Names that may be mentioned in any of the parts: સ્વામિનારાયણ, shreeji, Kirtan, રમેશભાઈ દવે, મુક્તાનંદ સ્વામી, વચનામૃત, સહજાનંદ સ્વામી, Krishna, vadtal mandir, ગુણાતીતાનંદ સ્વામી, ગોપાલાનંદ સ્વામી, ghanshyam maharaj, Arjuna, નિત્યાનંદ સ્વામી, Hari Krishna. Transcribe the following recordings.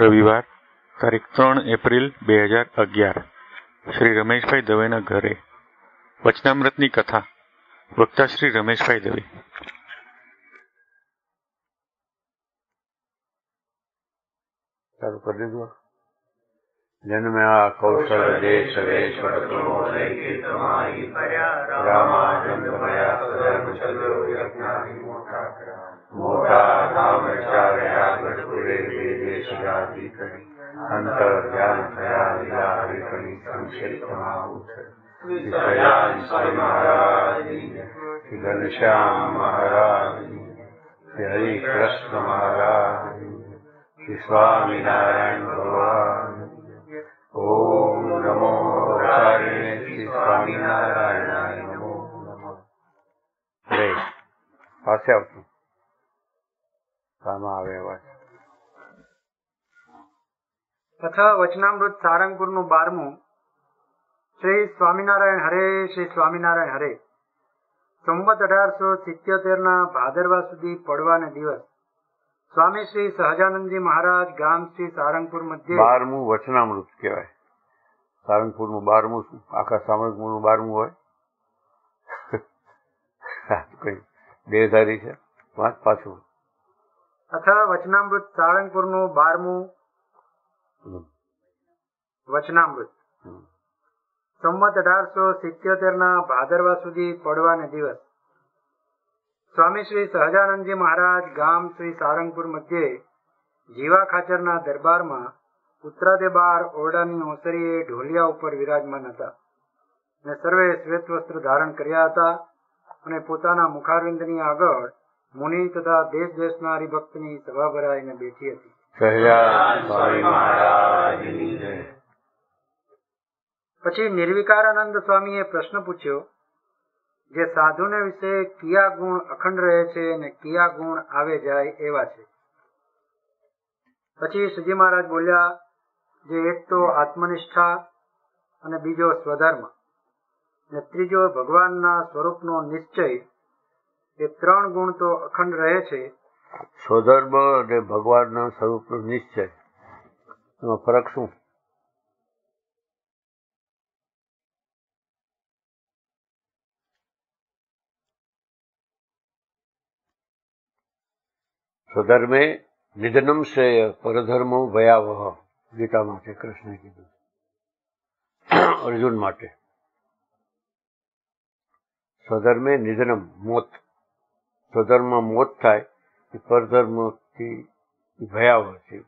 રવિવાર તારીખ 3 એપ્રિલ 2011 શ્રી રમેશભાઈ દવેના ઘરે વચનામૃતની કથા. વક્તા શ્રી રમેશભાઈ દવે. ચાલુ કરી દીધું. જન્મે આ કૌશલ દેશ વેશ્વર મોટા शादी करी अंतर ज्ञान भया लीला हरि करी संक्षेप माउथ विश्वयान श्री महाराज की घनश्याम महाराज की हरि कृष्ण महाराज की स्वामीनारायण भगवान. ओम नमो नारायण श्री स्वामीनारायणाय नमो नमः. रे पासे आवतो सामा आवे आवाज. कथा वचनामृत सारंगपुर नु 12मुं. श्री स्वामीनारायण हरे, श्री स्वामीनारायण हरे. संवत 1877 ना भादरवा सुधी पड़वाने दिवस स्वामी श्री सहजानंदजी महाराज गाम श्री सारंगपुर मध्ये 12मुं वचनामृत कहेवाय. सारंगपुर नु 12मुं आखा सामग्री नु 12मुं होय. कोई देवधारी छे पांच पाछो. कथा वचनामृत सारंगपुर नु 12मुं वचनामृत संवत 1877 ना भादरवा सुधी पड़वाने दिवस स्वामी श्री सहजानंदजी महाराज गाम श्री सारंगपुर मध्ये जीवा खाचर ना दरबार मा उत्तरादे बार ओरडानी ओसरीए ढोलिया उपर विराजमान हता ने सर्वे श्वेत वस्त्र धारण कर्या हता अने पोताना मुखारविंदनी आगळ मुनि तथा देश देशना हरिभक्तनी सभा भराईने बेठी हती. पछी निर्विकारानंद स्वामी प्रश्न पूछ्यो जे साधु ने विषे किया गुण अखंड रहे छे ने किया गुण आवे जाए एवा छे. पछी श्रीजी महाराज बोल्या जे एक तो आत्मनिष्ठा अने बीजो स्वधर्म ने त्रीजो भगवान ना स्वरूप नो निश्चय ये त्रण गुण तो अखंड रहे छे. स्वधर्म ने भगवान ना स्वरूप निश्चय फरक शू? स्वधर्मे निधनम श्रेय परधर्मो भयावह गीता माटे कृष्ण कीधुं अर्जुन माटे. स्वधर्मे निधनम मौत. स्वधर्म में मौत थाय परधर्म भयावह है,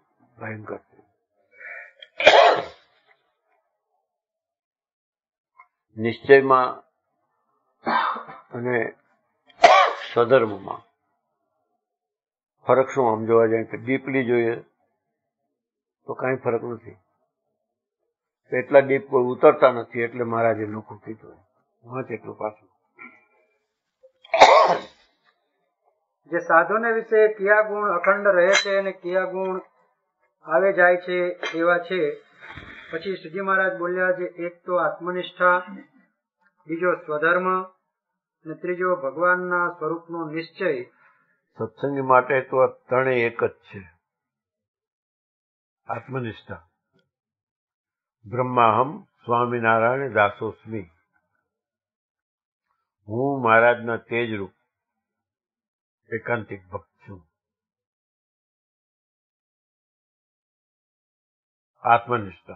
भयंकर है. निश्चय में स्वधर्म में फरक शू? आम जोवा जाए तो डीपली जोईए तो कई फरक नहीं. एटला डीप कोई उतरता नहीं एटले महाराजे लोको कीधुं वांच एटलुं पाछुं. जे साधु ने विषे क्या गुण अखंड रहे छे ने क्या गुण आवे जाए छे एवा छे. पछी श्रीजी महाराज बोल्या जे एक तो आत्मनिष्ठा, बीजो स्वधर्म ने त्रीजो भगवान ना स्वरूप नो निश्चय. सत्संगी माटे तो त्रण एक ज छे. आत्मनिष्ठा ब्रह्माहम स्वामीनारायण दासोस्मी, हूँ महाराज ना तेज रूप एकांतिक भक्त छू. आत्मनिष्ठा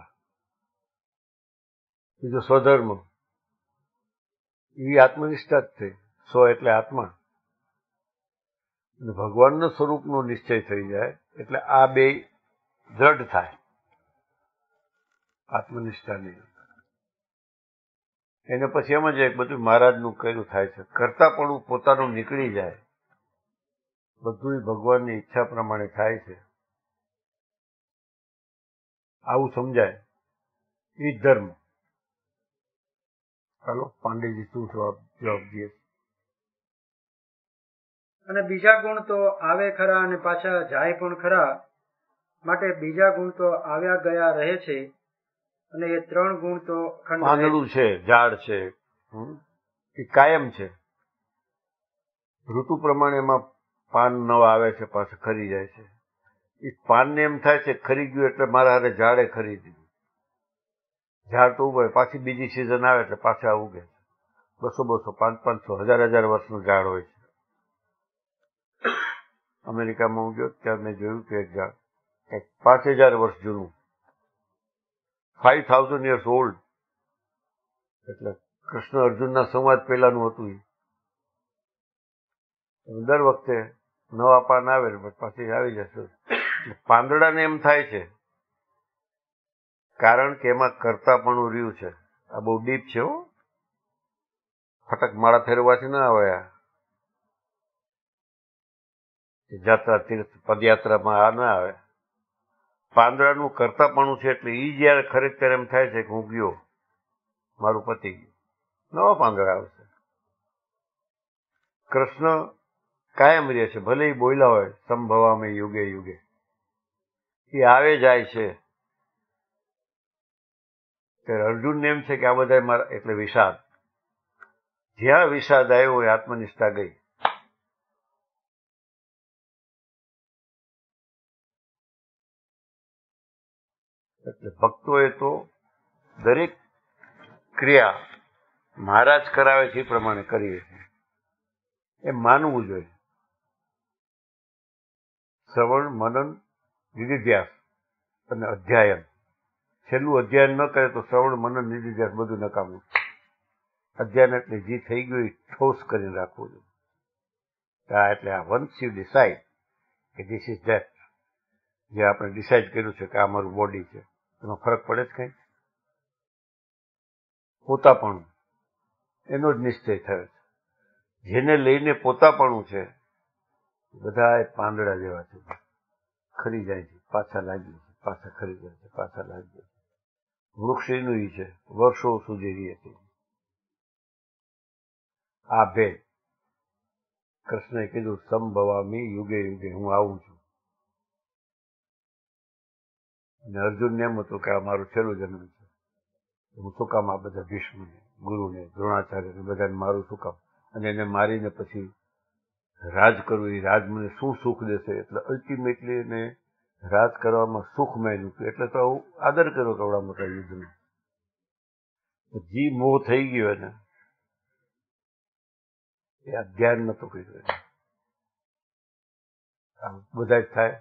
जो स्वधर्म ये आत्मनिष्ठा थे. स्व एटले आत्मा, भगवान ना स्वरूप नो निश्चय थी जाए एटले आ बे दृढ़ थाय. आत्मनिष्ठा नहीं एने पछी एम ज बधुं महाराज नु कर्युं थाय छे. करतापणुं पोतानुं निकळी जाए, બધું ભગવાન ની ઈચ્છા પ્રમાણે થાય છે આવું સમજાય એ ધર્મ. ચાલો પાંડેજી શું જવાબ દે? અને બીજા ગુણ તો આવે ખરા અને પાછા જાય પણ ખરા, માટે બીજા ગુણ તો આવ્યા ગયા રહે છે અને એ ત્રણ ગુણ તો પાંદડું છે, ઝાડ છે, એ કાયમ છે. ઋતુ પ્રમાણે એમાં પાન નવા આવે છે, પાછા ખરી જાય છે. એ પાનને એમ થાય છે ખરીદ્યું એટલે મારા હારે ઝાડે ખરીદ્યું, ઝાડ તો ઉગે પાછી બીજી સિઝન આવે એટલે પાછા ઉગે, 200-200, 500-500, 1000 વર્ષનું ઝાડ હોય છે. અમેરિકામાં હું ગયો ત્યારે મેં જોયું કે એક ઝાડ 5000 વર્ષ જૂનું, 5000 યર્સ ઓલ્ડ, એટલે કૃષ્ણ અર્જુનના સંવાદ પહેલાનું હતું. દર વખતે નવા પાન આવે ને પાછી આવી જશે. પાંદડાને એમ થાય છે કારણ કે એમાં કરતાપણું રહ્યું છે. આ બહુ ડીપ છે, ફટક માળા ફેરવાથી ના આવે, જાત્રા તીર્થ પદયાત્રામાં આ ના આવે. પાંદડાનું કરતાપણું છે એટલે એ જયારે ખરીદ ત્યારે એમ થાય છે કે હું ગયો, મારું પતિ ગયું, નવા પાંદડા આવશે. કૃષ્ણ કાયમ રહે છે, ભલે એ બોયલા હોય, સંભવામે યુગે યુગે એ આવે જાય છે. ત્યારે અર્જુનને એમ છે કે આ બધા મારા, એટલે વિષાદ, જ્યાં વિષાદ આવ્યો એ આત્મનિષ્ઠા ગઈ. એટલે ભક્તોએ તો દરેક ક્રિયા મહારાજ કરાવે છે એ પ્રમાણે કરીએ છીએ, એ માનવું જોઈએ. શ્રવણ, મનન, નિધિધ્યાસ અને અધ્યયન. છેલ્લું અધ્યયન ન કરે તો શ્રવણ, મનન, નિધિધ્યાસ બધું નકામું. અધ્યયન એટલે જે થઈ ગયું એ ઠોસ કરીને રાખવું જોઈએ. એટલે આ વન્સ યુ ડિસાઇડ કે ધીસ ઇઝ ધેટ, જે આપણે ડિસાઇડ કર્યું છે કે આ મારું બોડી છે, એનો ફરક પડે જ કંઈ? પોતાપણું એનો જ નિશ્ચય થયો છે. જેને લઈને પોતાપણું છે બધા એ પાંદડા જેવા છે, ખરી જાય છે, પાછા લાગી છે, પાછા ખરી જાય છે, પાછા લાગી જાય છે. વૃક્ષનું ઈ છે, વર્ષો સુધી રહે છે. આ ભેદ કૃષ્ણએ કીધું સંભવામી યુગે યુગે, હું આવું છું. અને અર્જુનને એમ હતું કે આ મારું છેલ્લું જન્મ છે, હું શું કામ આ બધા ભીષ્મને, ગુરુને, દ્રોણાચાર્યને બધાને મારું શું કામ, અને એને મારીને પછી રાજ કરવું, એ રાજ મને શું સુખ દેશે? એટલે અલ્ટિમેટલી એને રાજ કરવામાં સુખ મેળવ્યું હતું. એટલે તો આવું આદર કર્યો કવડા મોટા યુદ્ધનો. જી મોહ થઈ ગયો એને, એ અધ્યાન નતું કર્યું. બધા જ થાય,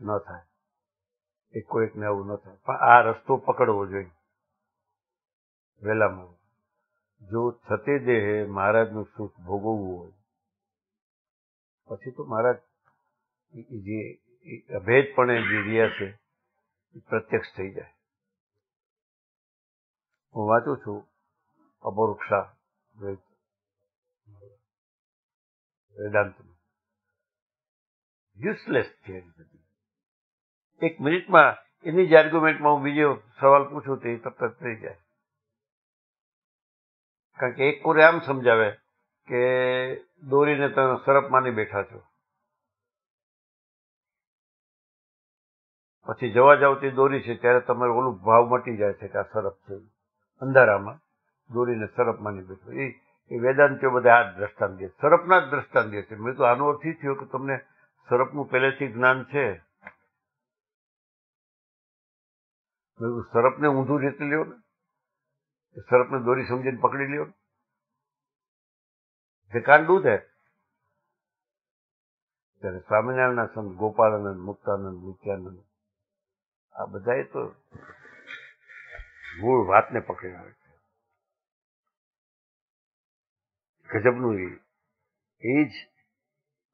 ન થાય, એ કોઈકને આવું ન થાય, પણ આ રસ્તો પકડવો જોઈએ વહેલામાં. જો છતે દેહે મહારાજનું સુખ ભોગવવું હોય પછી તો મહારાજ જે અભેદપણે જે રહ્યા છે એ પ્રત્યક્ષ થઈ જાય. હું વાંચું છું અપરોક્ષા વેદાંતમાં, યુઝલેસ થિયરી બધી. 1 મિનિટમાં એની જ આર્ગ્યુમેન્ટમાં હું બીજો સવાલ પૂછું તો એ તરત થઈ જાય. કારણ કે એક કોરે આમ સમજાવે કે દોરીને તમે સરપ માની બેઠા છો, પછી જવા જાવ તે દોરી છે ત્યારે તમારે ઓલું ભાવ મટી જાય છે કે આ સરપ છે. અંધારામાં દોરીને સરપ માની બેઠો, એ વેદાંતિઓ બધા આ દ્રષ્ટાંત દે, સરપના જ દ્રષ્ટાંત દે છે. મેં તો આનો અર્થ એ થયો કે તમને સરપનું પહેલેથી જ્ઞાન છે. મેં તો સરપને ઊંધું રીતે લ્યો ને, સરપને દોરી સમજીને પકડી લ્યો ને. They can't do that. ત્યારે સ્વામિનારાયણના સંત ગોપાલાનંદ, મુક્તાનંદ, નિત્યાનંદ આ બધાએ તો મૂળ વાતને પકડી આવે. ગજબનું એ જ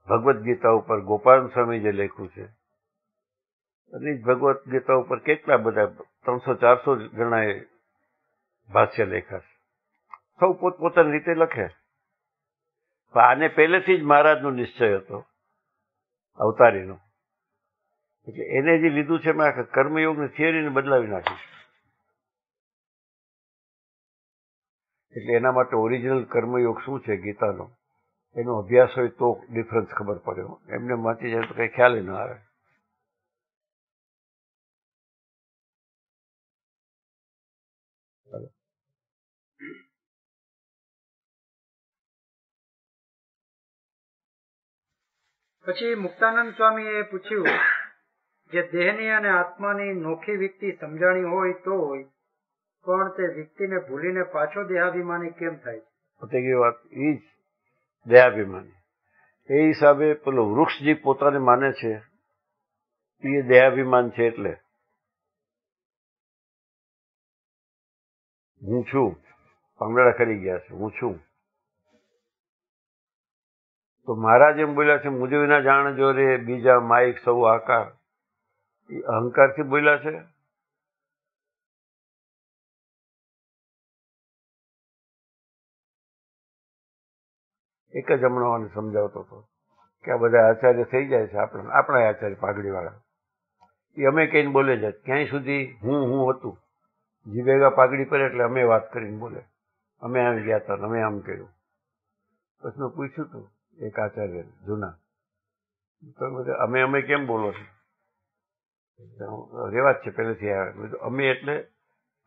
ભગવદ્ ગીતા ઉપર ગોપાલ સ્વામી જે લખ્યું છે, અને એ જ ભગવદ્ ગીતા ઉપર કેટલા બધા 300-400 જણાએ ભાષ્ય લખ્યા છે. સૌ પોતપોતાની રીતે લખે. આને પહેલેથી જ મહારાજનો નિશ્ચય હતો અવતારીનો, એટલે એને જે લીધું છે એમાં આખા કર્મયોગની થિયરીને બદલાવી નાખી. એટલે એના માટે ઓરિજિનલ કર્મયોગ શું છે ગીતાનો, એનો અભ્યાસ હોય તો ડિફરન્સ ખબર પડ્યો. એમને વાંચી જાય તો કંઈ ખ્યાલ ન આવે. પછી મુક્તાનંદ સ્વામીએ પૂછ્યું જે દેહની અને આત્માની નોખી વ્યક્તિ સમજાણી હોય તો હોય, પણ તે વ્યક્તિને ભૂલીને પાછો દેહાભિમાની કેમ થાય? પોતેની વાત એ જ દેહાભિમાની. એ હિસાબે પેલો વૃક્ષ જે પોતાને માને છે એ દેહાભિમાન છે. એટલે હું છું, પાંદડા ખરી ગયા છે, હું છું. તો મહારાજ એમ બોલ્યા છે, મુજે વિના જાણ જો રે બીજા માઇક સૌ આકાર. એ અહંકારથી બોલ્યા છે? એક જ હમણાં સમજાવતો હતો કે આ બધા આચાર્ય થઈ જાય છે, આપણા આચાર્ય પાઘડીવાળા, એ અમે કહીને બોલે જાય. ક્યાંય સુધી હું હતું, જી ભેગા પાઘડી પર એટલે અમે વાત કરીને બોલે, અમે આવી ગયા હતા, અમે આમ કર્યું. પછી મેં પૂછ્યું હતું એક આચાર્ય જૂના, તો અમે કેમ બોલો છો? રેવાજ છે, પહેલેથી આવે. અમે એટલે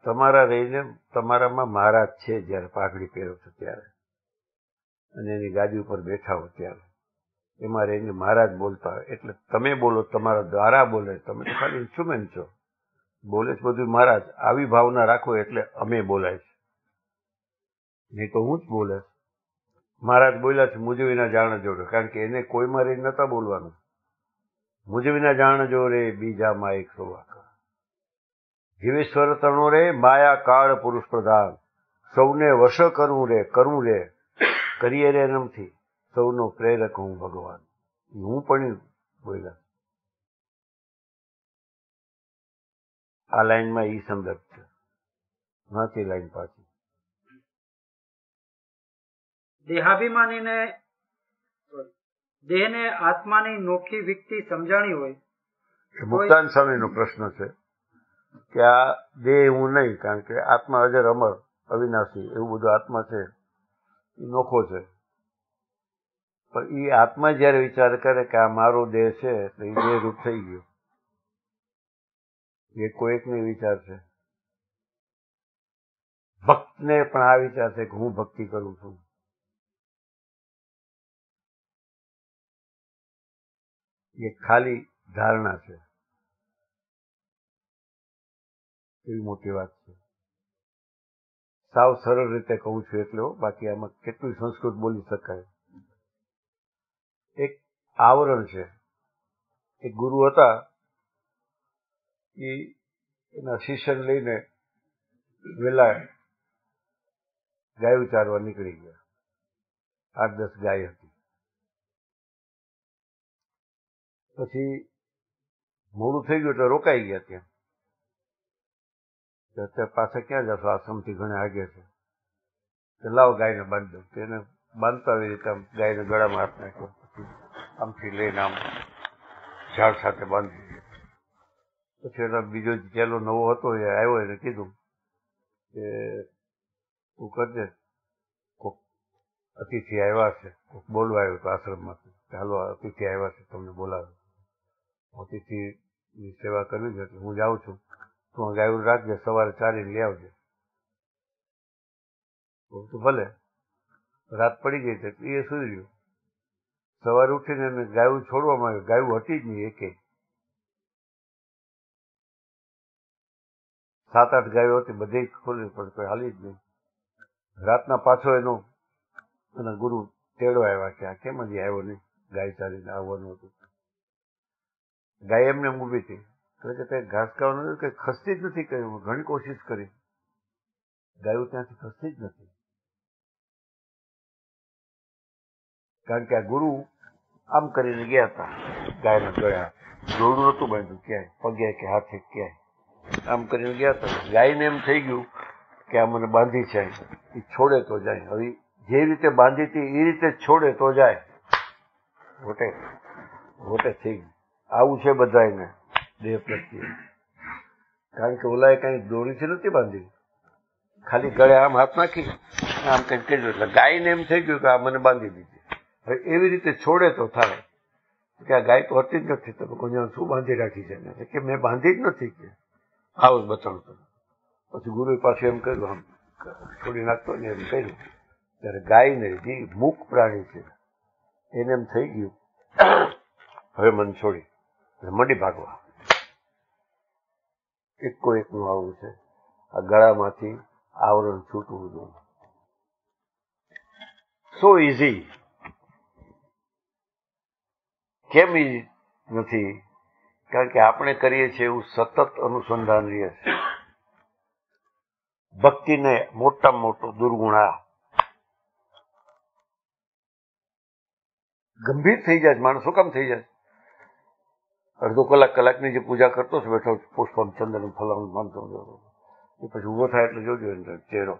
તમારા રહીને તમારામાં મહારાજ છે જ્યારે પાઘડી પહેરો છો ત્યારે અને એની ગાદી ઉપર બેઠા હો ત્યારે એમાં રહીને મહારાજ બોલતા હોય, એટલે તમે બોલો, તમારા દ્વારા બોલે, તમે તો ખાલી ઇન્સ્ટ્રુમેન્ટ છો, બોલે છે બધું મહારાજ. આવી ભાવના રાખો એટલે અમે બોલાય છે, નહીં તો હું જ બોલે. મહારાજ બોલ્યા છે મુજબ એના જાણ જોડે, કારણ કે એને કોઈમાં રહી નતા બોલવાનું. મુજબ એના જાણ જો રે બીજા માયક સો આકાર, જીવેશ્વર તણો રે માયા કાળ પુરુષ પ્રધાન, સૌને વશ કરું રે કરીએ રે નમથી, સૌનો પ્રેરક હું ભગવાન. હું પણ બોલ્યા. આ લાઈનમાં ઈ સંદર્ભ છે, નથી લાઈન પાછી. દેહાભિમાનીને દેહને આત્માની નોખી વ્યક્તિ સમજાણી હોય. મુક્તાનંદ સ્વામીનો પ્રશ્ન છે કે આ દેહ હું નહીં, કારણ કે આત્મા અજર અમર અવિનાશી એવું બધું આત્મા છે, એ નોખો છે. પણ એ આત્મા જ્યારે વિચાર કરે કે આ મારો દેહ છે, એટલે એ દેહ રૂપ થઈ ગયો. એ કોઈકને વિચાર છે, ભક્તને પણ આ વિચાર છે કે હું ભક્તિ કરું છું. એ ખાલી ધારણા છે, એવી મોટી વાત છે. સાવ સરળ રીતે કહું છું એટલે, બાકી આમાં કેટલું સંસ્કૃત બોલી શકાય. એક આવરણ છે, એક ગુરુ હતા, એ એના શિષ્ય લઈને વેલા ગાયું ચારવા નીકળી ગયા. 8-10 ગાય હતી. પછી મોડું થઈ ગયું એટલે રોકાઈ ગયા ત્યાં. અત્યારે પાસે ક્યાં જશો, આશ્રમથી ઘણા આગે છે, લાવ ગાયને બાંધ દો. તેને બાંધતા આવી રીતે આમ ગાયને ગળામાં હાથ નાખ્યો, પછી આમથી લઈને આમ ઝાડ સાથે બાંધી દીધું. પછી એનો બીજો ચેલો નવો હતો એ આવ્યો, એને કીધું કે તું કરજે, કોક અતિથિ આવ્યા છે, કોક બોલવા આવ્યો હતો આશ્રમમાંથી, ચાલો અતિથિ આવ્યા છે તમને બોલાવે, અતિથિની સેવા કરવી છે એટલે હું જાઉં છું, તું ગાયું રાખજે, સવારે ચાલીને લઈ આવજે. તો ભલે રાત પડી ગઈ હતી, એ સુઈ રહ્યું. સવારે ઉઠીને એને ગાયું છોડવામાં આવ્યું, ગાયું હટી જ નહીં. એકે 7-8 ગાયો હતી, બધી ખોલી પણ કોઈ હાલી જ નહીં. રાતના પાછો એના ગુરુ તેડવા આવ્યા કે આ કેમ હજી આવ્યો નહીં, ગાય ચાલીને આવવાનું હતું. ગાય એમને ઊભી હતી, એટલે કે ત્યાં ઘાસ ખાવાનું કે ખસતી જ નથી. કર્યું ઘણી કોશિશ કરી, ગાયું ત્યાંથી ખસતી જ નથી. કારણ કે આ ગુરુ આમ કરીને ગયા હતા, ગાયને ગયા દોરડું નતું બાંધ્યું ક્યાંય, પગે કે હાથે ક્યાંય, આમ કરીને ગયા હતા. ગાયને એમ થઈ ગયું કે આ મને બાંધી છે, એ છોડે તો જાય. હવે જે રીતે બાંધી હતી એ રીતે છોડે તો જાય, હોટે થઈ ગયું. આવું છે બધાને દેહ પ્રત્યે, કારણ કે ઓલાએ કઈ દોરીથી નથી બાંધી, ખાલી ગળે આમ હાથ નાખી આમ કઈ કર્યું એટલે ગાયને એમ થઈ ગયું કે આ મને બાંધી દીધી. હવે એવી રીતે છોડે તો થાય કે આ ગાય તો હતી જ નથી, તમે કોઈ શું બાંધી રાખી છે ને? કે મેં બાંધી જ નથી, કે આવું જ બતાવતો. પછી ગુરુ પાછું એમ કર્યું, આમ છોડી નાખતો ને એમ કર્યું. ત્યારે ગાયને જે મૂક પ્રાણી છે એને એમ થઈ ગયું હવે મને છોડી મંડી ભાગવા. એકો એક માળું છે. આ ગળામાંથી આવરણ છૂટવું જોઈએ. સો ઇઝી કેમ નથી? કારણ કે આપણે કરીએ છીએ એવું સતત અનુસંધાન રહે છે. ભક્તિને મોટામાં મોટો દુર્ગુણ આ ગંભીર થઈ જાય. માણસો કામ થઈ જાય. અડધો કલાક કલાકની જે પૂજા કરતો છે બેઠો પુષ્પમ ચંદન ફલાણું માનતો એ પછી ઉભો થાય એટલે જોજો એનો ચહેરો.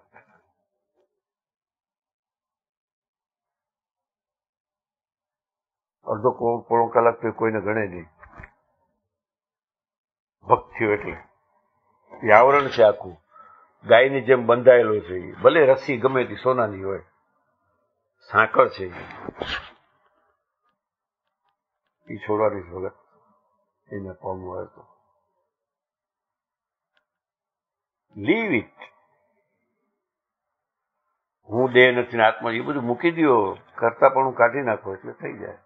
અડધો પોણો કલાક તો કોઈને ગણે નહીં. ભક્તિઓ એટલે એ આવરણ છે આખું. ગાયની જેમ બંધાયેલો છે. ભલે રસી ગમે તે સોનાની હોય, સાંકળ છે એ છોડવાની વગર એને પામવું હોય તો લીવ ઇટ. હું દેહ નથી ને આત્મા એ બધું મૂકી દો. કરતા પણ હું કાઢી નાખો એટલે થઈ જાય.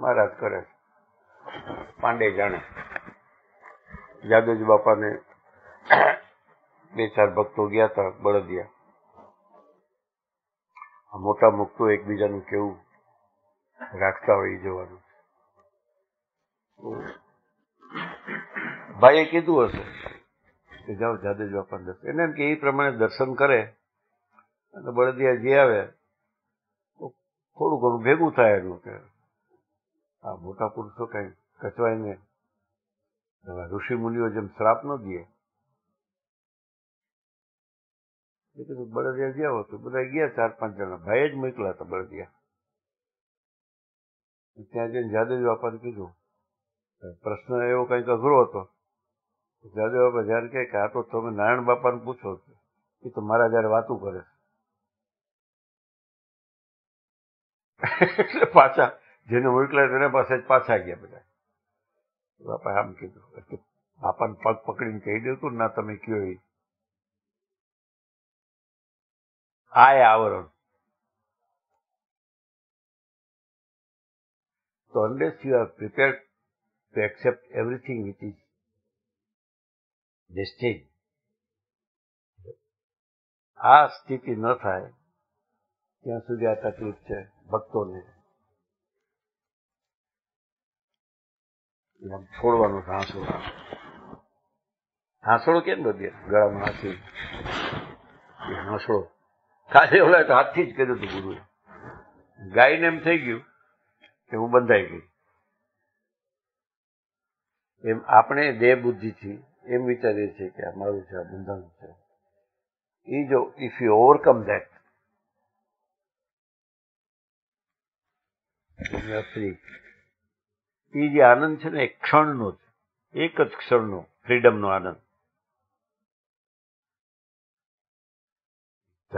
મહારાજ કરે પાંડે જાણે. જાદવજી બાપાને બે ચાર ભક્તો ગયા હતા બળદિયા. મોટા મુક્તો એકબીજાનું કેવું રાખતા હોય એ જોવાનું. ભાઈએ કીધું હશે કે જાઓ જાદવજી બાપાને દર્શન. એને એમ કે એ પ્રમાણે દર્શન કરે અને બળદિયા જે આવે થોડું ઘણું ભેગું થાય એનું કે આ મોટા પુરુષો કઈ કચવાઈને ઋષિ મુનિઓ જેમ શ્રાપ ન દે. બળદિયા ગયા હોતું બધા ગયા 4-5 જણા. ભાઈ જ મોકલા હતા બળદિયા. ત્યાં જઈને જાદવજી બાપાને કીધું. પ્રશ્ન એવો કંઈક અઘરો હતો. જાદવ બાપા જયારે કહે કે આ તો તમે નારાયણ બાપાને પૂછો એ તો મારા જયારે વાતું કરે એટલે પાછા જેને મોકલા તેને પાસે જ પાછા ગયા બધા. બાપા આમ કીધું. બાપાને પગ પકડીને કહી દેતું ના તમે કયો એ આવરણ. તો unless you are prepared to accept everything which is destined. આ સ્થિતિ ન થાય ત્યાં સુધી આ તકલીફ છે ભક્તોને. છોડવાનું હાંસોડો. હાંસોડો કેમ બધે ગળામાં હાથી હાંસોડો ખાલી ઓલા તો હાથથી જ કર્યું હતું ગુરુએ. ગાયને એમ થઈ ગયું કે હું બંધાઈ ગઈ. એમ આપણે દેહ બુદ્ધિથી એમ વિચારીએ છીએ કે આ મારું છે, આ બંધન છે. એ જો ઇફ યુ ઓવરકમ ધેટ એ જે આનંદ છે ને એક ક્ષણનો જ, એક જ ક્ષણનો ફ્રીડમનો આનંદ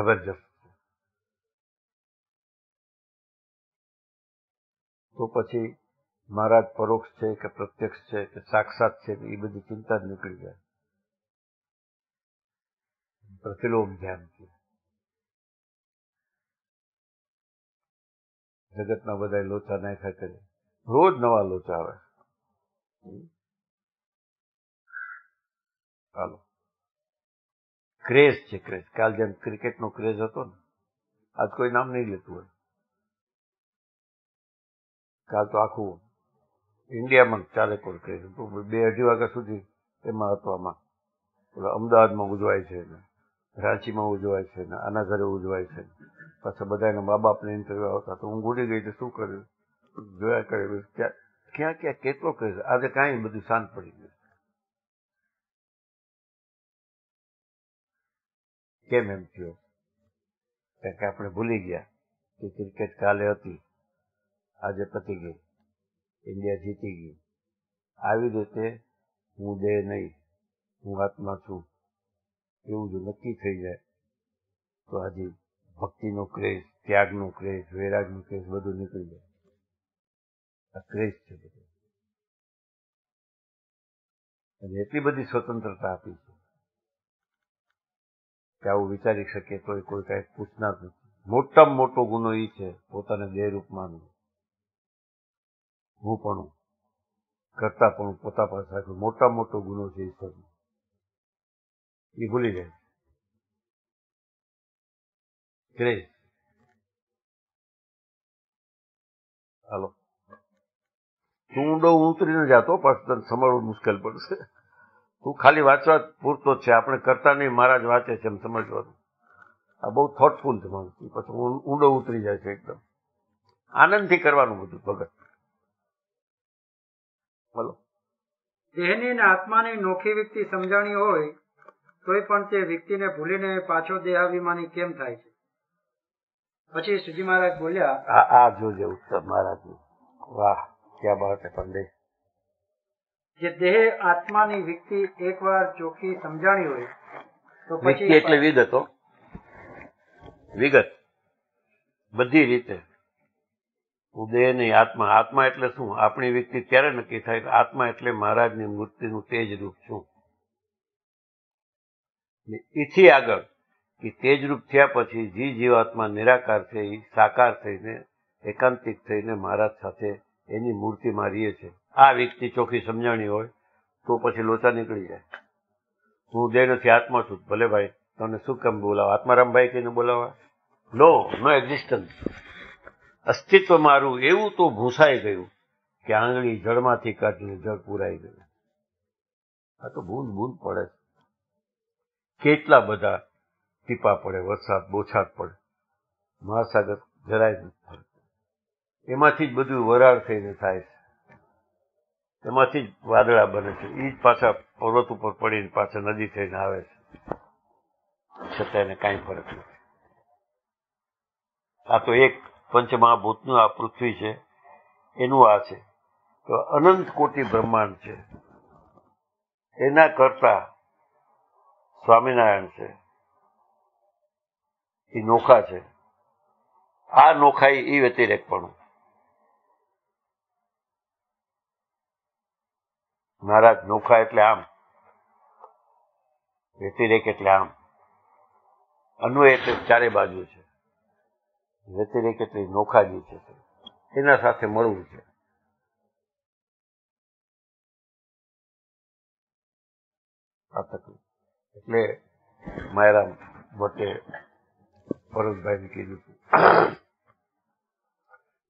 જબરજસ્ત. તો પછી મહારાજ પરોક્ષ છે કે પ્રત્યક્ષ છે કે સાક્ષાત છે એ બધી ચિંતા જ નીકળી જાય. પ્રતિલોમ ધ્યાનથી જગતના બધા લોચા નાખ્યા કરે. રોજ નવા લોચા આવે. ચાલો ક્રેઝ છે ક્રેઝ. કાલ જેમ ક્રિકેટનો ક્રેઝ હતો ને આજ કોઈ નામ નહીં લેતું હોય. કાલ તો આખું ઇન્ડિયામાં ચાલે કોલ ક્રેઝ હતું. 2-2.5 વાગ્યા સુધી એમાં હતો. આમાં અમદાવાદમાં ઉજવાય છે ને રાંચીમાં ઉજવાય છે ને આના ઘરે ઉજવાય છે. પાછા બધા એના મા બાપને ઇન્ટરવ્યુ આવતા તો હું ગોડી ગઈ તો શું કર્યું જોયા કરે. ક્યાં ક્યાં કેટલો ક્રેઝ. આજે કાંઈ બધું શાંત પડી ગયું. કેમ એમ થયો? કારણ કે આપણે ભૂલી ગયા કે ક્રિકેટ કાલે હતી, આજે પતી ગઈ, ઇન્ડિયા જીતી ગયું. આવી રીતે હું દેહ નહીં, હું આત્મા છું એવું જો નક્કી થઈ જાય તો આજે ભક્તિનો ક્રેઝ, ત્યાગનો ક્રેઝ, વૈરાગનો ક્રેઝ બધું નીકળી જાય. આ ક્રેઝ છે બધું. અને એટલી બધી સ્વતંત્રતા આપી છે કે આવું વિચારી શકે તો એ કોઈ કાંઈ પૂછનાર નથી. મોટામાં મોટો ગુનો એ છે પોતાને દેહરૂપ માનવું. હું પણ કરતા પણ પોતા પાસે મોટા મોટો ગુનો છે ઈશ્વરનો. You believe it. Great. Hello. तू ऊंडो उतरी न जातो पर समझो मुश्किल पड़े. तू खाली वाचवा पूरतो छे, આપણે કરતા નહીં. મહારાજ વાંચે છે એમ સમજવાનું. આ બહુ થોટફુલ છે માણસ, પછી ઊંડો ઉતરી જાય છે. એકદમ આનંદથી કરવાનું બધું ભગત. બોલો દેહની અને આત્માની નોખી વ્યક્તિ સમજાણી હોય તોય પણ તે વ્યક્તિને ભૂલીને પાછો દેહાભિમાની કેમ થાય છે? પછી સુજી મહારાજ બોલ્યા, આ જોજે ઉત્તર મહારાજની. વાહ, ક્યાં બાત હે પંડિત. જે દેહ આત્માની વ્યક્તિ એકવાર ચોખ્ખી સમજાણી હોય તો પછી એટલે વિગતો વિગત બધી રીતે હું દેહ નહીં, આત્મા. આત્મા એટલે શું? આપણી વ્યક્તિ ત્યારે નક્કી થાય કે આત્મા એટલે મહારાજની મૂર્તિનું તેજ રૂપ છું. એથી આગળ કે તેજ રૂપ થયા પછી જે જીવાત્મા નિરાકાર છે એ સાકાર થઈને એકાંતિક થઈને મહારાજ સાથે એની મૂર્તિમાં રહીએ છે. આ વ્યક્તિ ચોખ્ખી સમજાણી હોય તો પછી લોચા નીકળી જાય. હું દેહ નથી, આત્મા છું. ભલે ભાઈ, તમને શું કેમ બોલાવો? આત્મારામભાઈ કહીને બોલાવા? નો એક્ઝિસ્ટન્સ, અસ્તિત્વ મારું એવું તો ભૂસાઈ ગયું કે આંગળી જળમાંથી કાઢીને જળ પુરાઈ ગયું. આ તો બૂંદ બૂંદ પડે. કેટલા બધા ટીપા પડે, વરસાદ બોછાટ પડે, મહાસાગર જરાય નથી પડે. એમાંથી જ બધું વરાળ થઈને થાય છે, એમાંથી જ વાદળા બને છે, એ જ પાછા પર્વત ઉપર પડીને પાછા નદી થઈને આવે છે. છતાં એને કાંઈ ફરક નથી. આ તો એક પંચમહાભૂતનું આ પૃથ્વી છે, એનું આ છે. તો અનંત કોટી બ્રહ્માંડ છે, એના કરતા સ્વામિનારાયણ છે, એ નોખા છે. આ નોખાઈ એ વ્યતિરેકપણું. મહારાજ નોખા એટલે આમ, વ્યતિરેક એટલે આમ, અન્વય એટલે ચારે બાજુ છે. વ્યતિરેક એટલે નોખા જે છે એના સાથે મળવું છે. આ તકલીફ એટલે માયરામ ભટ્ટે ભરતભાઈને કીધું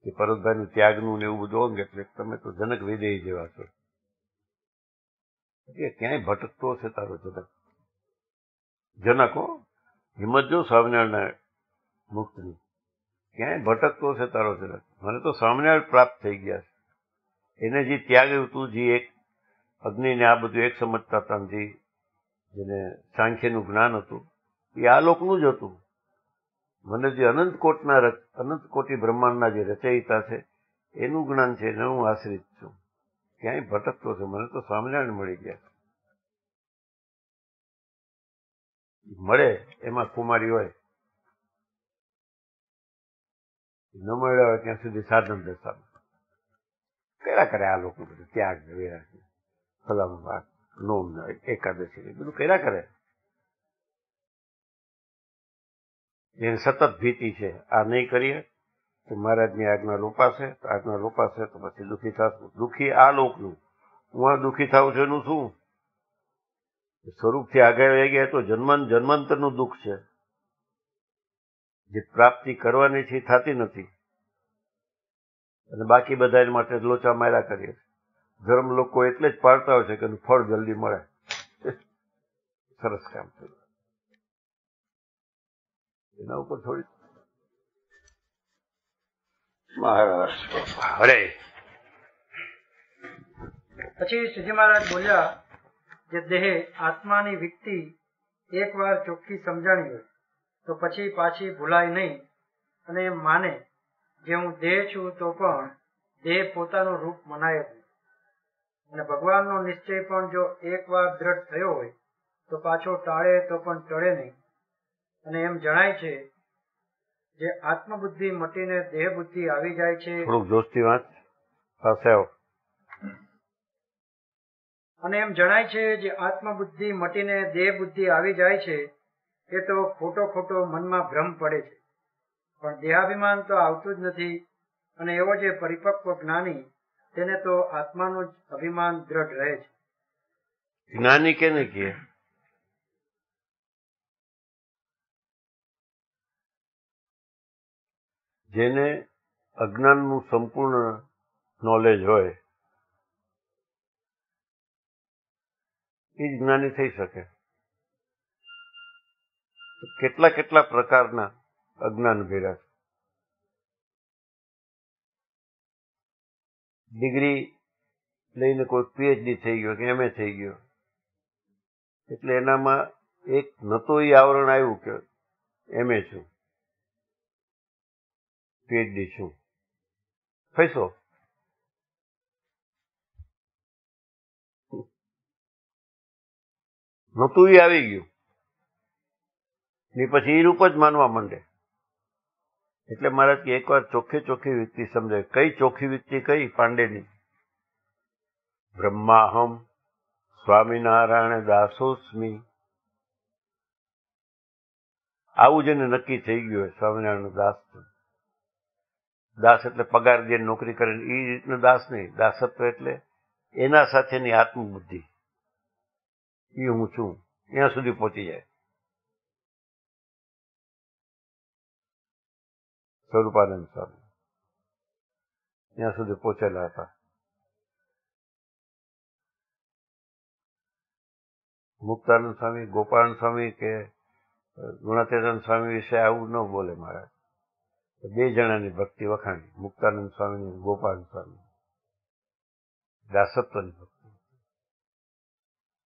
કે ભરતભાઈનું ત્યાગનું ને એવું બધું અંગ, એટલે તમે તો જનક વિદેહી જેવા છો. ક્યાંય ભટકતો હશે તારો જનક. જનકો હિંમત જો સ્વામિનારાયણ મુક્તની. ક્યાંય ભટકતો હશે તારો જનક. મને તો સ્વામિનારાયણ પ્રાપ્ત થઈ ગયા છે. એને જે ત્યાગ્યું હતું, જે એક અગ્નિને આ બધું એક સમજતા હતા, જેને સાંખ્યનું જ્ઞાન હતું, એ આ લોકનું જ હતું. મને જે અનંત કોટી બ્રહ્માંડના જે રચયિતા છે એનું જ્ઞાન છે, એને હું આશ્રિત છું. ક્યાંય ભટકતો છે. મને તો સ્વામિનારાયણ મળી ગયા. મળે એમાં કુમારી હોય, ન મળ્યા હોય ત્યાં સુધી સાધન દશા કર્યા કરે. આ લોકો બધું ત્યાગ ને વેરા છે, ફલાણું વાત, નોમ ને એકાદશી ને બધું કર્યા કરે. જેને સતત ભીતિ છે આ નહીં કરીએ તો મહારાજની આજ્ઞા લોપાશે. આજ્ઞા લોપાશે તો પછી દુઃખી થશું. દુઃખી આ લોકનું. હું આ દુઃખી થાઉં છું એનું શું? સ્વરૂપથી આગળ વહી ગયા તો જન્માંતરનું દુઃખ છે. જે પ્રાપ્તિ કરવાની છે થતી નથી, અને બાકી બધા માટે લોચા માર્યા કરીએ. ધર્મ લોકો એટલે જ પાડતા હોય છે કે ફળ જલ્દી મળે. સરસ કામ થયું. એના ઉપર થોડી પછી શ્રીજી મહારાજ બોલ્યા, જે દેહ આત્માની વ્યક્તિ એકવાર ચોખ્ખી સમજાણી હોય તો પછી પાછી ભૂલાય નહીં, અને માને જે હું દેહ છું તો પણ દેહ પોતાનું રૂપ મનાય જ નહીં. અને ભગવાનનો નિશ્ચય પણ જો એકવાર દ્રઢ થયો હોય તો પાછો ટાળે તો પણ ટળે નહીં. અને એમ જણાય છે જે આત્મબુદ્ધિ મટીને દેહ બુદ્ધિ આવી જાય છે. થોડુંક જોશથી વાત પાસે આવો. અને એમ જણાય છે જે આત્મબુદ્ધિ મટીને દેહ બુદ્ધિ આવી જાય છે એ તો ખોટો મનમાં ભ્રમ પડે છે, પણ દેહાભિમાન તો આવતું જ નથી. અને એવો જે પરિપક્વ જ્ઞાની તેને તો આત્માનું જ અભિમાન દ્રઢ રહે છે. જ્ઞાની કેને કહે? જેને અજ્ઞાનનું સંપૂર્ણ નોલેજ હોય એ જ્ઞાની થઈ શકે. કેટલા કેટલા પ્રકારના અજ્ઞાન ભેરા છે. ડિગ્રી લઈને કોઈ પીએચડી થઈ ગયો કે એમએ થઈ ગયો એટલે એનામાં એક નતો એ આવરણ આવ્યું કે એમએ છું, પીએચડી છું, ફેસો નતું એ આવી ગયું ને પછી એ રૂપ જ માનવા માંડે. એટલે મહારાજ કે એકવાર ચોખ્ખી વ્યક્તિ સમજાય. કઈ ચોખ્ખી વ્યક્તિ? કઈ? પાંડેની. બ્રહ્માહમ સ્વામિનારાયણ દાસોસ્મિ. આવું જેને નક્કી થઈ ગયું સ્વામિનારાયણ દાસ, દાસ એટલે પગાર દે નોકરી કરે એ રીતનો દાસ નહીં. દાસત્વ એટલે એના સાથેની આત્મબુદ્ધિ, એ હું છું ત્યાં સુધી પહોંચી જાય. સ્વરૂપાનંદ સ્વામી ત્યાં સુધી પહોંચેલા હતા. મુક્તાનંદ સ્વામી, ગોપાલન સ્વામી કે ગુણાતીતાનંદ સ્વામી વિશે આવું ન બોલે મહારાજ. બે જણાની ભક્તિ વખાણી, મુક્તાનંદ સ્વામી અને ગોપાલન સ્વામી, દાસત્વની ભક્તિ.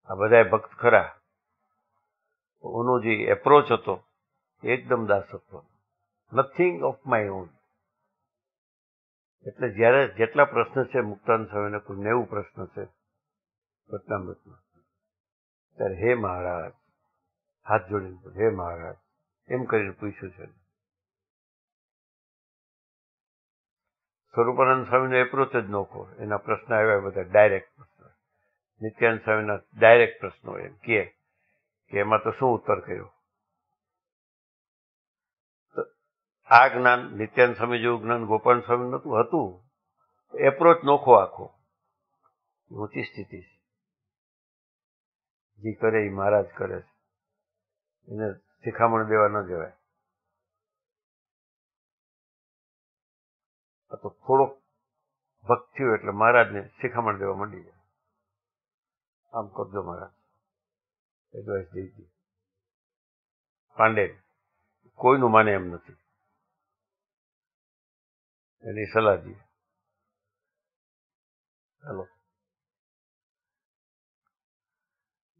આ બધા ભક્ત ખરા, ઓનો જે એપ્રોચ હતો એકદમ દાસત્વનો. Nothing of my own. એટલે જ્યારે જેટલા પ્રશ્ન છે મુક્તાનંદ સ્વામીને કુલ 90 પ્રશ્ન છે વચનામૃતમાં, ત્યારે હે મહારાજ હાથ જોડીને હે મહારાજ એમ કરીને પૂછ્યું છે. સ્વરૂપાનંદ સ્વામીનો એપ્રોચ જ નહોતો, એના પ્રશ્ન આવ્યા બધા ડાયરેક્ટ પ્રશ્ન. નિત્યાનંદ સ્વામીના ડાયરેક્ટ પ્રશ્નો એમ કહે કે એમાં તો શું ઉત્તર કર્યો? આ જ્ઞાન નિત્યાનંદ સ્વામી જેવું જ્ઞાન ગોપાલ સ્વામી નહોતું, હતું એપ્રોચ નોખો આખો. ઊંચી સ્થિતિ જે કરે એ મહારાજ કરે છે, એને શિખામણ દેવા ન જવાય. આ તો થોડોક ભક્ત થયો એટલે મહારાજને શિખામણ દેવા માંડી જાય. આમ કરજો મહારાજ, એડવાઇસ દઈ દી. પાંડે કોઈનું માને એમ નથી, એની સલાહ દઈએ. હાલો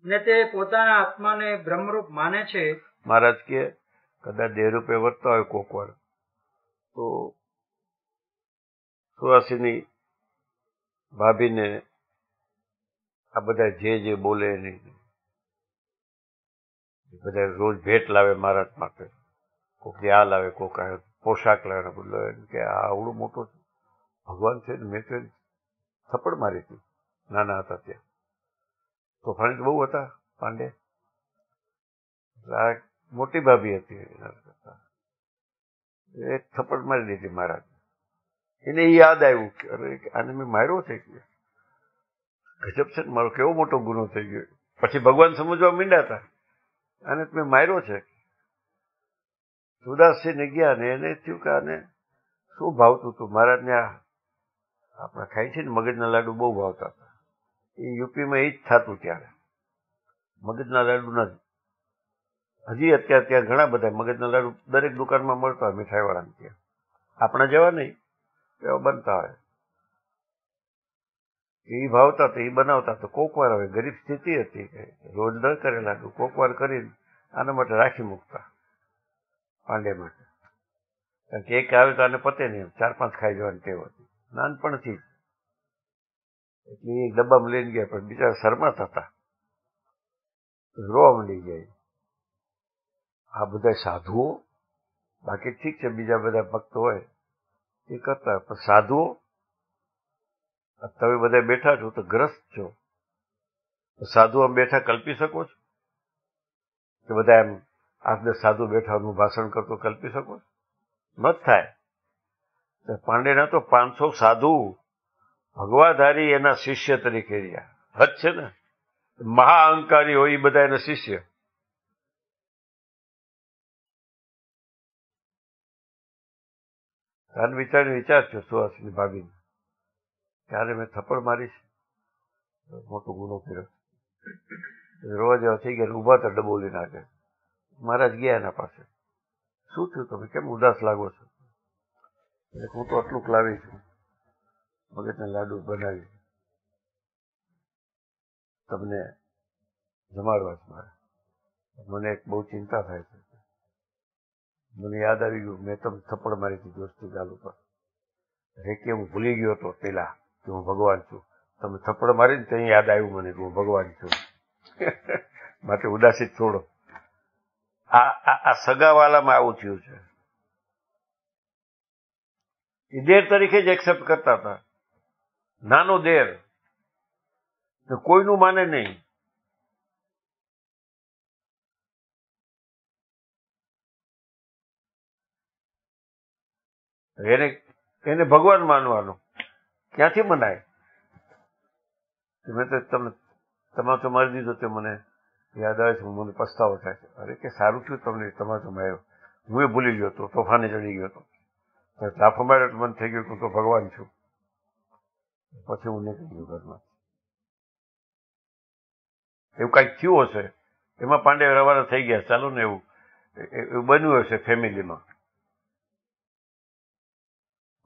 ને તે પોતાના આત્માને બ્રહ્મરૂપ માને છે. મહારાજ કે કદાચ દેહરૂપે વર્તતા હોય કોક વાર તો 84ની ભાભીને આ બધા જે બોલે નહીં, બધા રોજ ભેટ લાવે મહારાજ માટે. કોક આ લાવે, કોક આ પોશાક લાવ્યા બદલો કે આ આવડું મોટો ભગવાન છે. મેં તો થપ્પડ મારી હતી નાના હતા ત્યાં, તોફાની બહુ હતા પાંડે. આ મોટી ભાભી હતી એના કરતા, એક થપ્પડ મારી દીધી મહારાજ. એને યાદ આવ્યું કે અરે આને મેં માર્યો છે, ગજબ છે મારો કેવો મોટો ગુનો થઈ ગયો. પછી ભગવાન સમજવા માંડ્યા હતા આને મેં માર્યો છે. ઉદાસીને ગયા ને એને થયું કે આને શું ભાવતું હતું? મહારાજને આપણે ખાઈ છે ને મગજના લાડુ બહુ ભાવતા હતા, એ યુપીમાં એ જ થતું ત્યારે મગજના લાડુ ન. હજી અત્યારે ત્યાં ઘણા બધા મગજના લાડુ દરેક દુકાનમાં મળતા હોય મીઠાઈવાળાને, ત્યાં આપણા જેવા નહીં એવા બનતા હોય. એ ભાવતા તો એ બનાવતા તો કોક વાર હવે ગરીબ સ્થિતિ હતી રોજ ન કરે લાડુ, કોક વાર કરીને આના માટે રાખી મૂકતા પાંડે માટે. કારણ કે એક આવે તો આને પતે નહીં, 4-5 ખાઈ જવાની ટેવ હતી નાનપણથી. એટલે એ ડબ્બામાં લઈને ગયા પણ બીજા શરમાતા હતા, રોવા માંડી જાય. આ બધા સાધુઓ, બાકી ઠીક છે બીજા બધા ભક્ત હોય એ કરતા હોય, પણ સાધુઓ તમે બધા બેઠા છો તો ગ્રસ્ત છો, સાધુ આમ બેઠા કલ્પી શકો છો કે બધા એમ આપણે સાધુ બેઠા હું ભાષણ કરતો કલ્પી શકો? મત થાય. પાંડેના તો 500 સાધુ ભગવાધારી એના શિષ્ય તરીકે રહ્યા. હદ છે ને, મહાઅહંકારી હોય એ બધા એના શિષ્ય. તન વિચાર વિચાર છો શું હશે ભાભીને ત્યારે મેં થપ્પડ મારીશ મોટો ગુનો કર્યો. રોજ થઈ ગયા ઊભા તો ડબોલી નાખે. મહારાજ ગયા એના પાસે. શું થયું તમે કેમ ઉદાસ લાગો છો? હું તો આટલું લાવી છું મગજના લાડુ બનાવી તમને જમાડવા છે મારે. મને એક બહુ ચિંતા થાય છે. મને યાદ આવી ગયું મેં તમને થપ્પડ મારી હતી દોસ્તી ગાલ ઉપર. એ કે હું ભૂલી ગયો હતો પેલા કે હું ભગવાન છું. તમે થપ્પડ મારીને ત્યાં યાદ આવ્યું મને કે હું ભગવાન છું. માટે ઉદાસી છોડો. આ સગાવાલામાં આવું થયું છે. એ દેર તરીકે જ એક્સેપ્ટ કરતા હતા. નાનો દેર કોઈનું માને નહીં. એને ભગવાન માનવાનો ક્યાંથી મનાય? મેં તો તમે તમાચો મારી દીધો તે મને યાદ આવે છે. મને પસ્તાવો થાય છે. અરે કે સારું થયું તમને તમાચો માર્યો. હું એ ભૂલી ગયો હતો. તોફાને ચડી ગયો હતો. લાફો માર્યો તો મને થઈ ગયું હું તો ભગવાન છું. પછી હું નીકળી ગયો ઘરમાં. એવું કાંઈક થયું હશે. એમાં પાંડે રવાના થઈ ગયા. ચાલો ને એવું બન્યું હશે ફેમિલીમાં.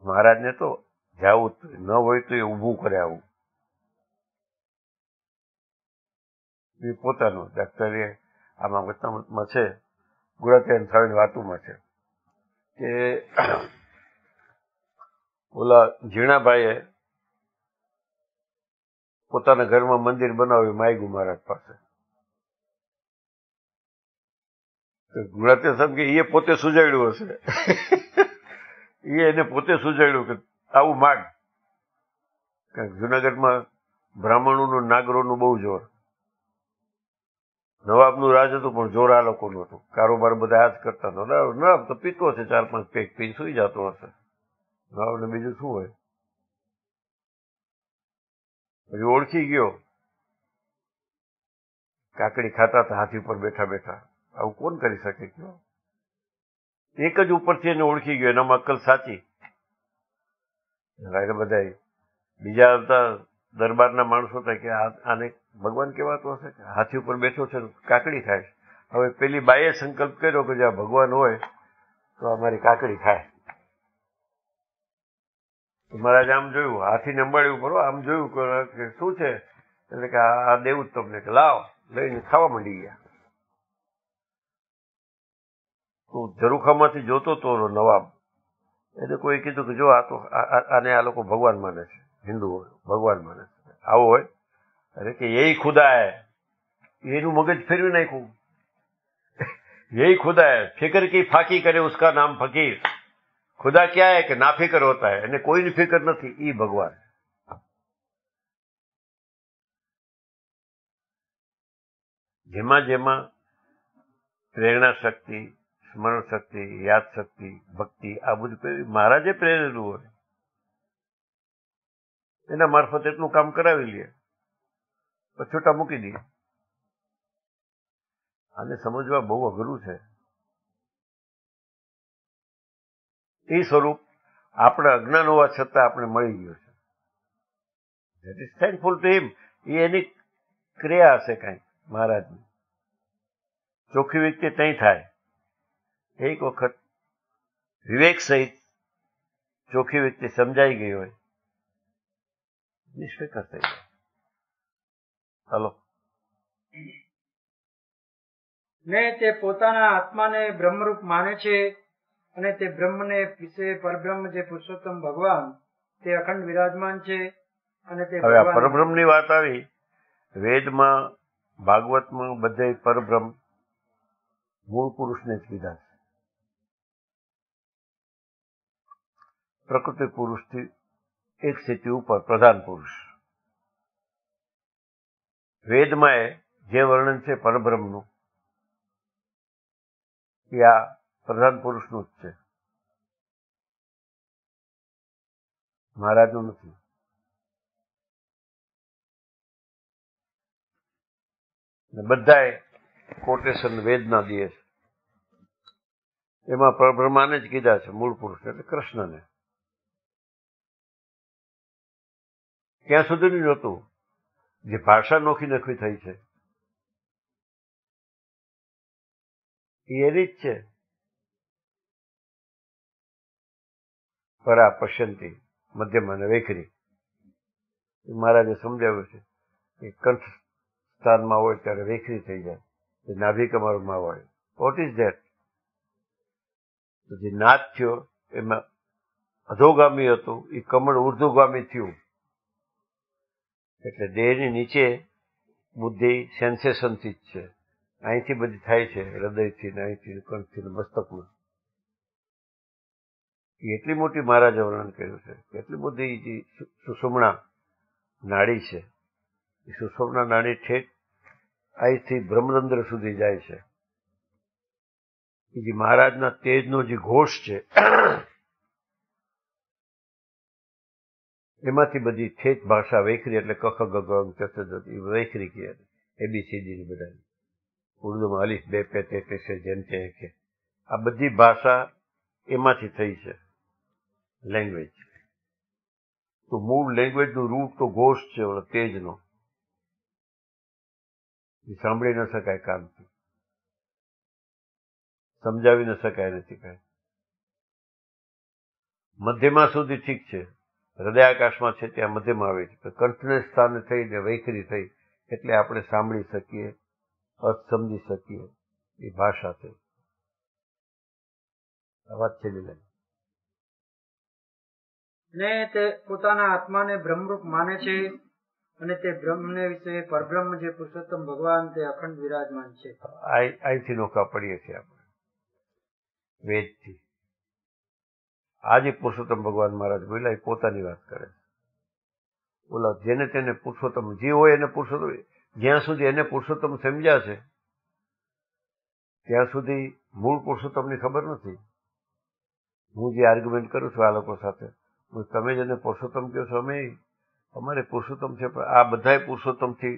મહારાજને તો જાવું ન હોય તો એ ઊભું કરે આવું. એ પોતાનું ડાક્ટરે આમાં વચનામૃતમાં છે ગુણાતીતાનંદ સ્વામીની વાતોમાં છે કે ઓલા ઝીણાભાઈએ પોતાના ઘરમાં મંદિર બનાવ્યું માયગુ મહારાજ પાસે. તો ગુણાતીતાનંદ સ્વામી કે એ પોતે સુજાડ્યું હશે. એને પોતે સૂચવ્યું કે આવું માગ. જુનાગઢમાં બ્રાહ્મણોનું નાગરોનું બહુ જોર. નવાબનું રાજ હતું પણ જોર આ લોકોનું હતું. કારોબાર બધા આ જ કરતા હતા. નવાબ તો પીતો હશે 4-5 પેક પી સુઈ જતો હશે. નવાબને બીજું શું હોય? પછી ઓળખી ગયો. કાકડી ખાતા હતા હાથી ઉપર બેઠા બેઠા. આવું કોણ કરી શકે? કયો એક જ ઉપરથી એને ઓળખી ગયો. એનામાં અક્કલ સાચી. બધા બીજા આવતા દરબારના માણસો હતા કે આને ભગવાન કહેવાતો હશે કે હાથી ઉપર બેઠો છે કાકડી ખાય છે. હવે પેલી બાઈએ સંકલ્પ કર્યો કે જો આ ભગવાન હોય તો આ મારી કાકડી ખાય. મહારાજ આમ જોયું હાથીને અંબાડી ઉપર આમ જોયું કે શું છે એટલે કે આ દેવું જ તમને કે લાવ લઈને ખાવા માંડી ગયા. તો ઝરૂખામાંથી જોતો તો નવાબ એટલે કોઈ કીધું કે જો આ તો આને આ લોકો ભગવાન માને છે. હિન્દુઓ ભગવાન માને છે. આવો હોય? અરે કે એ ખુદા એનું મગજ ફેરવી નાખ્યું. એ ખુદા ફિકર કી ફાકી કરે ઉસકા નામ ફકીર. ખુદા ક્યાં હે કે ના ફિકર હોતા હે. એને કોઈની ફિકર નથી. એ ભગવાન. જેમાં જેમાં પ્રેરણા શક્તિ સ્મરણ શક્તિ યાદ શક્તિ ભક્તિ આ બધું મહારાજે પ્રેરેલું હોય એના મારફત એટલું કામ કરાવી લે પછી છોટા મૂકી દે. આને સમજવા બહુ અઘરું છે. એ સ્વરૂપ આપણે અજ્ઞાન હોવા છતાં આપણે મળી ગયું છે. That is thankful to him. એની ક્રિયા હશે કાંઈ મહારાજની. ચોખ્ખી વ્યક્તિ ત્યાં થાય. એક વખત વિવેક સહિત ચોખ્ખી વ્યક્તિ સમજાઈ ગઈ હોય નિષ્ફેકર થઈ જાય. હલો ને તે પોતાના આત્માને બ્રહ્મરૂપ માને છે અને તે બ્રહ્મને વિશે પરબ્રહ્મ જે પુરુષોત્તમ ભગવાન તે અખંડ વિરાજમાન છે. અને તે હવે પરબ્રહ્મની વાત આવી. વેદમાં ભાગવતમાં બધે પરબ્રહ્મ મૂળ પુરુષને જ કીધા છે. પ્રકૃતિ પુરુષથી એક સ્થિતિ ઉપર પ્રધાન પુરુષ. વેદમાં જે વર્ણન છે પરબ્રહ્મનું એ આ પ્રધાન પુરુષનું જ છે. મહારાજનું નથી. બધાએ કોટેશન વેદના દે છે. એમાં પરબ્રહ્માને જ કીધા છે મૂળ પુરુષ એટલે કૃષ્ણને. ત્યાં સુધીનું જ હતું જે ભાષા નોખી નખવી થઈ છે એ રીત છે પરા પશ્યંતી મધ્યમાને વેખરી. મહારાજે સમજાવ્યું છે કે કંઠ સ્થાનમાં હોય ત્યારે વેખરી થઈ જાય, નાભિક અમારોમાં હોય. What is that? જે નાદ થયો એમાં અધોગામી હતું, એ કમળ ઉર્ધુગામી થયું. એટલે દેહની નીચે બુદ્ધિ સેન્સેશનથી જ છે, અહીંથી બધી થાય છે, હૃદયથી ને અહીંથી કંઠથી ને મસ્તકમાં. એટલી મોટી મહારાજે વર્ણન કર્યું છે, એટલી બધી જે સુષુમણા નાડી છે, એ સુષુમણા નાડી ઠેઠ અહીંથી બ્રહ્મરંધ્ર સુધી જાય છે. જે મહારાજના તેજનો જે ઘોષ છે એમાંથી બધી ઠેઠ ભાષા વેખરી, એટલે કખ ગગંગ ચતુર્દત વેખરી કહે, ABCD ની બધાની ઉર્દુમાં અલીફ બે પે તે છે જેમ તે કે આ બધી ભાષા એમાંથી થઈ છે. લેંગ્વેજ તો મૂળ લેંગ્વેજનું રૂટ તો ઘોષ છે, ઓલો તેજનો એ સાંભળી ન શકાય, કામથી સમજાવી ન શકાય, નથી કાંઈ. મધ્યમાં સુધી ઠીક છે, હૃદય આકાશમાં છે ત્યાં મધ્યમાં આવે છે, કંઠને સ્થાને થઈને વૈખરી થઈ, એટલે આપણે સાંભળી શકીએ, અર્થ સમજી શકીએ એ ભાષા થઈ. આ વાત છે લીલા ને તે પોતાના આત્માને બ્રહ્મરૂપ માને છે અને તે બ્રહ્મને વિશે પરબ્રહ્મ જે પુરુષોત્તમ ભગવાન તે અખંડ વિરાજમાન છે. અહીંથી નોખા પડીએ છીએ આપણે વેદથી. આજે પુરુષોત્તમ ભગવાન મહારાજ બોલ્યા એ પોતાની વાત કરે. બોલા જેને તેને પુરુષોત્તમ, જે હોય એને પુરુષોત્તમ, જ્યાં સુધી એને પુરુષોત્તમ સમજાશે ત્યાં સુધી મૂળ પુરુષોત્તમની ખબર નથી. હું જે આર્ગ્યુમેન્ટ કરું છું આ લોકો સાથે, તમે જેને પુરુષોત્તમ કહો છો અમે અમારે પુરુષોત્તમ છે, પણ આ બધાય પુરુષોત્તમથી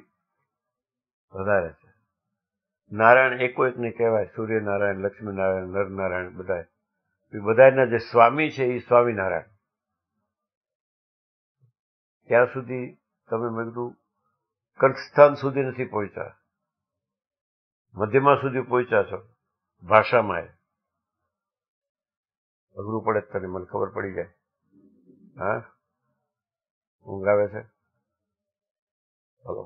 વધારે છે. નારાયણ એકો એકને કહેવાય, સૂર્યનારાયણ, લક્ષ્મીનારાયણ, નરનારાયણ, બધાય બધાના જે સ્વામી છે એ સ્વામિનારાયણ. ત્યાં સુધી તમે મેં કીધું કંઠસ્થાન સુધી નથી પહોંચ્યા, મધ્યમાં સુધી પહોંચ્યા છો ભાષામાં. અઘરું પડે તને, મને ખબર પડી જાય. હા, ઊંઘ આવે છે? હલો,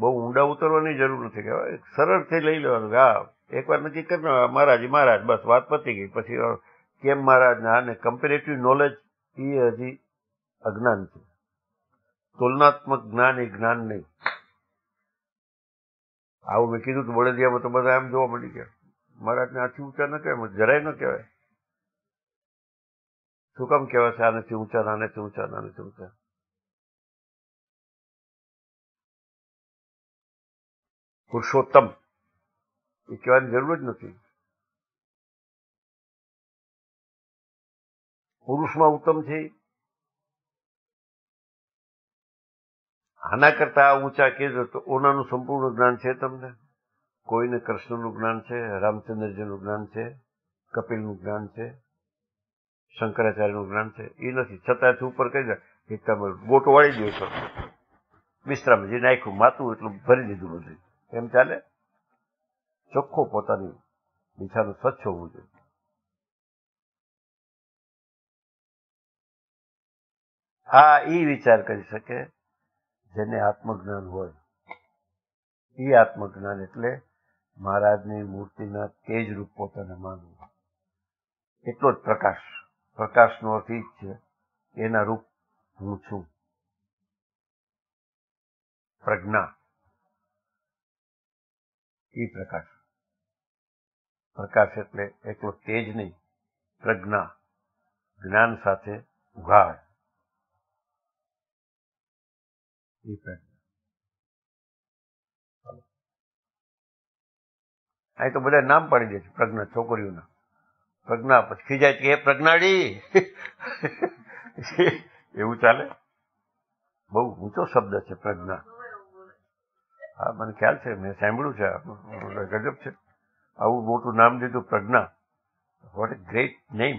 બહુ ઊંડા ઉતરવાની જરૂર નથી, કહેવાય સરળથી લઈ લેવાનું. હા, એકવાર નક્કી કરી મહારાજ મહારાજ બસ વાત પતી ગઈ. પછી કેમ મહારાજના અને કમ્પેરેટિવ નોલેજ એ હજી અજ્ઞાન છે. તુલનાત્મક જ્ઞાન એ જ્ઞાન નહીં. આવું મેં કીધું તો વડોદરામાં તો બધા એમ જોવા મળી ગયા મહારાજને આથી ઊંચા ન કહેવાય, જરાય ન કહેવાય. શું કામ કહેવાય છે આનાથી ઊંચા, આનાથી ઊંચા, આનાથી ઊંચા? પુરુષોત્તમ એ કહેવાની જરૂર જ નથી. પુરુષમાં ઉત્તમ છે, આના કરતા ઊંચા કહેજો તો ઓનાનું સંપૂર્ણ જ્ઞાન છે તમને. કોઈને કૃષ્ણનું જ્ઞાન છે, રામચંદ્રજીનું જ્ઞાન છે, કપિલનું જ્ઞાન છે, શંકરાચાર્યનું જ્ઞાન છે, એ નથી. છતાં ઉપર કહી દે કે તમે ગોટો વાળી દો છો, મિશ્રામાં જે નાખ્યું માથું એટલું ભરી દીધું બધું, એમ ચાલે? ચોખ્ખો પોતાની દિશાનું સ્વચ્છ હોવું જોઈએ. આ એ વિચાર કરી શકે જેને આત્મજ્ઞાન હોય. એ આત્મજ્ઞાન એટલે મહારાજની મૂર્તિના તેજરૂપ પોતાને માનવું, એટલો જ પ્રકાશ. પ્રકાશનો અર્થ એ જ છે, એના રૂપ હું છું. પ્રજ્ઞા એ પ્રકાશ. પ્રકાશ એટલે એકલો તેજ નહીં, પ્રજ્ઞા, જ્ઞાન સાથે ઉઘાડ. અહીં તો બધા નામ પાડી દે છે પ્રજ્ઞા, છોકરીઓના પ્રજ્ઞા. પછી ખીજાય કે એ પ્રજ્ઞાડી, એવું ચાલે? બહુ ઊંચો શબ્દ છે પ્રજ્ઞા. હા, મને ખ્યાલ છે, મેં સાંભળ્યું છે. ગજબ છે, આવું મોટું નામ દીધું પ્રજ્ઞા. What a great name.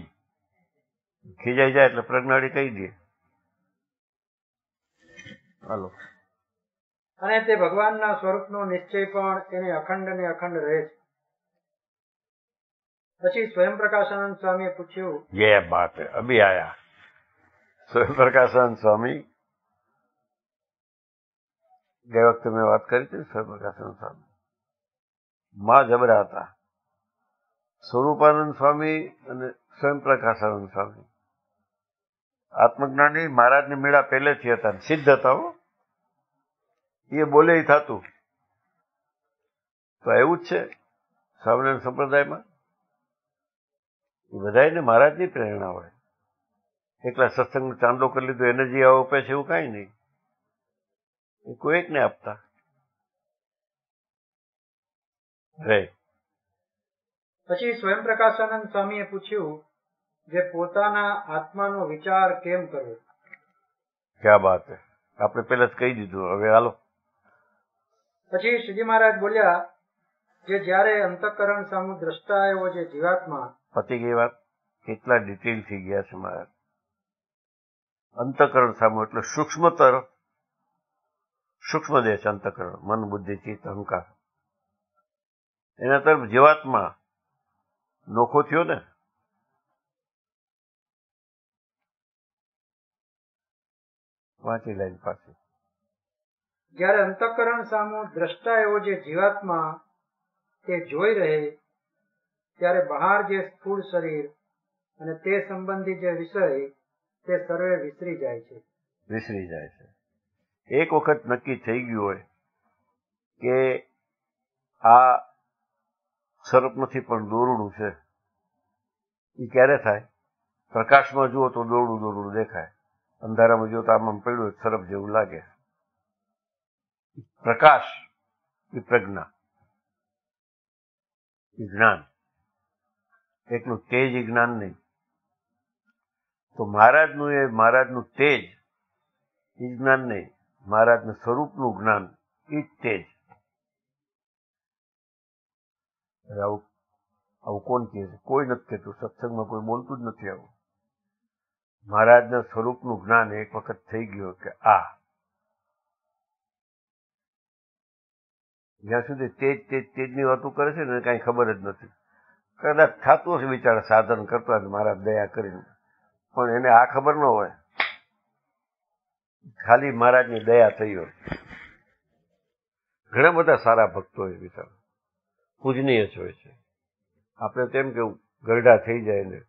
ખીજાઈ જાય એટલે પ્રજ્ઞાવાળી કહી દે. હાલો. અને તે ભગવાનના સ્વરૂપનો નિશ્ચય પણ એને અખંડ ને અખંડ રહે છે. પછી સ્વયં પ્રકાશાનંદ સ્વામીએ પૂછ્યું, યે બાત અભી આયા. સ્વયં પ્રકાશાનંદ સ્વામી, गए वक्त में बात करी थी स्वयं प्रकाशानंद स्वामी माँ जबरा था. स्वरूपानंद स्वामी અને સ્વયં પ્રકાશાનંદ સ્વામી આત્મજ્ઞાની મહારાજની મેળા પહેલેથી હતા, સિદ્ધ હતા. એ બોલે થતું તો એવું જ છે સ્વામિનારાયણ સંપ્રદાયમાં. એ બધાને મહારાજની પ્રેરણા હોય. એકલા સત્સંગનો ચાંદલો કરી લીધો એને જે આપે છે એવું કાંઈ નહીં, कोई एक नहीं आपता रे. પછી સ્વયં પ્રકાશાનંદ સ્વામીએ પૂછ્યું જે પોતાના આત્માનો વિચાર કેમ કરવો. ક્યા વાત છે, આપણે પહેલા જ કહી દીધું, હવે હાલો. પછી શ્રીજી મહારાજ બોલ્યા જે જ્યારે અંતઃકરણ સામુ દ્રષ્ટા આવ્યો જે જીવાત્મા. પતિ ગઈ વાત, કેટલા ડિટેલ થઈ ગયા છે મહારાજ. અંતઃકરણ સામુ એટલે સૂક્ષ્મતર, सूक्ष्म देह से अंतकरण मन बुद्धि चित्त अहंकार एना तरफ जीवात्मा नोखो थयो ने. वाची लाइन पाछी જ્યારે અંતકરણ સામુ દ્રષ્ટા એવો જે જીવાત્મા તે જોઈ રહે ત્યારે બહાર જે સ્થૂળ શરીર અને તે સંબંધી જે વિષય તે સર્વે વિસરી જાય છે. વિસરી જાય છે. એક વખત નક્કી થઈ ગયું હોય કે આ સ્વરૂપ નથી પણ દોરડું છે, એ ક્યારે થાય? પ્રકાશમાં જુઓ તો દોરડું દોરડું દેખાય, અંધારામાં જુઓ તો આમ પડ્યું સ્વરૂપ જેવું લાગે. પ્રકાશ એ પ્રજ્ઞા, એ જ્ઞાન. એકલું તેજ એ જ્ઞાન નહીં. તો મહારાજનું એ મહારાજનું તેજ એ જ્ઞાન નહીં, મહારાજને સ્વરૂપનું જ્ઞાન એ તેજ. આવું કોણ કહે છે? કોઈ નથી કહેતું, સત્સંગમાં કોઈ બોલતું જ નથી આવું. મહારાજના સ્વરૂપનું જ્ઞાન એક વખત થઈ ગયું કે આ જ્યાં સુધી તેજ તેજ તેજની વાતો કરે છે ને કાંઈ ખબર જ નથી. કદાચ થતું હશે વિચાર સાધન કરતા મહારાજ દયા કરીને, પણ એને આ ખબર ન હોય, ખાલી મહારાજની દયા થઈ હોય. ઘણા બધા સારા ભક્તો હોય બિચારા, પૂજનીય જ હોય છે. આપણે તેમ કેવું ગરડા થઈ જાય ને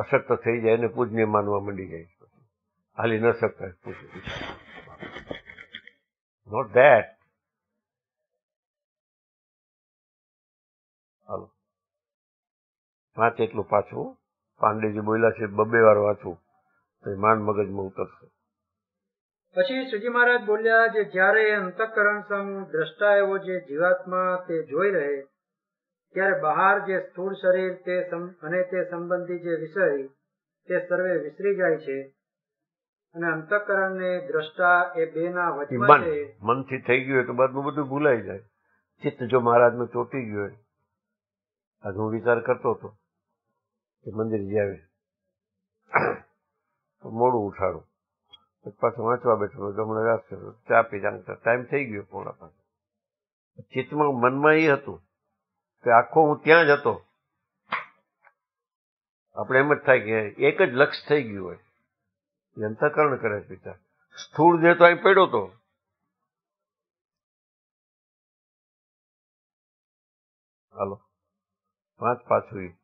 અશક્ત થઈ જાય ને પૂજનીય માનવા માંડી જાય છે, હાલી ન શકતા પૂજનીય. Not that. હાલો વાંચે એટલું પાછું. પાંડેજી બોલ્યા છે બબ્બે વાર વાંચવું તો માન મગજમાં ઉતરશે. પછી શ્રીજી મહારાજ બોલ્યા જે જ્યારે અંતઃકરણ સામુ દ્રષ્ટા એવો જે જીવાત્મા તે જોઈ રહે ત્યારે બહાર જે સ્થૂળ શરીર તે અને તે સંબંધી જે વિષય તે સર્વે વિસરી જાય છે અને અંતઃકરણને દ્રષ્ટા એ બેના વચમાં છે. મનથી થઈ ગયું તો બધું ભૂલાઈ જાય. ચિત્ત જો મહારાજમાં ચોટી ગયું. આજ હું વિચાર કરતો હતો કે મંદિર જાવે તો મોડું ઉઠાડું, પાછું વાંચવા બેઠો, ગમણા ચા પી જાણતા ટાઈમ થઈ ગયો પોણા પાસે. ચિત્તમાં મનમાં એ હતું કે આખો હું ત્યાં જ હતો. આપણે એમ જ થાય કે એક જ લક્ષ્ય થઈ ગયું હોય. એ અંતઃકરણ કરે છે પિતા. સ્થૂળ દેહ તો અહીં પડ્યો હતો. હાલો પાંચ પાછું.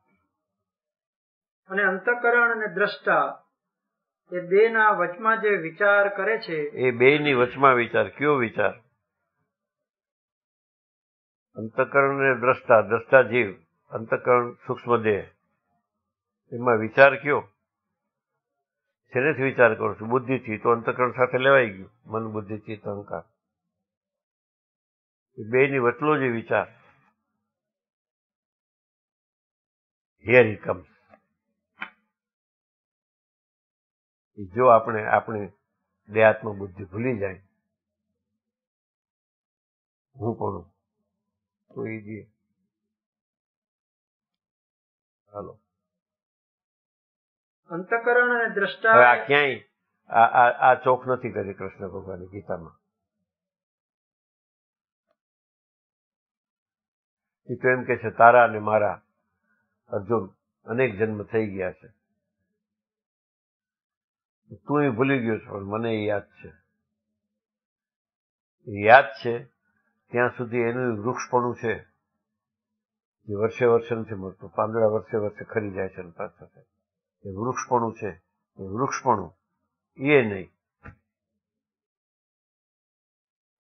અને અંતઃકરણ અને દ્રષ્ટા એ બે ના વચમાં જે વિચાર કરે છે એ બે ની વચમાં વિચાર. કયો વિચાર? અંતકરણ ને દ્રષ્ટા, દ્રષ્ટા જીવ, અંતકરણ સૂક્ષ્મ દેહ. એમાં વિચાર કયો? શેનેથી વિચાર કરું છું? બુદ્ધિથી. તો અંતકરણ સાથે લેવાઈ ગયું. મન બુદ્ધિ ચિત્ત અહંકાર એ બે ની વચલો જે વિચાર. Here he comes. જો આપણે આપણી દેહાત્મ બુદ્ધિ ભૂલી જાય હું કોણ તો એ જે. હાલો अंतकरण ने दृष्टा आ क्या ही आ आ आ चोक नहीं करे कृष्ण भगवान ने गीता में कि तो एम के छे तारा ने मारा अर्जुन अनेक जन्म थई गया छे तू ही भूली गयो छे पर मने याद छे ત્યાં સુધી એનું વૃક્ષપણું છે જે વર્ષે વર્ષે નથી મળતું પાંદડા વર્ષે વર્ષે ખરી જાય છે પાછા એ વૃક્ષપણું છે એ વૃક્ષપણું એ નહીં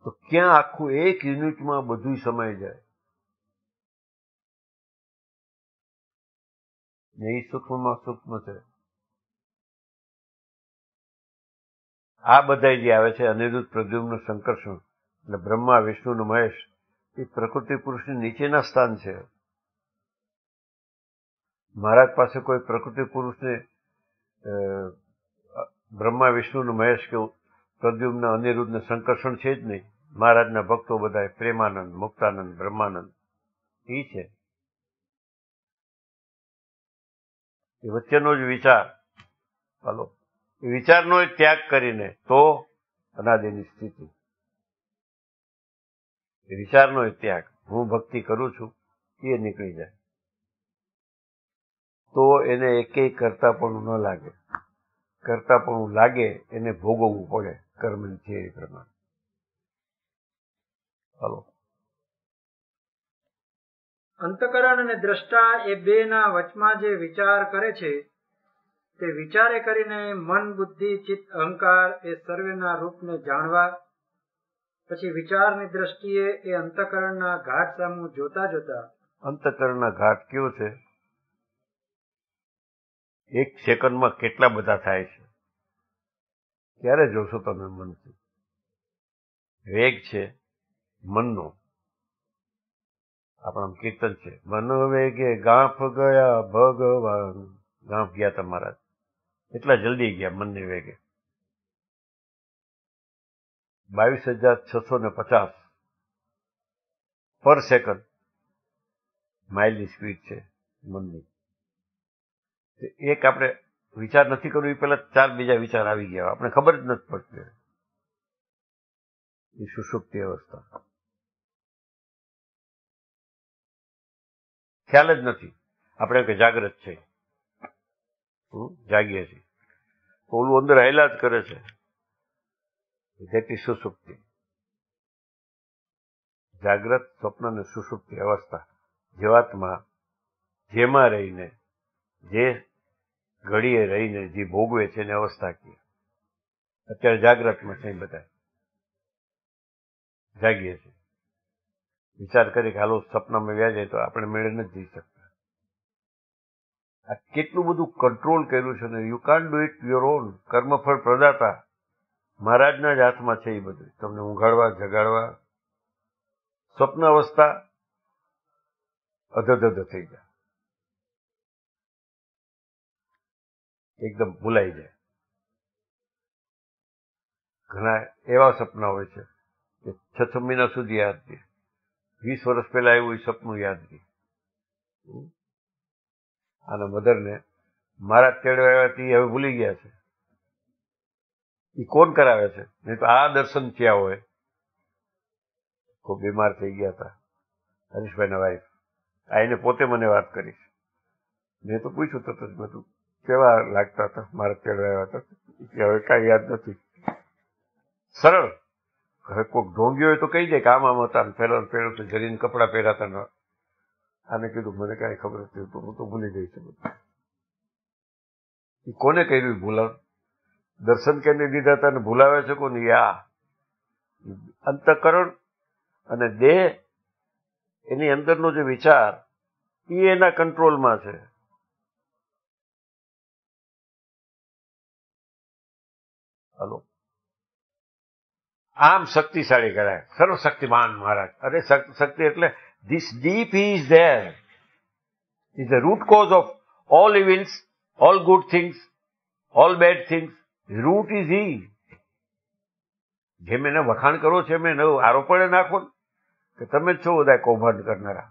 તો ક્યાં આખું એક યુનિટમાં બધું સમાઈ જાય એ સૂક્ષ્મમાં સૂક્ષ્મ છે આ બધા જે આવે છે અનિરુદ્ધ પ્રદ્યુમ્ન સંકર્ષણ એટલે બ્રહ્મા વિષ્ણુ ને મહેશ એ પ્રકૃતિ પુરુષની નીચેના સ્થાન છે મહારાજ પાસે કોઈ પ્રકૃતિ પુરુષને બ્રહ્મા વિષ્ણુ ને મહેશ કે પ્રદ્યુમ્ન અનિરુદ્ધને સંકર્ષણ છે જ નહીં મહારાજના ભક્તો બધા પ્રેમાનંદ મુક્તાનંદ બ્રહ્માનંદ એ છે એ વચ્ચેનો જ વિચાર હાલો એ વિચારનો જ ત્યાગ કરીને તો અનાદિની સ્થિતિ विचारનો त्याग हूँ भक्ति करू छू ये निकली जाए तो एने एके करतापणु न लागे करतापणु लागे एने भोगवू पड़े कर्मनी थ्योरी प्रमाण हलो अंतकरण अने द्रष्टा ए बेना वचमां जे विचार करे छे ते विचारे करीने मन बुद्धि चित्त अहंकार ए सर्वेना रूपने जाणवा પછી વિચારની દ્રષ્ટિએ એ અંતકરણના ઘાટ સામે જોતા જોતા અંતકરણના ઘાટ કયો છે એક સેકન્ડમાં કેટલા બધા થાય છે ક્યારે જોશો તમે મનથી વેગ છે મનનો આપણા કીર્તન છે મન વેગે ગાંફ ગયા ભગવાન ગાંફ ગયા તમારા એટલા જલ્દી ગયા મનને વેગે 22,650 पर सेकंड माइल की स्पीड है मन की एक आपने विचार नहीं करो ये पहला चार बीजा विचार आ गया आपने खबर ज नहीं पड़ती सुषुप्ति अवस्था ख्याल ज नहीं आपने जागृत है जागिए छे ओलू अंदर हेला ज करे छे सुसुप्ति जागृत स्वप्न सुसुप्ति अवस्था जीवात्मा जेमा रहीने जे घड़ीए रहीने जे भोगवे छे ने अवस्था की अत्यारे जागृत में छे बताय जागिए छे विचार करे कि हालो सपना में व्या जाए तो आपणे मेळे नथी जी सकता आ केटलुं बधुं कंट्रोल कर्युं छे ने you can't do it your own कर्मफल प्रदाता મહારાજના જ હાથમાં છે એ બધું તમને ઊંઘાડવા જગાડવા સ્વપ્ન અવસ્થા અધધ થઈ જાય એકદમ ભૂલાઈ જાય ઘણા એવા સપના હોય છે કે 6 મહિના સુધી યાદ રહે 20 વર્ષ પહેલા એવું સપનું યાદ રહે આના મધરને મહારાજ તેડવા આવ્યા તે હવે ભૂલી ગયા છે ई कोण करावे छे नहीं तो आ दर्शन क्या होय खूब बीमार थी गया था हरीशभाई ना वाइफ आईने पोते मने बात करी मैं तो पूछू तो बधु केवा लगता था मारा तेड़वाया था हवे कई याद नहीं सरल कोई ढोंगियो हो तो कही दे काम आम था फेरन फेरो तो जरीन कपड़ा पहराता न आने कीधु मैंने कई खबर नहीं तो हूँ तो भूली गई छे बधु ई कोने कर्युं भूला दर्शन केने दीधा तने भूलावे छे कोनी या अंतकरण अने देह एनी अंदरनो जे विचार ई एना कंट्रोलमां छे हलो आम शक्तिशाली कराय सर्वशक्तिमान महाराज अरे शक्ति एटले this deep is there is the root cause of all evils all good things all bad things root is he जेम वखाण करो एम आरोपण नाखो कि तमे छो बधा कौभांड करनारा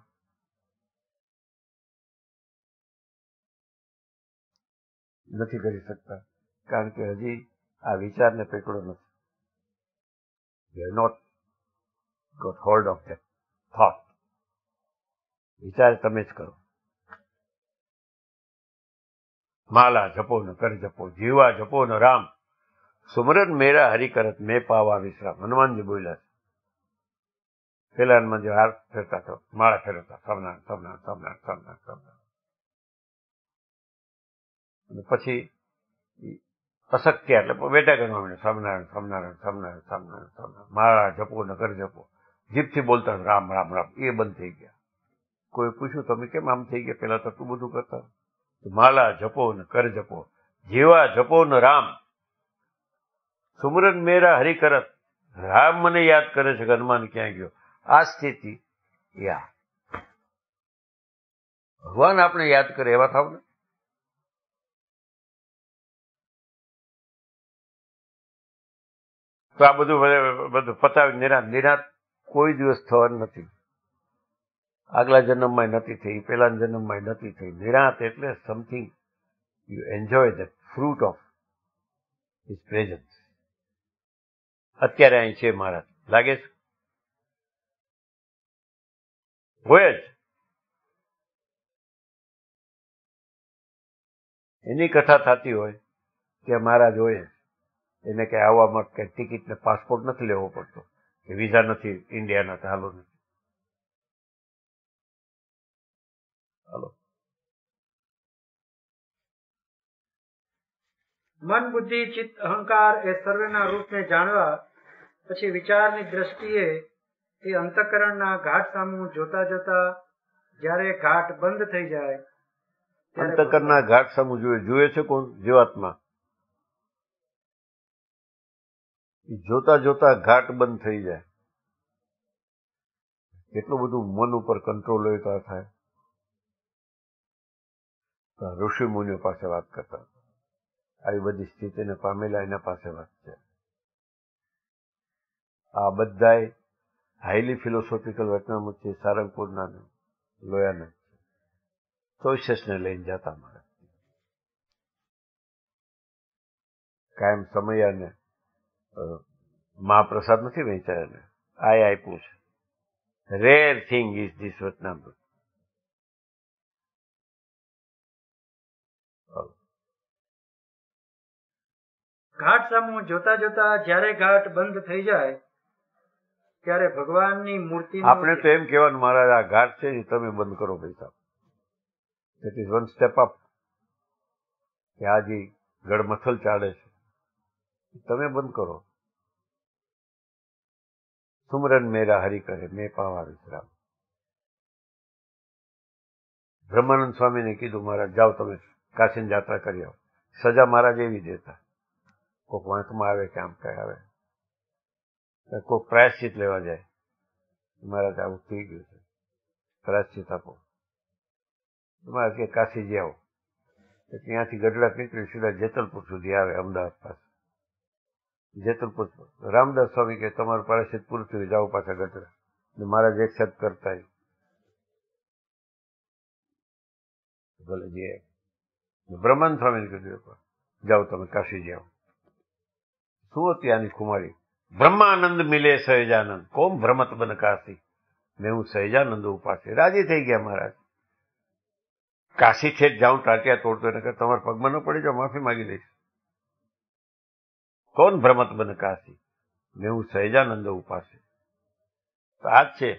નથી કરી શકતા, કારણ કે હજી આ વિચારને પકડ્યો નથી. We have not got hold of that thought. વિચાર તમે જ કરો. માલા જપો ન કર જપો, જીવા જપો ન રામ, સુમરન મેરા હરિ કરત મેં પાવા વિશ્રામ. હનુમાનજી બોલ્યા છે. પેલા હનુમાનજી હાથ ફેરતા તો માળા ફેરવતા સમનાર સમનાર સમનાર સમનાર સમનાર. અને પછી અશક્ય એટલે બેટા ગણવા મળે સ્વામિનારાયણ સ્વામિનારાયણ સ્વામિનારાયણ સ્વામિનારાયણ સ્વામિનારાયણ, માળા જપો નગર જપો, જીભથી બોલતા રામ રામ રામ, એ બંધ થઈ ગયા. કોઈ પૂછ્યું તમે કેમ આમ થઈ ગયા, પેલા તો તું બધું કરતા. માળા જપો ને કર જપો, જેવા જપો ને રામ, સુમરન મેરા હરિ કરત, રામ મને યાદ કરે છે, હનુમાન ક્યાં ગયો. આ સ્થિતિ યા ભગવાન આપણે યાદ કરે એવા થાવ ને. તો આ બધું પતાવી નિરાંત કોઈ દિવસ થવાનું નથી. આગલા જન્મમાં નથી થઈ, પેલા જન્મમાં નથી થઈ. નિરાંત એટલે something you enjoy the fruit of his presence. અત્યારે અહીં છે મહારાજ, લાગે છે હોય જ. એની કથા થતી હોય કે મહારાજ હોય, એને કંઈ આવવામાં કંઈ ટિકિટ ને પાસપોર્ટ નથી લેવો પડતો, કે વિઝા નથી ઇન્ડિયાના. હાલો નથી, હાલો મન બુદ્ધિ ચિત્ત અહંકાર એ સર્વના રૂપને જાણવા પછી વિચારની દ્રષ્ટિએ એ અંતકરણના ઘાટ સામું જોતા જોતા જ્યારે ઘાટ બંધ થઈ જાય, અંતકરણના ઘાટ સામું જુએ છે કોણ? જીવાત્મા. જોતા જોતા ઘાટ બંધ થઈ જાય. કેટલું બધું મન ઉપર કંટ્રોલ હોય તો થાય. ઋષિ મુનિઓ પાસે વાત કરતા, આવી બધી સ્થિતિને પામેલા એના પાસે વાત છે. આ બધાય હાઈલી ફિલોસોફિકલ વચનામૃત છે, સારંગપુરના લોયાના ચોઈસને લઈને જતા મળે. કાયમ સમયાને મહાપ્રસાદ નથી વેચાય, આય આપ્યું છે. Rare thing is this વચનામૃત. ઘાટ સામું જોતા જોતા જ્યારે ઘાટ બંધ થઈ જાય ત્યારે ભગવાનની મૂર્તિ. આપણે તો એમ કહેવાનું મહારાજ આ ઘાટ છે એ તમે બંધ કરો ભાઈ સાહેબ. That is one step up. કે આજે ગડમથલ ચાલે છે તમે બંધ કરો. સુમરન મેરા હરિ કરે મેં પાવા વિશ્રામ. બ્રહ્માનંદ સ્વામીને કીધું મહારાજ જાઓ તમે કાશી જાત્રા કરી આવો. સજા મહારાજ એવી દેતા, કોઈક વાંકમાં આવે કે આમ કઈ આવે, કોઈક પ્રાયશ્ચિત લેવા જાય. મહારાજ આવું થઈ ગયું છે, પ્રાયશ્ચિત આપો. મહારાજ કે કાશી જે આવો. ત્યાંથી ગઢડા નીકળી સીધા જેતલપુર સુધી આવે, અમદાવાદ પાસે જેતલપુર. રામદાસ સ્વામી કે તમારું પારાશિત પૂરું થયું, જાઓ પાછા ગઢડા. મહારાજ એક સાથ કરતા ભલે જે બ્રહ્માનંદ સ્વામીને કીધું જાઓ તમે કાશી જાઓ. શું હતી આની ખુમારી? બ્રહ્માનંદ મિલે સહજાનંદ કોમ ભ્રમત બન કાશી. ને હું સહજાનંદ ઉપાસી. રાજી થઈ ગયા મહારાજ. કાશી છે જાઉં ટાટિયા તોડતો એને કે તમારા પગમાં ન પડી જાઓ, માફી માગી લઈશ. કોણ ભ્રમત બન કાશી? ને હું સહજાનંદ ઉપાસી. આ જ છે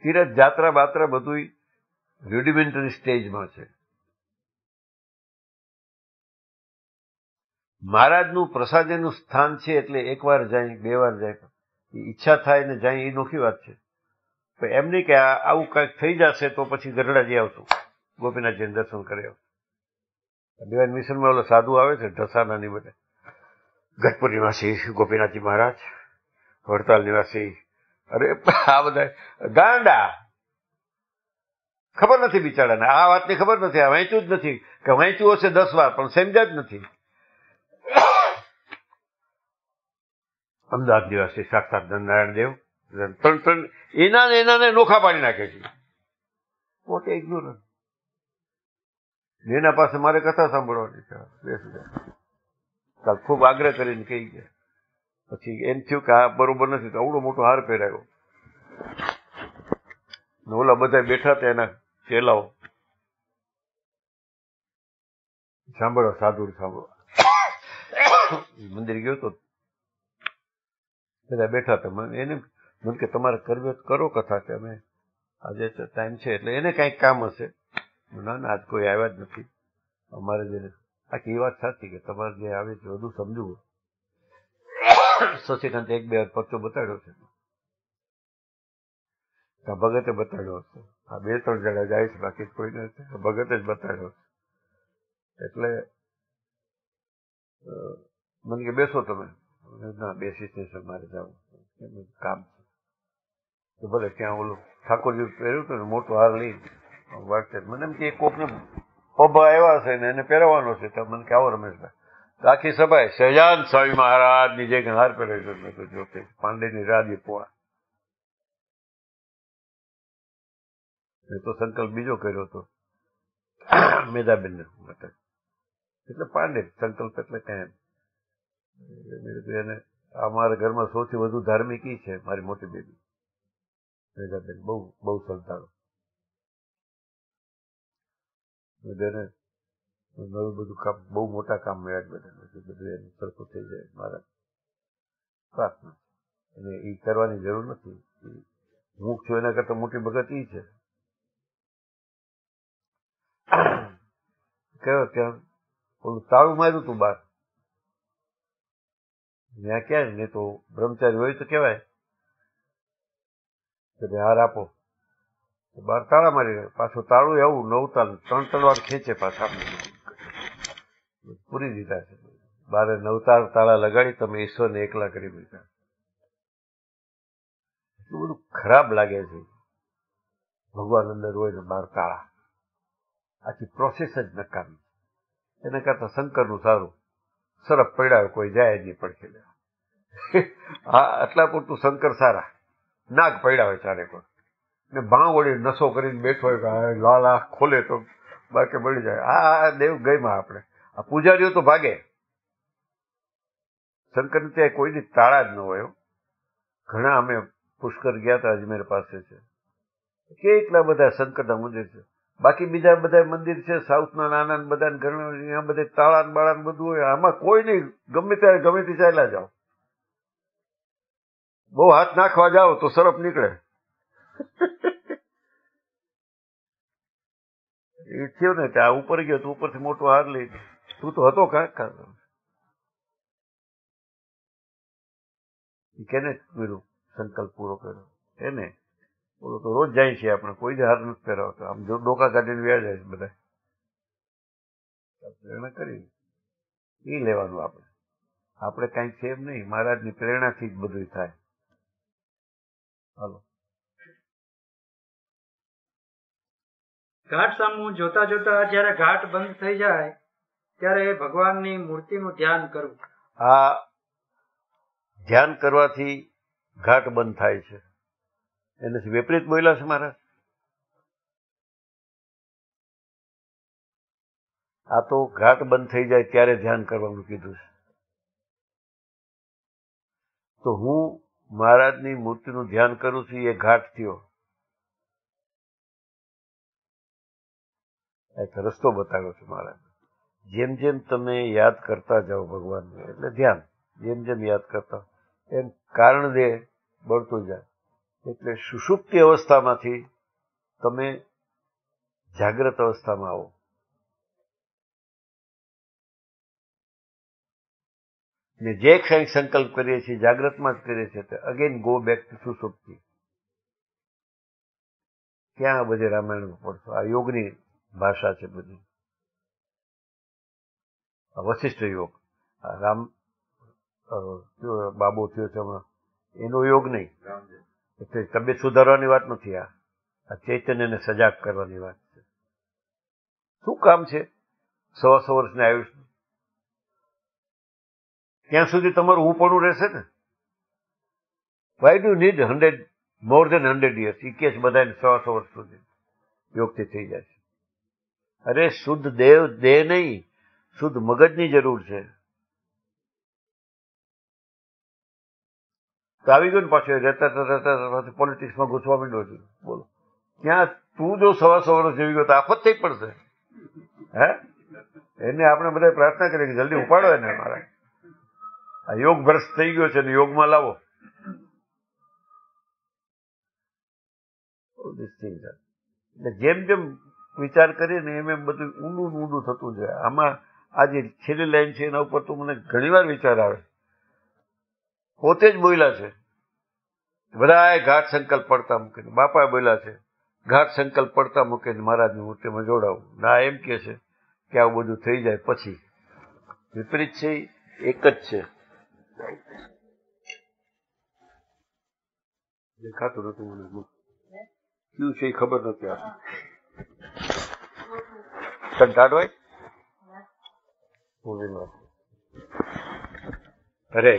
તીરથ જાત્રા બાત્રા બધું રુડિમેન્ટરી સ્ટેજમાં છે. મહારાજનું પ્રસાદ એનું સ્થાન છે, એટલે એકવાર જાય બે વાર જાય, ઈચ્છા થાય ને જાય, એ નોખી વાત છે. પણ એમ નહીં કે આવું કંઈક થઈ જશે તો પછી ગઢડાજી આવશું, ગોપીનાથજીને દર્શન કરી આવશું. ડિવાઇન મિશનમાં ઓલો સાધુ આવે છે ઢસાના નિમિત્તે, ગઢપુર નિવાસી ગોપીનાથજી મહારાજ, વડતાલ નિવાસી. અરે આ બધા ગાંડા, ખબર નથી બિચારાને, આ વાતની ખબર નથી. આ વાંચ્યું જ નથી, કે વાંચ્યું હશે 10 વાર પણ સમજ્યા જ નથી. અમદાવાદ નિવાસી સાક્ષાત નારાયણ દેવ, ત્રણ એના ને એનાને નોખા પાડી નાખે છે. મોટે ઇગ્નોરન્સ. એના પાસે મારે કથા સાંભળવાની છે, બેસી જાય. કાલ ખૂબ આગ્રહ કરીને કહી ગયા, પછી એમ થયું કે આ બરોબર નથી, તો આવડો મોટો હાર પહેરાયો. ઓલા બધા બેઠા હતા એના ચેલાઓ, સાંભળો સાધુ સાંભળો. મંદિર ગયો તો બધા બેઠા હતા, એને મને કે તમારે કરવી તો કરો કથા, કે અમે આજે ટાઈમ છે એટલે એને કાંઈક કામ હશે. ના ના, આજ કોઈ આવ્યા જ નથી અમારે. જે આખી વાત સાચી કે તમારે જે આવે છે બધું સમજવું. શશિકાંત એક બે પત્તો બતાડ્યો છે, ભગતે બતાડ્યો હશે. આ બે ત્રણ જણા જાય છે, બાકી કોઈ નથી, ભગતે જ બતાડ્યો છે. એટલે મને કે બેસો તમે. ના, બેસીશ નહીં સર, મારે જવું કામ છે. તો ભલે ત્યાં ઓલું ઠાકોરજી પહેર્યું હતું ને, મોટો હાર લઈ વાટશે. મને એમ કે કોકને પબ આવ્યા હશે ને એને પહેરવાનો છે. તો મને કે આવો રમેશભાઈ. તો આખી સભાએ સહજાનંદ સ્વામી મહારાજની જે હાર પહેરાવ્યો હતો, જોકે પાંડેની રાજી પોળા. મેં તો સંકલ્પ બીજો કર્યો હતો મેધાબેનને માટે, એટલે પાંડે સંકલ્પ એટલે કાંઈ. એને અમારા ઘરમાં સૌથી વધુ ધાર્મિક ઈ છે મારી મોટી બેબી મેધાબેન, બહુ બહુ સંતાનો. એને નવું બધું કામ, બહુ મોટા કામ મળ્યા જ બધા, બધું એનું સરખું થઈ જાય મારા પ્રાર્થના. અને એ કરવાની જરૂર નથી, હું છું એના કરતાં મોટી ભગત ઈ છે. કયો ત્યાં ઓલું તાળું માર્યું તું બાર, ત્યાં ક્યાં ને, તો બ્રહ્મચારી હોય તો કહેવાય કે ભાઈ હાર આપો. બાર તાળા મારી, પાછું તાળું આવું નવું તાળું, ત્રણ તલવાર ખેંચે પાછા પૂરી દીધા છે. બારે નવતાર તાળા લગાડી તમે ઈશ્વરને એકલા કરી દીધા. એટલું બધું ખરાબ લાગે છે. ભગવાન અંદર હોય ને બાર તાળા, આખી પ્રોસેસ જ નકામી. એના કરતાં શંકરનું સારું, સરફ પડ્યા કોઈ જાય નહીં પડખે લેવા. આટલા પૂરતું શંકર સારા, નાગ પડ્યા હોય ચારે પણ, ને બાં વળી નસો કરીને બેઠો હોય, લાલા ખોલે તો બાકે મળી જાય. આ દેવ ગયમાં આપણે આ પૂજારીઓ તો ભાગે. શંકરને ત્યાં કોઈની તાળા જ ન હોય. ઘણા અમે પુષ્કર ગયા હતા, અજમેર પાસે છે, કેટલા બધા શંકરના મંદિર છે. બાકી બીજા બધા મંદિર છે સાઉથના, નાના બધાને ઘરના બધે તાળાન બાળાન બધું હોય. આમાં કોઈ નહીં, ગમે ત્યારે ગમે તે ચાલ્યા જાઓ. બહુ હાથ નાખવા જાઓ તો સરફ નીકળે. એ થયો ને કે આ ઉપર ગયો તો ઉપરથી મોટો હાર લઈ, તું તો હતો કાંક કેને કર્યું, સંકલ્પ પૂરો કર્યો એને. બોલો તો રોજ જાય છે આપણે, કોઈ જ હાર નથી પહેરાવતો. આમ જો ડોકા કાઢીને વ્યા જાય છે બધા. પ્રેરણા કરી એ લેવાનું. આપણે કાંઈ છે એમ નહીં, મહારાજની પ્રેરણાથી જ બધું થાય. હાલો, ઘાટ સામુ જોતા જોતા જયારે ઘાટ બંધ થઈ જાય ત્યારે ભગવાનની મૂર્તિનું ધ્યાન કરવું. આ ધ્યાન કરવાથી ઘાટ બંધ થાય છે. એનાથી વિપરીત બોલ્યા છે મહારાજ. આ તો ઘાટ બંધ થઈ જાય ત્યારે ધ્યાન કરવાનું કીધું છે. તો હું મહારાજની મૂર્તિનું ધ્યાન કરું છું, એ ઘાટ થયો. એક રસ્તો બતાવ્યો છે મહારાજ. જેમ જેમ તમે યાદ કરતા જાઓ ભગવાનને, એટલે ધ્યાન, જેમ જેમ યાદ કરતા એમ કારણ દે બળતું જાય. એટલે સુષુપ્તિ અવસ્થામાંથી તમે જાગ્રત અવસ્થામાં આવો. ને જે ક્ષણિક સંકલ્પ કરીએ છીએ જાગ્રતમાં જ કરીએ છીએ, તો અગેન ગો બેક ટુ સુષુપ્તિ. ક્યાં બધે રામાયણ પડશો. આ યોગની ભાષા છે બધી, વશિષ્ઠ યોગ. રામ બાબો થયો છે હમણાં, એનો યોગ નહીં. એટલે તબિયત સુધારવાની વાત નથી, આ ચૈતન્યને સજાગ કરવાની વાત છે. શું કામ છે 125 વર્ષની આયુષનું? ત્યાં સુધી તમારું હુંપણું રહેશે ને. Why do need 100 more than 100 years? એ કેસ બધાને 125 વર્ષ સુધી યોગથી થઈ જાય છે. अरे शुद्ध देव देह नहीं, शुद्ध मगज नहीं जरूर है। तो આવી ગયું ને પાછું રહેતા પોલિટિક્સમાં ઘૂસવા માંડ્યો છું। બોલો, ત્યાં તું જો સવા સવારો જીવી ગયો તો આફત થઈ પડશે। હે, એને આપણે બધા પ્રાર્થના કરીએ કે જલ્દી ઉપાડો એને, મારા આ યોગ ભ્રષ્ટ થઈ ગયો છે ને યોગમાં લાવો। એટલે જેમ જેમ વિચાર કરીએ ને એમ એમ બધું ઊંડું ઊંડું થતું જાય। આમાં આ જે છેલ્લી લાઈન છે એના ઉપર તો મને ઘણીવાર વિચાર આવે। પોતે જ બોલ્યા છે, બધાએ ઘાટ સંકલ્પ પડતા મૂકીને, બાપાએ બોલ્યા છે ઘાટ સંકલ્પ પડતા મૂકીને મહારાજને હું તેમાં જોડાવું ના, એમ કહે છે કે આવું બધું થઈ જાય પછી। વિપરીત છે એક જ છે, દેખાતું નથી મને ક્યું છે ખબર નથી આવતી। કંટાળો હોય અરે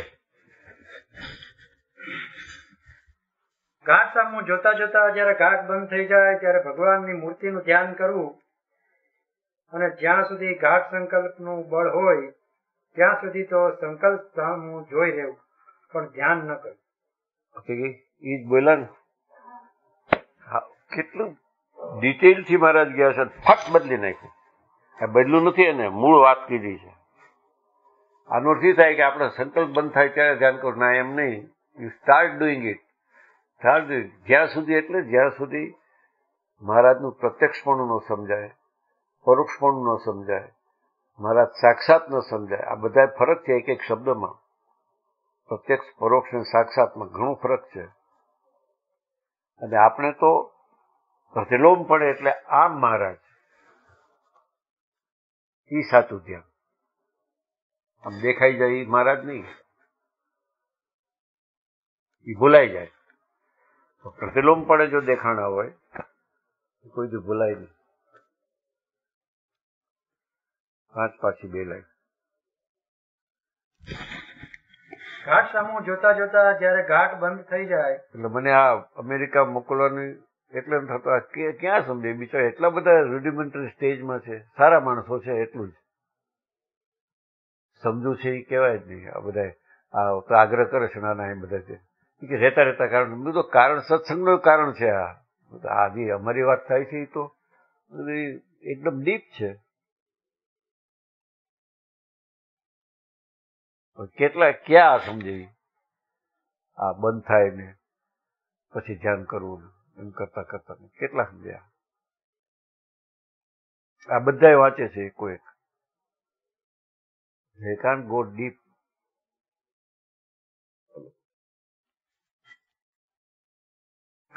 ઘાટ સામું જોતા જોતા જયારે ઘાટ બંધ થઈ જાય ત્યારે ભગવાનની મૂર્તિનું ધ્યાન કરવું, અને જ્યાં સુધી ઘાટ સંકલ્પનું બળ હોય ત્યાં સુધી તો સંકલ્પ સામું જોઈ રહેવું પણ ધ્યાન ન કરવું। ઈ જ બોલ્યા ને, કેટલું ડિટેલથી મહારાજ ગયા છે, ફટ બદલી નાખ્યું। બદલું નથી, એને મૂળ વાત કીધી છે। આનો અર્થ થાય કે આપણો સંકલ્પ બંધ થાય ત્યારે ધ્યાન કરવું, ના એમ નહીં। યુ સ્ટાર્ટ ડુઈંગ ઇટ, જ્યાં સુધી એટલે જ્યાં સુધી મહારાજનું પ્રત્યક્ષપણું ન સમજાય, પરોક્ષપણું ન સમજાય, મહારાજ સાક્ષાત ન સમજાય। આ બધા ફરક છે એક એક શબ્દમાં, પ્રત્યક્ષ પરોક્ષ અને સાક્ષાતમાં ઘણો ફરક છે। અને આપણે તો હથેલોમ પડે એટલે આમ મહારાજ, એ સાચું ધ્યાન। આમ દેખાઈ જાય એ મહારાજ નહીં, એ ભૂલાઈ જાય। प्रतिलोम पड़े जो देखाना हो कोई तो भुलाई नहीं। आज पाछी बे लाइन घाट सामू जोता जोता जયારે ઘાટ બંધ થઈ જાય એટલે મને આ અમેરિકા મોકલવાની એટલે એમ થતો કે ક્યાં સમજે બિચારા, એટલા બધા રૂડિમેન્ટરી સ્ટેજમાં છે, સારા માણસો છે, એટલું જ સમજુ છે એ કહેવાય જ નહીં। આ બધા આ આગ્રહ કરે છે, નાના એ બધા છે કે રહેતા રહેતા કારણ બધું તો કારણ સત્સંગનું કારણ છે। આ જે અમારી વાત થાય છે એ તો એકદમ ડીપ છે। કેટલા ક્યાં સમજાય આ બંધ થાય ને પછી ધ્યાન કરવું, એમ કરતા કરતા કેટલા સમજ્યા। આ બધા વાંચે છે એકો એક, they can't go deep।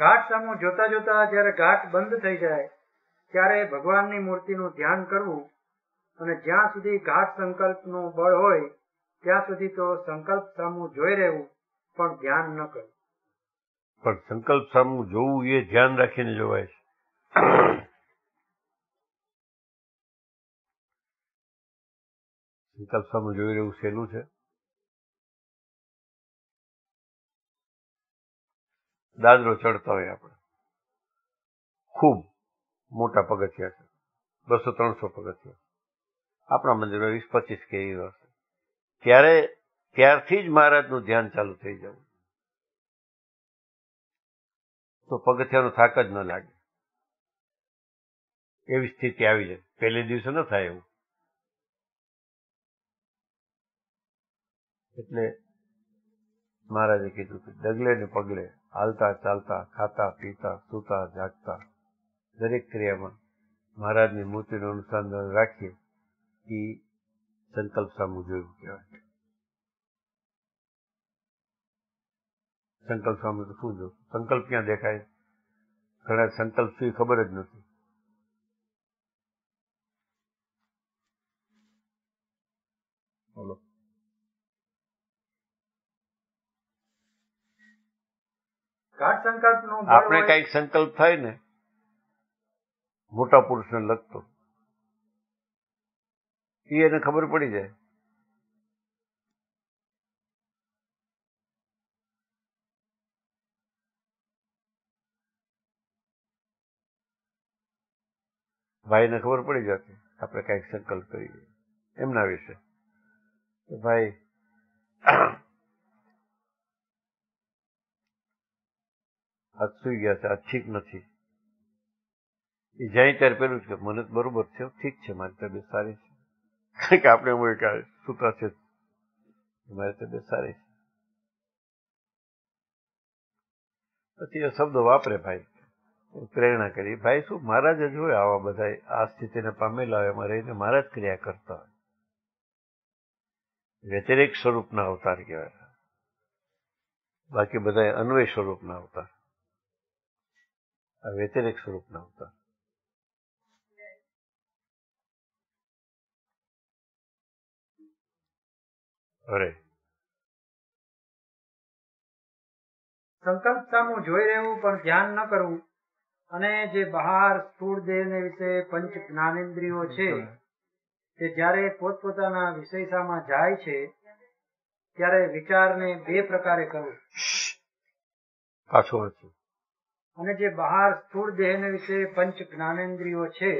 ઘાટ સામું જોતા જોતા જયારે ઘાટ બંધ થઈ જાય ત્યારે ભગવાનની મૂર્તિનું ધ્યાન કરવું, અને જ્યાં સુધી ઘાટ સંકલ્પનું બળ હોય ત્યાં સુધી તો સંકલ્પ સામું જોઈ રહેવું પણ ધ્યાન ન કરવું। પણ સંકલ્પ સામું જોવું એ ધ્યાન રાખીને જોવાય છે। સંકલ્પ સામું જોઈ રહેવું સહેલું છે। દાદરો ચડતા હોય આપણે, ખૂબ મોટા પગથિયા છે, 200-300 પગથિયા, આપણા મંદિરમાં 20-25 કે એવી હશે, ત્યારે ત્યારથી જ મહારાજનું ધ્યાન ચાલુ થઈ જવું તો પગથિયાનો થાક જ ન લાગે, એવી સ્થિતિ આવી જાય। પહેલે દિવસે ન થાય એવું। એટલે મહારાજે કીધું કે ડગલે ને પગલે, હાલતા ચાલતા, ખાતા પીતા, સૂતા જાગતા, દરેક ક્રિયામાં મહારાજની મૂર્તિનું અનુસંધાન રાખીએ, એ સંકલ્પ સામું જોયું કહેવાય। સંકલ્પ સામું તો શું જોવું, સંકલ્પ ક્યાં દેખાય? ઘણા સંકલ્પ શું ખબર જ નથી। બોલો આપણે કઈક સંકલ્પ થાય ને મોટા પુરુષને લગતો, એ એને ખબર પડી જાય। भाई ने खबर पड़ी जाती अपने कई संकल्प करिए एमना विषय तो भाई अच्छी गया था ठीक नहीं जाए त्यार पेलू के मन बरोबर थे ठीक है मारी तबियत सारी है कि आपने मुझे कहा सूता से मारी तबियत सारी है પછી શબ્દ વાપરે ભાઈ પ્રેરણા કરી ભાઈ શું મહારાજ જ હોય આવા બધા આ સ્થિતિને પામેલા હોય એમાં રહીને મહારાજ ક્રિયા કરતા હોય વ્યતિરેક સ્વરૂપના અવતાર કહેવાય બાકી બધા અન્વય સ્વરૂપના અવતાર આ વ્યતિરેક સ્વરૂપના અવતાર અરે संकल्प सामू जोई रहेवू पण ध्यान न करवू अने जे बहार स्थूल देहने विषे पंच ज्ञानेन्द्रियो छे ते ज्यारे पोतपोताना विषयसामा जाय छे त्यारे विचारने बे प्रकारे करवू पाछो वांचो अने जे बहार स्थूल देहने विषे पंच ज्ञानेन्द्रियो छे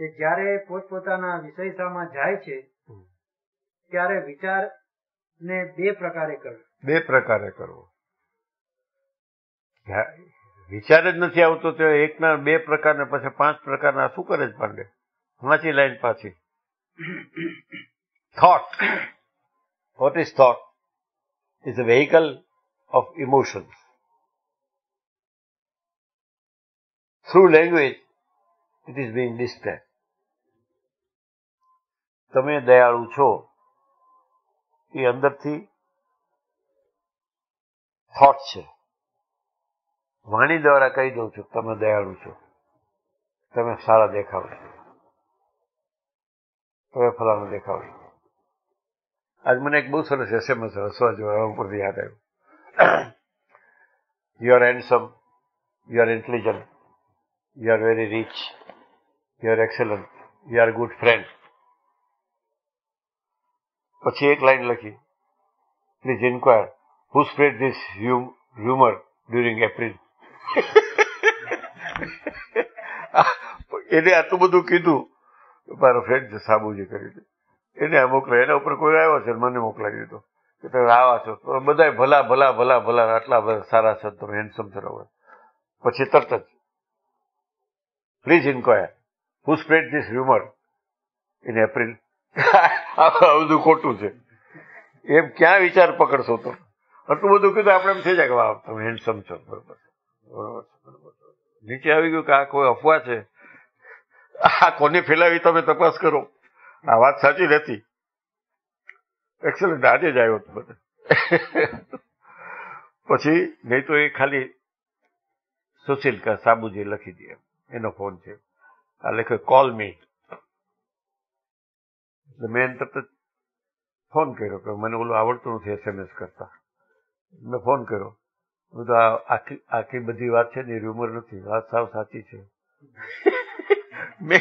ते ज्यारे पोतपोताना विषयसामा जाय छे त्यारे विचारने बे प्रकारे करवू बे प्रकारे करवू विचार ज नहीं आवतो तो एक ना बे प्रकार ने पाछे पांच प्रकार ना शू करे पांडे वाँची लाइन पाछी thought what is thought is a vehicle of emotions through language it is being displayed तमे दयाळु छो ए अंदर थी थॉट छे वाणी द्वारा कही दू छो तमे दयाळु छो तमे सारा देखाव छो तमे फलानो देखाव छो आज मने एक बहुत सरस एसएमएस हसवा जो ऊपर याद आयो you are handsome you are intelligent you are very rich you are excellent you are good friend पछी एक लाइन लखी please inquire who spread this humour during April એને આટલું બધું કીધું મારો ફ્રેન્ડ સાબુજી કરીને એને આ મોકલાય એના ઉપર કોઈ આવ્યો છે મને મોકલાવી દીધો કે તમે આવા છો બધા ભલા ભલા ભલા ભલા આટલા બધા સારા છો તમે હેન્ડસમ છો પછી તરત જ please inquire who spread this rumour in April આ બધું ખોટું છે એમ ક્યાં વિચાર પકડશો તો આટલું બધું કીધું આપણે એમ થઈ જાય કે વાહ તમે હેન્ડસમ છો બરોબર નીચે આવી ગયું કે આ કોઈ અફવા છે આ કોને ફેલાવી તમે તપાસ કરો આ વાત સાચી નથી એક્સલન્ટ આજે જ આવ્યો હતો બધે પછી નહીં તો એ ખાલી સુશીલ કા સાબુજી લખી દે એનો ફોન છે આ લખે કોલ મી એટલે મેં તરત ફોન કર્યો કે મને ઓલું આવડતું નથી એસએમએસ કરતા મેં ફોન કર્યો બધું આખી બધી વાત છે ને રૂમર નથી વાત સાવ સાચી છે મેં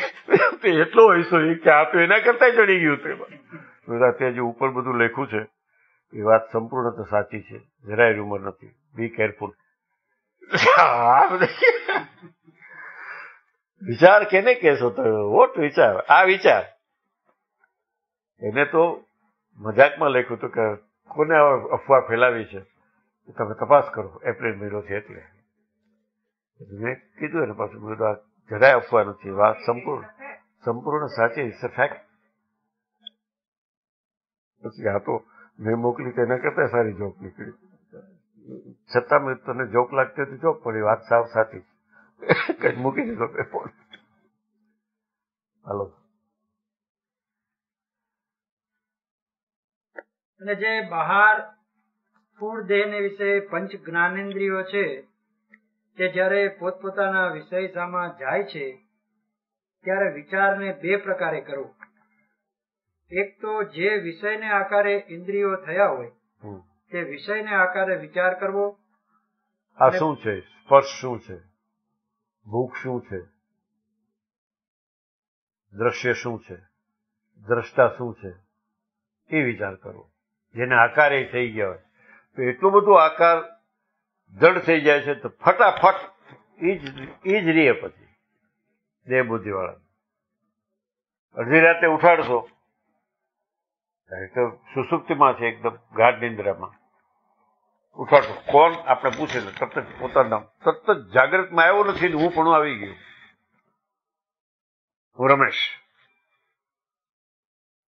એટલો હૈસો કે આ તો એના કરતા ચડી ગયું તેમાં તે જે ઉપર બધું લખ્યું છે એ વાત સંપૂર્ણ તો સાચી છે જરાય રૂમર નથી બી કેરફુલ વિચાર કેને કહેશો તો વોટ વિચાર આ વિચાર એને તો મજાકમાં લખ્યું હતું કે કોને અફવા ફેલાવી છે તમે તપાસ કરો એપ્રિલ મહિનો છે એટલે મેં કીધું એને પાછું બધું આ જરાય અફવા નથી વાત સંપૂર્ણ સાચી ઇટ્સ અ ફેક્ટ પછી આ તો મેં મોકલી તો એના કરતા સારી જોક નીકળી છતાં મેં તને જોક લાગતી હતી જોક પડી વાત સાવ સાચી કઈ મૂકી દીધો પેપર હાલો અને જે બહાર स्थूल देहने विषय पंच ज्ञानेन्द्रियो छे ते ज्यारे पोतपोताना विषयसामा जाय छे त्यारे विचारने बे प्रकारे करो एक तो जे विषयने आकारे इंद्रियो थया होय ते विषयने आकारे विचार करवो आ शुं छे स्पर्श शुं छे भूख शुं छे दृश्य शुं छे द्रष्टा शुं छे ए विचार करो जेने आकारे थई गयो होय तो एटलो बधो आकार जड़ थी जाए तो फटाफट ई ज रही पी દેહ બુદ્ધિ વાળા અડધી રાતે ઉઠાડશો તો સુસુપ્તિમાં છે, એકદમ ગાઢ નિંદ્રામાં ઉઠાડશો કોણ આપણે પૂછે તો તરત જ પોતાનું તરત જ જાગૃતમાં આવ્યો નથી હું પણ આવી ગયો, હું રમેશ.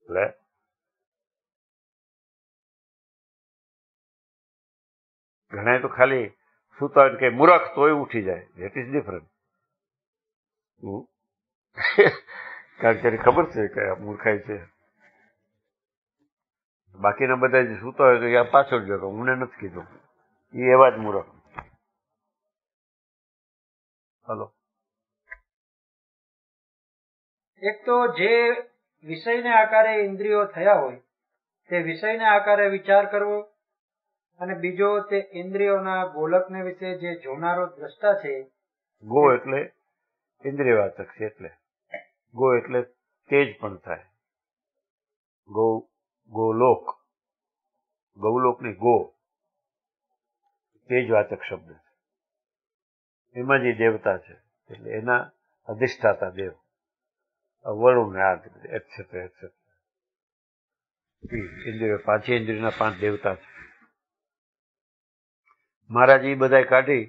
એટલે ઘણા તો ખાલી સુતા કે મૂરખ તોય ઉઠી જાય. That is different. કારણ કે ખબર છે કે આ મૂર્ખાઈ છે. બાકીના બધા જે સુતા હોય તો યા પાછળ જતો મને નથી કીધું, એ એવા જ મૂરખ. હલો, એક તો જે વિષયને આકારે ઇન્દ્રિયો થયા હોય તે વિષયને આકારે વિચાર કરવો, અને બીજો તે ઇન્દ્રિયોના ગોલકને વિશે જે જોનારો દ્રષ્ટા છે. ગો એટલે ઇન્દ્રિયવાચક છે, એટલે ગો એટલે તેજ પણ થાય. ગો, ગોલોક, ગૌલોકની ગો તેજવાચક શબ્દ છે. એમાં જે દેવતા છે એટલે એના અધિષ્ઠાતા દેવ વરુણ એટસેટ્રા એટસેટ્રા. ઇન્દ્રિયો પાંચે ઇન્દ્રિયના પાંચ દેવતા છે. મહારાજ એ બધા કાઢી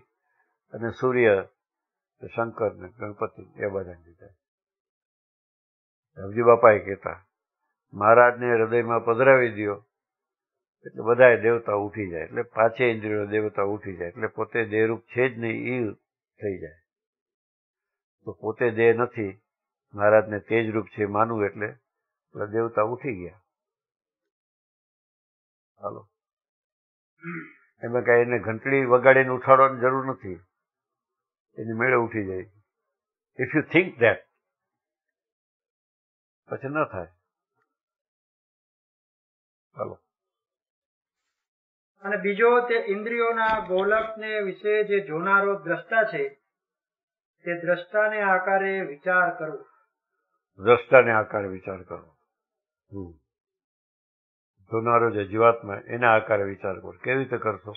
અને સૂર્ય, શંકર ને ગણપતિ એ બધા દીધા. હજી બાપા એ કહેતા મહારાજને હૃદયમાં પધરાવી દો એટલે બધા દેવતા ઉઠી જાય. એટલે પાંચે ઇન્દ્રિયો દેવતા ઉઠી જાય એટલે પોતે દેહરૂપ છે જ નહીં એ થઈ જાય. તો પોતે દેહ નથી, મહારાજને તેજરૂપ છે માનવું એટલે બધા દેવતા ઉઠી ગયા. હાલો, એમાં કાંઈ એને ઘંટડી વગાડીને ઉઠાડવાની જરૂર નથી, એની મેળે ઉઠી જાય. ઇફ યુ થિંક ધેટ, પછી ન થાય. ચાલો, અને બીજો તે ઇન્દ્રિયોના ગોલકને વિશે જે જોનારો દ્રષ્ટા છે તે દ્રષ્ટાને આકારે વિચાર કરો. દ્રષ્ટાને આકારે વિચાર કરો. જોનારો જે જીવાત્મા એના આકારે વિચાર કરો. કેવી રીતે કરશો?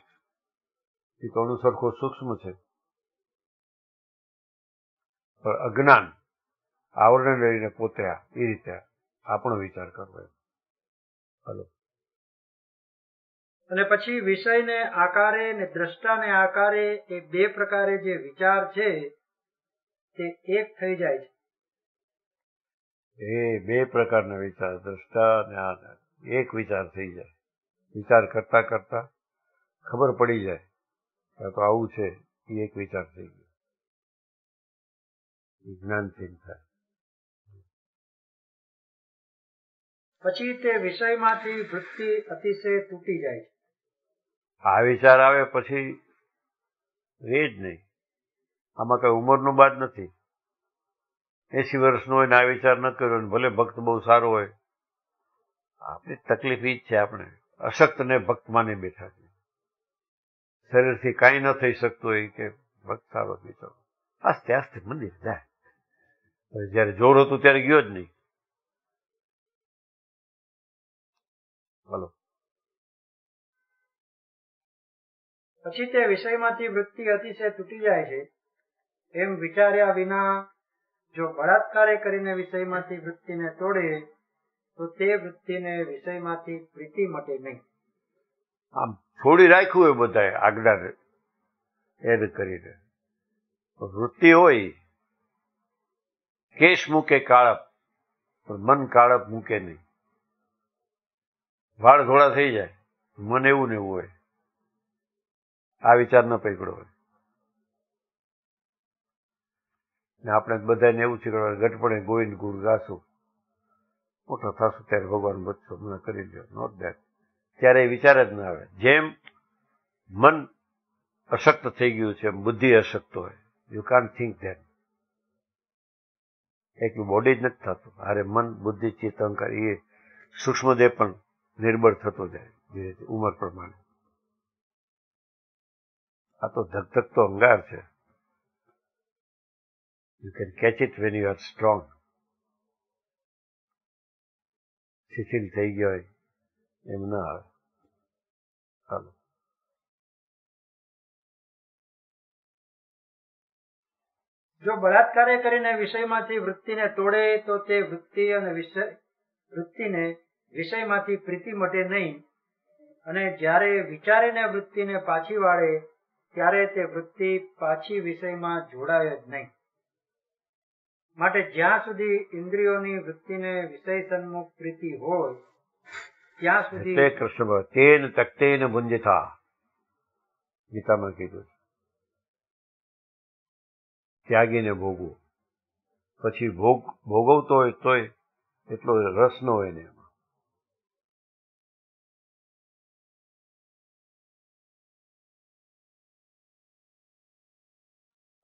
એ કોનું સરખો સૂક્ષ્મ છે, પણ અજ્ઞાન આવરણ લઈને પોતે આ એ રીતે આપણો વિચાર કરવો. હલો, અને પછી વિષયને આકારે ને દ્રષ્ટાને આકારે એ બે પ્રકારે જે વિચાર છે તે એક થઈ જાય છે. એ બે પ્રકારના વિચાર દ્રષ્ટા અને આકાર એક વિચાર થઈ જાય. વિચાર કરતા કરતા ખબર પડી જાય કે તો આવું છે, એ એક વિચાર થઈ ગયો, જ્ઞાન થાય. પછી તે વિષયમાંથી વૃત્તિ અતિશય તૂટી જાય છે. આ વિચાર આવે પછી રે જ નહીં. આમાં કઈ ઉંમરનો બાદ નથી. 80 વર્ષનો હોય ને આ વિચાર ન કર્યો ને ભલે ભક્ત બહુ સારો હોય. આપણી તકલીફ એ જ છે, આપણે અશક્ત ને ભક્ત માને બેઠા છે. શરીરથી કાંઈ ન થઈ શકતું હોય કે ભક્ત સારો બેઠો, આસ્તે આસ્તે મંદિર જાય. જયારે જોર હતું ત્યારે ગયો જ નહીં. બોલો, પછી તે વિષયમાંથી વૃત્તિ અતિશય તૂટી જાય છે. એમ વિચાર્યા વિના જો બળાત્કારે કરીને વિષયમાંથી વૃત્તિને તોડે તો તે વૃત્તિને વિષયમાંથી પ્રીતિ મટે નહીં. આમ છોડી રાખ્યું એ બધાએ આગળ એડ કરીને વૃત્તિ હોય કેશ મૂકે કાળપ, પણ મન કાળપ મૂકે નહીં. વાળ ઘોડા થઈ જાય, મન એવું ને એવું હોય. આ વિચાર ન પકડો હોય ને આપણે બધાને એવું શીખવાડે ગટપણે ગોવિંદ ગુણ ગાશું, મોટો થશો ત્યારે ભગવાન બચશો, મને કરી લ્યો. Not that. ત્યારે એ વિચાર જ ના આવે. જેમ મન અશક્ત થઈ ગયું છે, બુદ્ધિ અશક્ત હોય. You can't think that. એકલું બોડી જ નથી થતું, અરે મન, બુદ્ધિ, ચિત્ત, અહંકાર એ સૂક્ષ્મદેહ પણ નિર્બળ થતો જાય ધીરે ધીરે ઉંમર પ્રમાણે. આ તો ધગધગતો અંગાર છે. You can catch it when you are strong. શિથિલ થઈ ગયો હોય એમ ના આવે. ચાલો, જો બળાત્કાર કરીને વિષયમાંથી વૃત્તિને તોડે તો તે વૃત્તિ અને વૃત્તિને વિષયમાંથી પ્રીતિ મટે નહીં, અને જ્યારે વિચારીને વૃત્તિને પાછી વાળે ત્યારે તે વૃત્તિ પાછી વિષયમાં જોડાય જ નહીં. માટે જ્યાં સુધી ઇન્દ્રિયોની વૃત્તિને વિષય સન્મુખ પ્રીતિ હોય ત્યાં સુધી કૃષ્ણ તેન તક્તેન ભુંજિતા ગીતામાં કીધું ત્યાગીને ભોગવું, પછી ભોગવતો હોય તોય એટલો રસ ન હોય ને એમાં.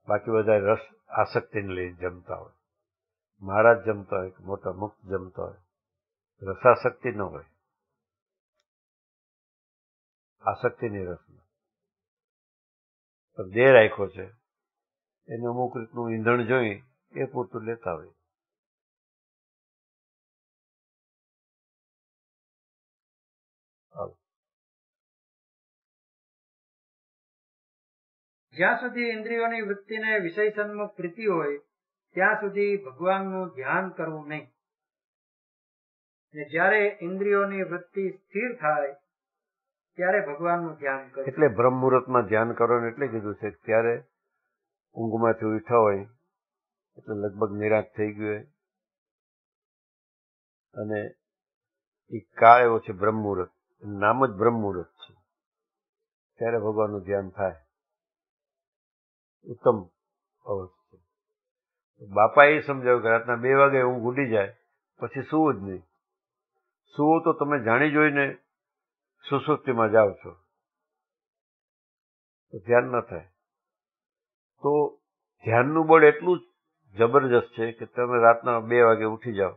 બાકી બધા રસ આસક્તિને લઈને જમતા હોય. મહારાજ જમતા હોય કે મોટા મુક્ત જમતા હોય, રસાસક્તિ ન હોય, આસક્તિની રસમાં પણ દેહ રાખ્યો છે એને અમુક રીતનું ઈંધણ જોઈ એ પૂરતું લેતા હોય. જ્યાં સુધી ઇન્દ્રિયોની વૃત્તિને વિષય સન્મુખ પ્રીતિ હોય ત્યાં સુધી ભગવાનનું ધ્યાન કરવું નહીં, ને જ્યારે ઇન્દ્રિયોની વૃત્તિ સ્થિર થાય ત્યારે ભગવાનનું ધ્યાન કરવું. એટલે બ્રહ્મ મુહૂર્તમાં ધ્યાન કરો ને એટલે કીધું છે ત્યારે ઊંઘમાંથી ઉઠ્યા હોય એટલે લગભગ નિરાશ થઈ ગયો હોય, અને એ કાળ એવો છે બ્રહ્મ મુહૂર્ત, નામ જ બ્રહ્મ મુહૂર્ત છે, ત્યારે ભગવાનનું ધ્યાન થાય ઉત્તમ અવસ્થા છે. બાપા એ સમજાવ્યું કે રાતના 2 વાગે ઊંઘ ઉડી જાય પછી સૂવું જ નહીં. સૂવો તો તમે જાણી જોઈને સુસુપ્તિમાં જાઓ છો તો ધ્યાન ન થાય. તો ધ્યાનનું બળ એટલું જબરજસ્ત છે કે તમે રાતના 2 વાગે ઉઠી જાઓ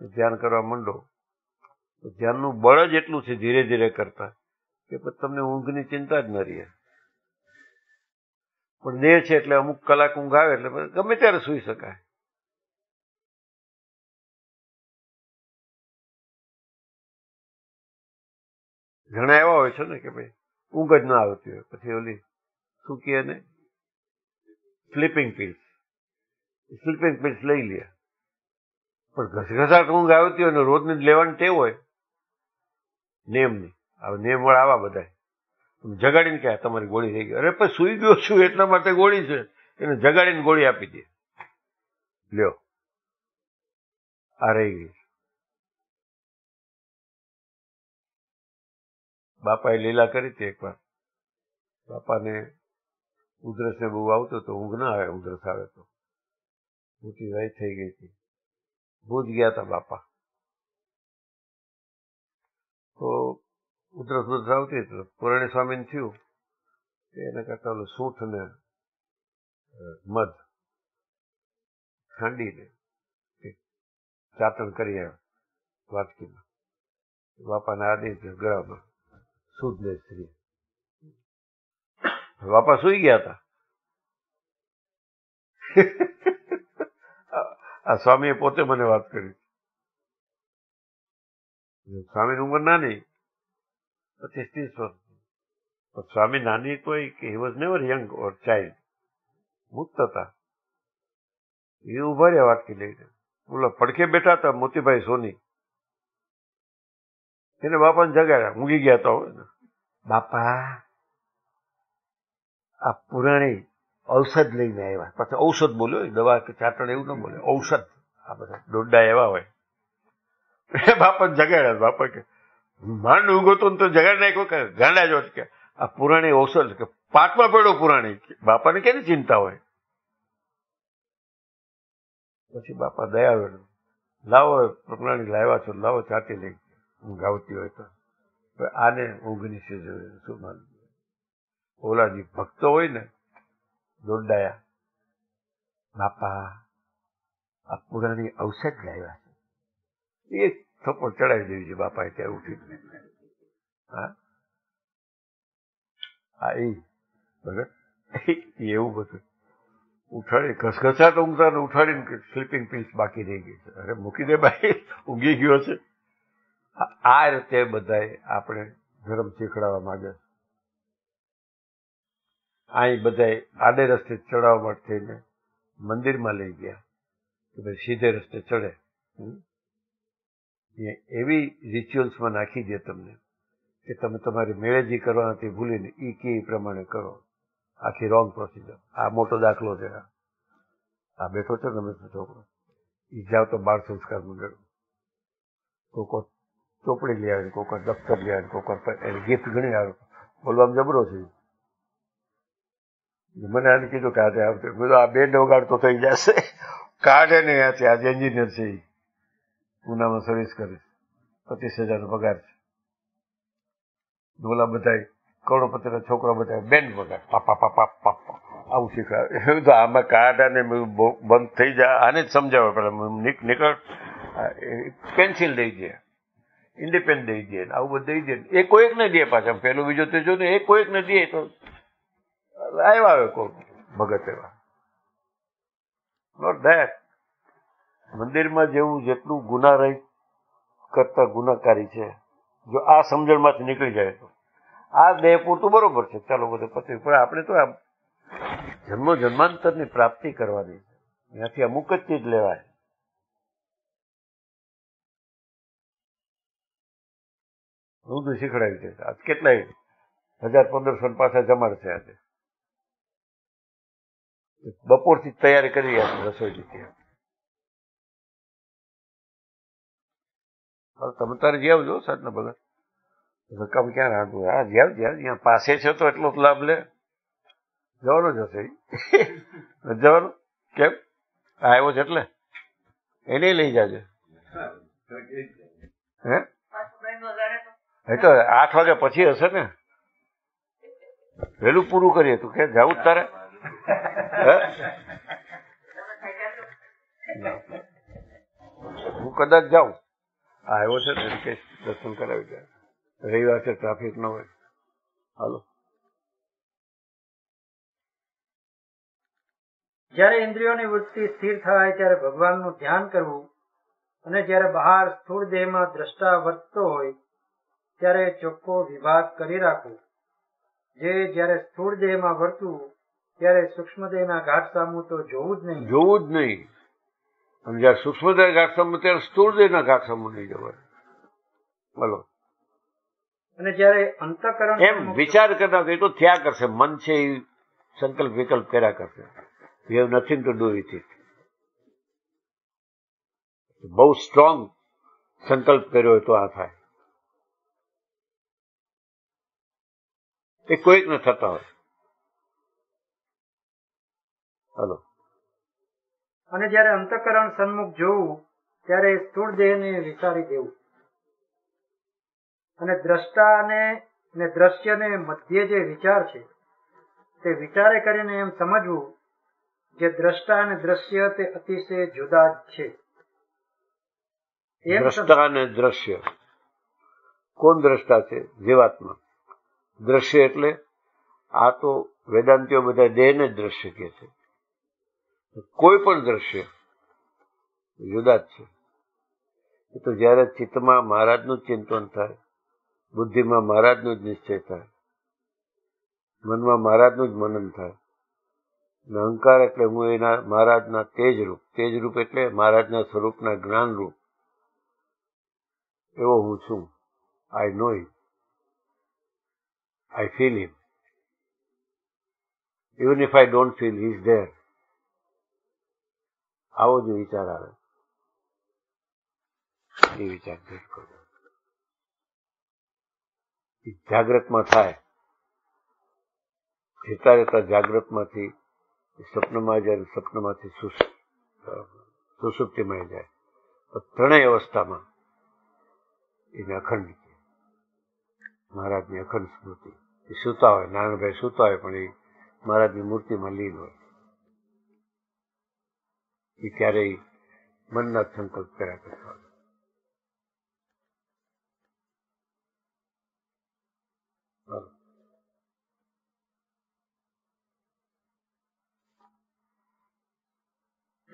ધ્યાન કરવા માંડો, ધ્યાનનું બળ જ એટલું છે ધીરે ધીરે કરતા કે પછી તમને ઊંઘની ચિંતા જ ન રહે. પણ દેહ છે એટલે અમુક કલાક ઊંઘ આવે એટલે ગમે ત્યારે સૂઈ શકાય. ઘણા એવા હોય છે ને કે ભાઈ ઊંઘ જ ના આવતી હોય, પછી ઓલી શું કહે ને સ્લીપિંગ પિલ્સ લઈ લે, પણ ઘસઘસાટ ઊંઘ આવતી હોય ને રોજને લેવાની ટેવ હોય નેમની. હવે નેમવાળા આવા બધા જગાડીને કહે તમારી ગોળી થઈ ગઈ. અરે પણ સુઈ ગયો છું એટલા માટે ગોળી છે, એને જગાડીને ગોળી આપી દે, લ્યો આ રહી ગઈ. બાપાએ લીલા કરી હતી એકવાર, બાપાને ઉધરસ ને બહુ આવતો તો, ઊંઘ ના આવે, ઉધરસ આવે તો મોટી વાઈ થઈ ગઈ હતી, ભૂજ ગયા હતા બાપા. તો ઉધરસ આવતી હતી, પુરાણી સ્વામીને થયું કે એના કરતા ઓલું સૂંઠ ને મધ ખાંડીને ચાટણ કરી આવ્યા વાટકીમાં, બાપાના આદેશ ગળામાં સૂંઠ ને સ્ત્રી. બાપા સુઈ ગયા હતા. આ સ્વામીએ પોતે મને વાત કરી. સ્વામીની ઉંમર નાની, 25-30 વર્ષ. સ્વામી નાની તો he was never young or child, મુક્ત હતા. એ ઉભા રહ્યા વાટકી લઈને, બોલો પડખે બેઠા હતા મોતીભાઈ સોની, એને બાપાને જગાડ્યા, ઊંઘી ગયા હતા. બાપા આ પુરાણી ઔષધ લઈને આવ્યા, પાછા ઔષધ બોલ્યો, દવા કે ચાટણ એવું ન બોલ્યો, ઔષધ. આ બધા ડોડા એવા હોય. બાપાને જગાડ્યા, બાપા કે માંડ ઊંઘો તો જગાડ નાખ્યો કે ગાંડા જો કે આ પુરાણી ઔષધ કે 5માં પડ્યો પુરાણી. બાપાને કેની ચિંતા હોય. પછી બાપા દયા આવ્યો, લાવો પુરાણી લાવ્યા છો, લાવો ચાટી લઈ, ઊંઘ આવતી હોય તો આને ઊંઘની સિઝન શું માન. ઓલા જે ભક્તો હોય ને દોડાયા, બાપા આ પુરાણી ઔષધ લાવ્યા છે, એક થપ્પડ ચડાવી દેવી છે બાપાએ ત્યાં ઉઠી. હા એ ભગત એવું બધું ઉઠાડી ઘસઘસાટ ઊંઘતા ને ઉઠાડીને સ્લીપિંગ પિલ્સ બાકી રહી ગઈ છે. અરે મૂકી દે ભાઈ, ઊંઘી ગયો છે. આ રીતે બધાએ આપણે ધર્મ શીખડાવવા માંગે. આ બધા આડે રસ્તે ચડાવવા માટે થઈને मंदिर में ले गया कि भाई सीधे रस्ते चढ़े। ये एवी रिचुअल्स में नाखी दिए तमने कि तमे तमारी मेळेजी करवाना थी भूलीने ई के प्रमाणे करो। आखी रॉन्ग प्रोसीजर। आ मोटो दाखलो छे। आ बेठो छे रमेशनो छोकरो। ई जाओ तो बाळ संस्कार मंडळ कोको ચોપડી લઈ આવે, કોકર દફતર લઈ આવે, કોકર ગિફ્ટ ગણી આવે, બોલવામાં જબરો છે। મને આને કીધું કે આજે આવતો બધું આ બેન્ડ વગાડતો થઈ જશે, કાઢે નહીં ત્યાંથી। આજે એન્જિનિયર છે, ઉનામાં સર્વિસ કરે, 25,000 પગાર છે। ડોલા બધાય કરોડપતિના છોકરા બધા બેન્ડ વગાડ પાપા પાપા પાપા આવું શીખવાડે। એવું તો આમાં કાઢે ને બંધ થઈ જાય। આને જ સમજાવે પેલા નીકળ પેન્સિલ દઈ દે, ઇન્ડિપેન્ડ દઈ દે, આવું બધું દઈ દે। એ કોઈક ને દે પાછા, પેલું બીજો ત્રીજો ને એ કોઈક ને દે તો લાઈવ આવે કોઈક ભગત એવા। નોટ ધેટ મંદિરમાં જેવું જેટલું ગુના રહી કરતા ગુનાકારી છે। જો આ સમજણમાંથી નીકળી જાય તો આ દેહ પૂરતું બરોબર છે, ચાલો બધું પતી। પણ આપણે તો આ જન્મો જન્માંતરની પ્રાપ્તિ કરવાની છે, ત્યાંથી અમુક જ ચીજ લેવાય। હું તો શીખડાવી છે આજ કેટલાય 1000-1500 પાછા જમાડ છે। આજે બપોરથી તૈયારી કરી રહ્યા છે રસોઈ દીધી। તમે તારે જ્યાં જો સાતના ભગત રકમ ક્યાં રાંધવું, હા જ્યાં જ્યાં પાસે છે તો એટલો જ લાભ લે। જવાનો જ હશે, જવાનું કેમ આવ્યો છે એટલે એને લઈ જાજે। હે એ તો 8 વાગ્યા પછી હશે ને, વેલું પૂરું કરીએ। તું કે જવું જ તારે? હું કદાચ જાઉં, આવ્યો છે ને કે દર્શન કરાવી જાય। રવિવાર છે, ટ્રાફિક ન હોય। હાલો, જયારે ઇન્દ્રિયોની વૃત્તિ સ્થિર થાય ત્યારે ભગવાનનું ધ્યાન કરવું, અને જયારે બહાર સ્થૂળ દેહમાં દ્રષ્ટા વર્તતો હોય ત્યારે ચોખ્ખો વિભાગ કરી રાખવો। જે જયારે સ્થૂળ દેહમાં વર્તવું ત્યારે સૂક્ષ્મ દેહના ઘાટ સામું તો જોવું જ નહીં, અને જયારે સૂક્ષ્મ દેહ ઘાટ સામું ત્યારે સ્થૂળ દેહના ઘાટ સામું નહીં જવાય। બોલો, અને જયારે અંતઃકરણ એમ વિચાર કરતા એ તો થયા કરશે। મન છે એ સંકલ્પ વિકલ્પ કર્યા કરશે। We have nothing to do with it. બહુ સ્ટ્રોંગ સંકલ્પ કર્યો હોય તો આ થાય, એ કોઈક ન થતા હોય। હલો, અને જયારે અંતઃકરણ સન્મુખ જોવું ત્યારે સ્થૂળ દેહને વિસારી દેવું, અને દ્રષ્ટાને ને દ્રશ્યને મધ્યે જે વિચાર છે તે વિચારે કરીને એમ સમજવું જે દ્રષ્ટા અને દ્રશ્ય તે અતિશય જુદા જ છે। દ્રષ્ટા અને દ્રશ્ય કોણ દ્રષ્ટા છે? જીવાત્મા। દ્રશ્ય એટલે આ તો વેદાંતિઓ બધા દેહને જ દ્રશ્ય કહે છે। કોઈ પણ દ્રશ્ય જુદા જ છે। એ તો જ્યારે ચિત્તમાં મહારાજનું ચિંતન થાય, બુદ્ધિમાં મહારાજનો જ નિશ્ચય થાય, મનમાં મહારાજનું જ મનન થાય, અને અહંકાર એટલે હું એના મહારાજના તેજરૂપ એટલે મહારાજના સ્વરૂપના જ્ઞાનરૂપ એવો હું છું। I know it, I feel him. Even if I don't feel, he is there. આવો જ વિચાર આવે, એ વિચાર દૂર કરો। જાગ્રતમાં થાય, રહેતા રહેતા જાગ્રતમાંથી સ્વપ્નમાં જાય, સ્વપ્નમાંથી સુષુપ્તિમાં જાય। ત્રણેય અવસ્થામાં એને અખંડ મહારાજની અખંડ સ્મૃતિ। એ સૂતા હોય, નારાયણભાઈ સૂતા હોય, પણ એ મહારાજની મૂર્તિમાં લીન હોય। એ ક્યારેય મનના સંકલ્પ કર્યા કરતા હોય।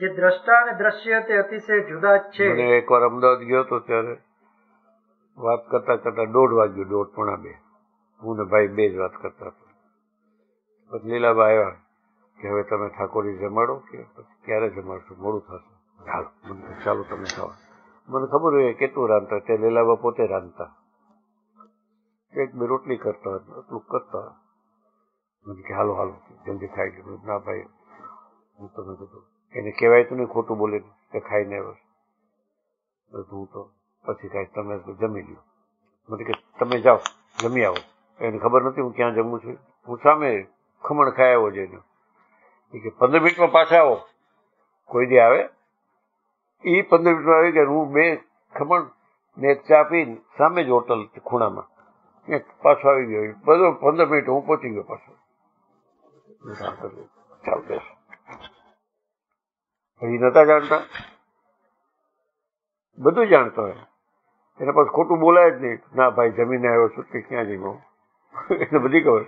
જે દ્રષ્ટા અને દ્રશ્ય તે અતિશય જુદા જ છે। મને એકવાર અમદાવાદ ગયો હતો ત્યારે વાત કરતા કરતા 1:30 વાગ્યું, 1:30-1:45। હું ને ભાઈ બે જ વાત કરતા હતા। પછી લીલાબા આવ્યા, કે હવે તમે ઠાકોરજી જમાડો કે પછી ક્યારે જમાડશો, મોડું થશે, ચાલો મને ચાલો તમે ખાવા. મને ખબર હોય કેટલું રાંધતા, તે લેલાબા પોતે રાંધતા, એક બે રોટલી કરતા, એટલું કરતા. મને કે હાલો હાલો જલ્દી ખાઈ લીધું. ના ભાઈ હું તો નથી કીધું, એને કહેવાય તો નહીં ખોટું બોલે કે ખાઈને આવ્યો હું તો પછી કાંઈ તમે જમી લ્યો. મને કે તમે જાઓ જમી આવો. એને ખબર નથી હું ક્યાં જમું છું. હું સામે ખમણ ખાઈ આવ્યો જઈને. એ કે 15 મિનિટમાં પાછા આવો. કોઈ દે આવે, એ 15 મિનિટમાં આવી ગયા. હું 2 ખમણ ને એક ચા પી સામે જ હોટલ ખૂણામાં એક પાછો આવી ગયો. બધો 15 મિનિટ હું પહોંચી ગયો પાછો. એ નતા જાણતા, બધું જાણતો હોય, એને પાછું ખોટું બોલાય જ નહીં. ના ભાઈ જમીને આવ્યો છું કે ક્યાં જઈ ગયો એને બધી ખબર,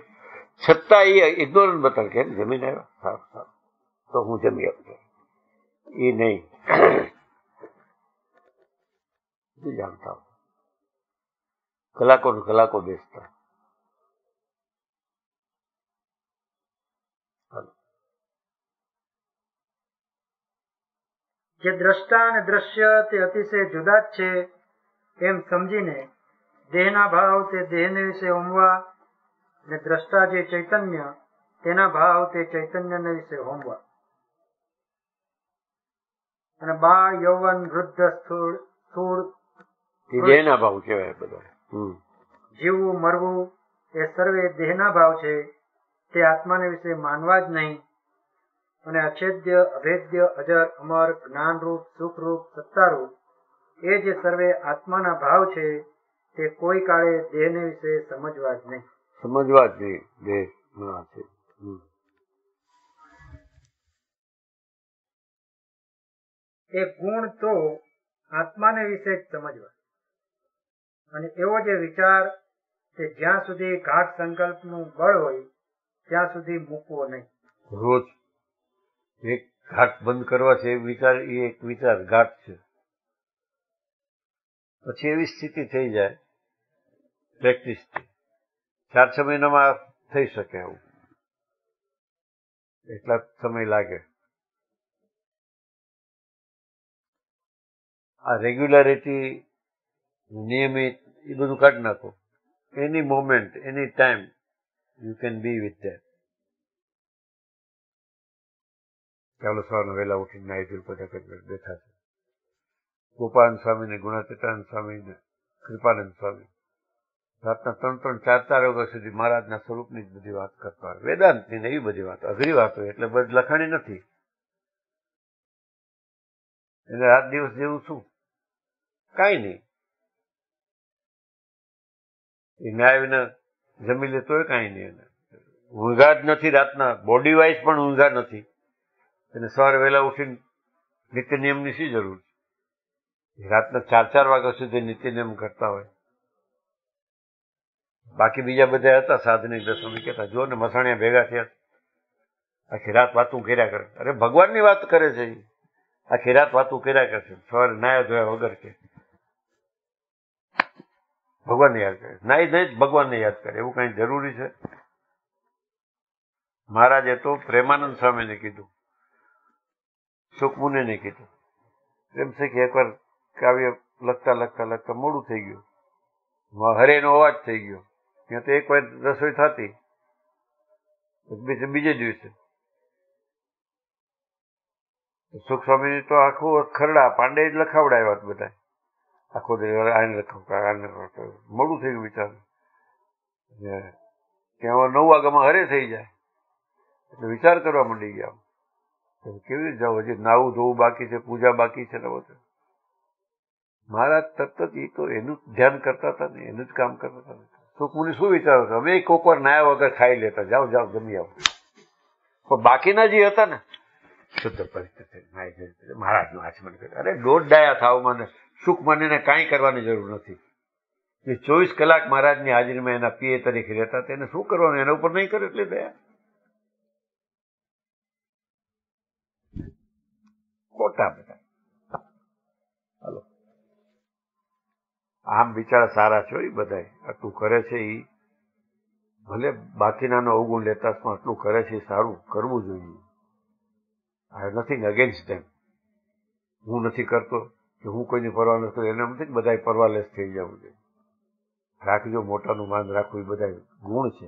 છતાં એ ઇગ્નોરન્સ બતાવે કે જમીન આવ્યો. સારું સારું તો હું જમી આપું. એ નહીં જાણતા, કલાકો કલાકો બેસતા. જે દ્રષ્ટા અને દ્રશ્ય તે અતિશય જુદા જ છે એમ સમજીને દેહના ભાવ તે દેહને વિશે હોમવા, દ્રષ્ટા જે ચૈતન્ય તેના ભાવ તે ચૈતન્ય વિશે હોમવા. અને બાળ, યૌવન, વૃદ્ધ, સ્થૂળ દેહના ભાવ કહેવાય. બધા જીવવું મરવું એ સર્વે દેહના ભાવ છે, તે આત્માને વિશે માનવા જ નહીં. અને અછેદ્ય અભેદ્ય અજર અમર જ્ઞાનરૂપ સુખરૂપ સત્તારૂપ એ જે સર્વે આત્માના ભાવ છે તે કોઈ કાળે દેહને વિશે સમજવા જ નહીં. સમજવા જ નહીં. એ ગુણ તો આત્માને વિશે જ સમજવા. અને એવો જે વિચાર તે જ્યાં સુધી ગાઢ સંકલ્પનું બળ હોય ત્યાં સુધી મૂકવો નહીં. રોજ એક ઘાટ બંધ કરવા છે એ વિચાર, એ એક વિચાર ઘાટ છે. પછી એવી સ્થિતિ થઈ જાય પ્રેક્ટિસથી, 4-6 મહિનામાં થઈ શકે એવું, એટલા સમય લાગે. આ રેગ્યુલરિટી, નિયમિત, એ બધું કાઢી નાખો. Any moment, any time you can be with that. ચાલો સવારના વહેલા ઉઠીને નાઈધુલ પૂજા કરીને બેઠા છે. ગોપાલંદ સ્વામીને, ગુણાતીતાનંદ સ્વામીને, કૃપાનંદ સ્વામી રાતના 3-4 વાગ્યા સુધી મહારાજના સ્વરૂપની જ બધી વાત કરતા હોય, વેદાંતની ને એવી બધી વાત, અઘરી વાત હોય. એટલે બધી લખાણી નથી, એટલે રાત દિવસ જેવું શું કાંઈ નહીં. એ ન્યાય વિના જમી લેતો હોય, કાંઈ નહીં. એને ઊંઘા જ નથી રાતના, બોડી વાઇઝ પણ ઊંઘા નથી. એને સવારે વહેલા ઉઠીને નિત્ય નિયમની શી જરૂર છે? રાતના 4-4 વાગ્યા સુધી નિત્ય નિયમ કરતા હોય. બાકી બીજા બધા હતા સાધનિક દર્શન કહેતા, જો ને મસાણિયા ભેગા થયા, આખી રાત વાતું કર્યા કરે. અરે ભગવાનની વાત કરે છે, આખી રાત વાતું કર્યા કરશે. સવારે નાયા ધોયા વગર કે ભગવાનને યાદ કરે, નાઈ નહીં ભગવાનને યાદ કરે, એવું કઈ જરૂરી છે? મહારાજે તો પ્રેમાનંદ સ્વામીને કીધું, સુખમુનિને કીધું, એમ છે કે એકવાર કાવ્ય લખતા લખતા લખતા મોડું થઈ ગયું, હરેનો અવાજ થઈ ગયો. ત્યાં તો એક વાર રસોઈ થતી બીજે દિવસે. સુખ સ્વામી તો આખું ખરડા પાંડે જ લખાવડાવ્યા બધા, આખો આને લખાવતા. મોડું થઈ ગયું બિચારું, ત્યાં 9 વાગ્યામાં હરે થઈ જાય. એટલે વિચાર કરવા માંડી ગયા, કેવી રીતે જાવ, હજી નાવું ધોવું બાકી છે, પૂજા બાકી છે. મહારાજ તરત જ એ તો એનું જ ધ્યાન કરતા હતા ને, એનું જ કામ કરતા હતા. સુખમુનિ શું વિચારો છો? અમે કોક વાર નાયા વગર ખાઈ લેતા, જાઓ જાઓ જમી આવો. પણ બાકીના જે હતા ને શુદ્ધ પરિસ્થિતિ મહારાજનું આચમન કરે. અરે દોઢ ડાયા થાવ, મને સુખ મને કાંઈ કરવાની જરૂર નથી. જે 24 કલાક મહારાજની હાજરીમાં એના પીએ તરીકે રહેતા, તેને શું કરવાનું? એના ઉપર નહીં કરે એટલે દયા ખોટા બધા. હાલો આમ બિચારા સારા છો એ બધા, આટલું કરે છે એ ભલે બાકીનાનો અવગુણ લેતા પણ આટલું કરે છે, સારું કરવું જોઈએ. I have nothing against them. હું નથી કરતો કે હું કોઈની પરવા નથી કરતો, એને નથી બધા પરવાલેસ થઈ જવું જોઈએ. રાખજો, મોટાનું માન રાખવું, એ બધા ગુણ છે.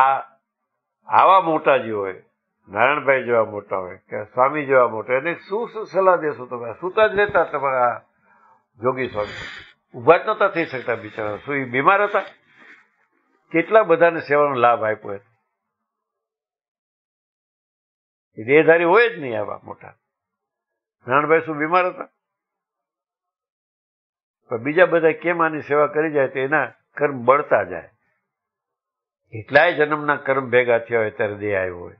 આવા મોટા જે હોય, નારાયણભાઈ જેવા મોટા હોય કે સ્વામી જેવા મોટા, એને શું સલાહ દેશો તમે? સુતા જ રહેતા તમારા જોગી સ્વામી, ઊભા જ નહોતા થઈ શકતા બિચારા. શું એ બીમાર હતા? કેટલા બધાને સેવાનો લાભ આપ્યો. એ દેહધારી હોય જ નહીં આવા મોટા. નારાયણભાઈ શું બીમાર હતા? પણ બીજા બધા કેમ આની સેવા કરી જાય તો એના કર્મ બળતા જાય. એટલાય જન્મના કર્મ ભેગા થયા હોય ત્યારે દેહ આવ્યો હોય,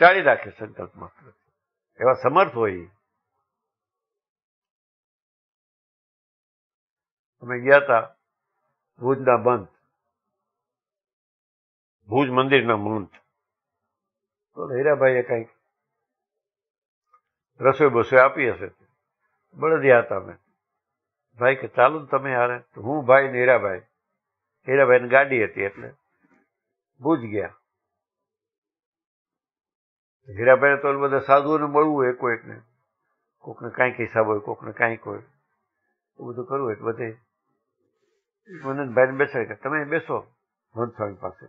ચાળી રાખે સંકલ્પ માત્ર, એવા સમર્થ હોય. અમે ગયા હતા ભુજના બંધ, ભુજ મંદિરના મંત, તો હીરાભાઈએ કંઈક રસોઈ બસોઈ આપી હશે, બળદિયા હતા. અમે ભાઈ કે ચાલો તમે હારે, તો હું, ભાઈ ને હીરાભાઈ. હીરાભાઈની ગાડી હતી એટલે ભુજ ગયા. હીરાભાઈને તો બધા સાધુઓને મળવું હોય, કોઈકને કોઈકને કાંઈક હિસાબ હોય, કોઈકને કાંઈક હોય, એ બધું કરવું હોય. બધે મને ભાઈને બેસાડી, તમે બેસો મહંત સ્વામી પાસે,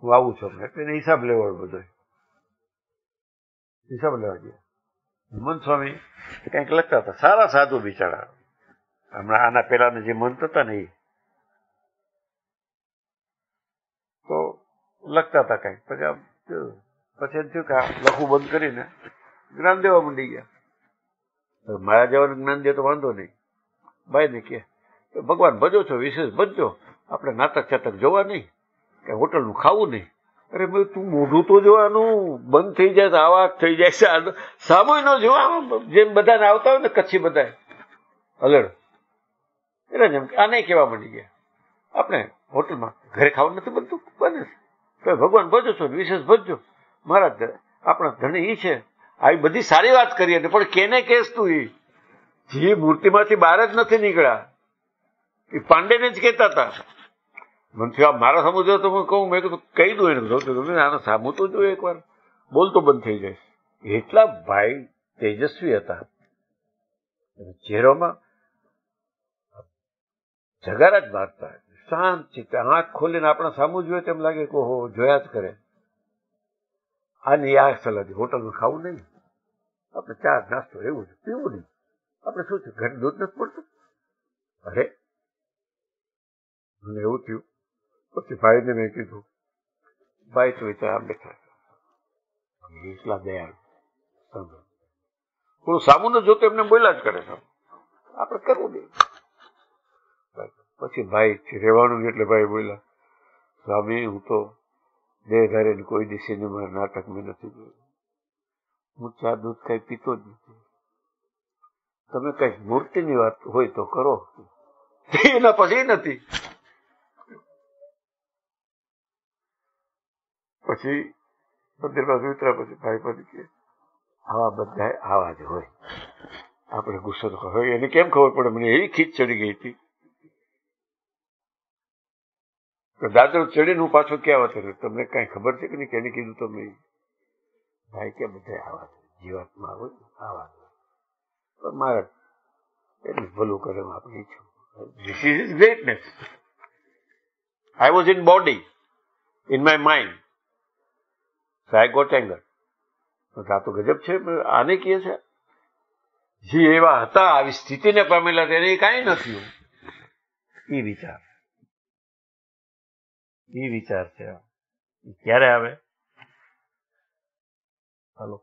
હું આવું છું. એટલે એને હિસાબ લેવો હોય, બધો હિસાબ લેવા ગયા. મહંત સ્વામી કંઈક લખતા હતા, સારા સાધુ બિચારા. હમણાં આના પહેલાના જે મહંત હતા ને, એ તો લખતા હતા કંઈક. પછી એમ થયું કે લખવું બંધ કરીને જ્ઞાન દેવા માંડી ગયા. મારા જવાનું જ્ઞાન દે તો વાંધો નહીં, ભાઈને કહે ભગવાન ભજો છો, વિશેષ ભજો, આપણે નાટક ચાટક જોવા નહીં કે હોટલનું ખાવું નહીં. અરે ભાઈ, તું મોઢું તો જોવાનું બંધ થઈ જાય તો આવા થઈ જાય છે, સામૂહ ન જોવા. જેમ બધાને આવતા હોય ને કચ્છી, બધા હલડ, એટલે જેમ કે આને કહેવા માંડી ગયા, આપણે હોટલમાં ઘરે ખાવાનું નથી બનતું, બને તો ભગવાન ભજો છો, વિશેષ ભજો. મહારાજ, આપણા ધણી એ છે, આવી બધી સારી વાત કરીએ પણ કેને કેસ તું? એ જે મૂર્તિમાંથી બહાર જ નથી નીકળ્યા, એ પાંડેને જ કહેતા હતા. મને થયું આ મારા સામું જોયો તો હું કહું, મેં કીધું કહી દઉં એને, તમે આનો સામું તો જોયું એકવાર, બોલતો બંધ થઈ જાય. એટલા ભાઈ તેજસ્વી હતા, ચહેરોમાં જગારા જ મારતા, શાંત ચિત્ત. આંખ ખોલીને આપણા સામું જોયે તેમ લાગે કે ઓહો, જોયા જ કરે. આની આ સલાહ, હોટલનું ખાવું નહીં, આપણે ચા નાસ્તો એવું છે, પીવું નહીં. આપણે શું છે, ઘરે દૂધ નથી પડતું? અરે, મને એવું થયું. પછી ભાઈને મેં કીધું, ભાઈ તો વિચાર આમ દેખાય, એટલા દયાળ, થોડું સામું ન જોતો એમને બોલ્યા જ કરે છે, આપણે કરવું નહીં. પછી ભાઈ રહેવાનું, એટલે ભાઈ બોલ્યા, સ્વામી, હું તો દેહધારીને કોઈ દી સિનેમા નાટક મેં નથી જોયું, હું ચા દૂધ કાંઈ પીતો જ નથી. તમે કંઈક મૂર્તિની વાત હોય તો કરો, એના પછી નથી. પછી મંદિરમાં ઉતર્યા પછી ભાઈ પડી કે આવા બધા આવા જ હોય, આપણે ગુસ્સો તો હોય, એને કેમ ખબર પડે? મને એવી ખીચ ચડી ગઈ હતી, દાદરો ચડીને હું પાછો ક્યાં વાત, તમને કાંઈ ખબર છે કે નહીં? કેને કીધું તમે? ભાઈ કે બધા આ વાત જીવાતમાં હોય, આ વાત હોય, પણ મારા એટલું ભલું કરે આપણે ઈચ્છું. This is is greatness. I was in body, in my mind, so I got anger. આ તો ગજબ છે, આને કહે છે જે એવા હતા, આવી સ્થિતિને પામેલા, તેને કાંઈ નથી. એ વિચાર, એ વિચાર છે. ક્યારે આવે? હાલો,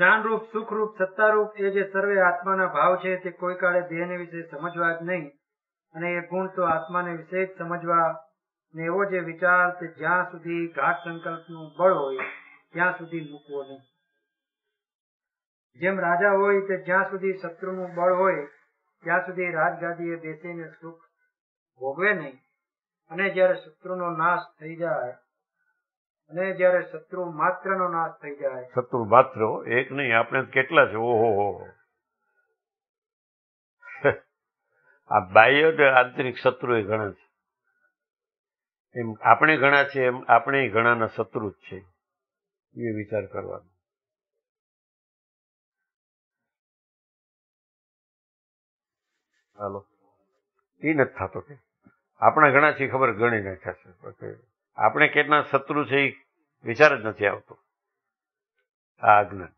જ્ઞાનરૂપ, સુખરૂપ, સત્તારૂપ, એ જે સર્વે આત્માના ભાવ છે, તે કોઈ કાળે દેહને વિશે સમજવા જ નહીં. અને એ ગુણ તો આત્માને વિશે જ સમજવા, ને એવો જે વિચાર, તે જ્યાં સુધી ગાઢ સંકલ્પનું બળ હોય ત્યાં સુધી મૂકવો નહીં. જેમ રાજા હોય તે જ્યાં સુધી શત્રુનું બળ હોય ત્યાં સુધી રાજગાદીએ બેસીને સુખ ભોગવે નહીં, અને જ્યારે શત્રુનો નાશ થઈ જાય અને જ્યારે શત્રુ માત્રનો નાશ થઈ જાય, શત્રુ માત્ર એક નહીં, આપણે કેટલા છે, ઓહો, આ બાહ્ય આંતરિક શત્રુ એ ઘણા છે, એમ આપણે ઘણા છે, એમ આપણે ઘણાના શત્રુ જ છે, એ વિચાર કરવાનો. હાલો, એ નથી થતો કે આપણા ઘણા છે ખબર ગણી નાખ્યા છે, આપણે કેટલા શત્રુ છે એ વિચાર જ નથી આવતો. આ અજ્ઞાન.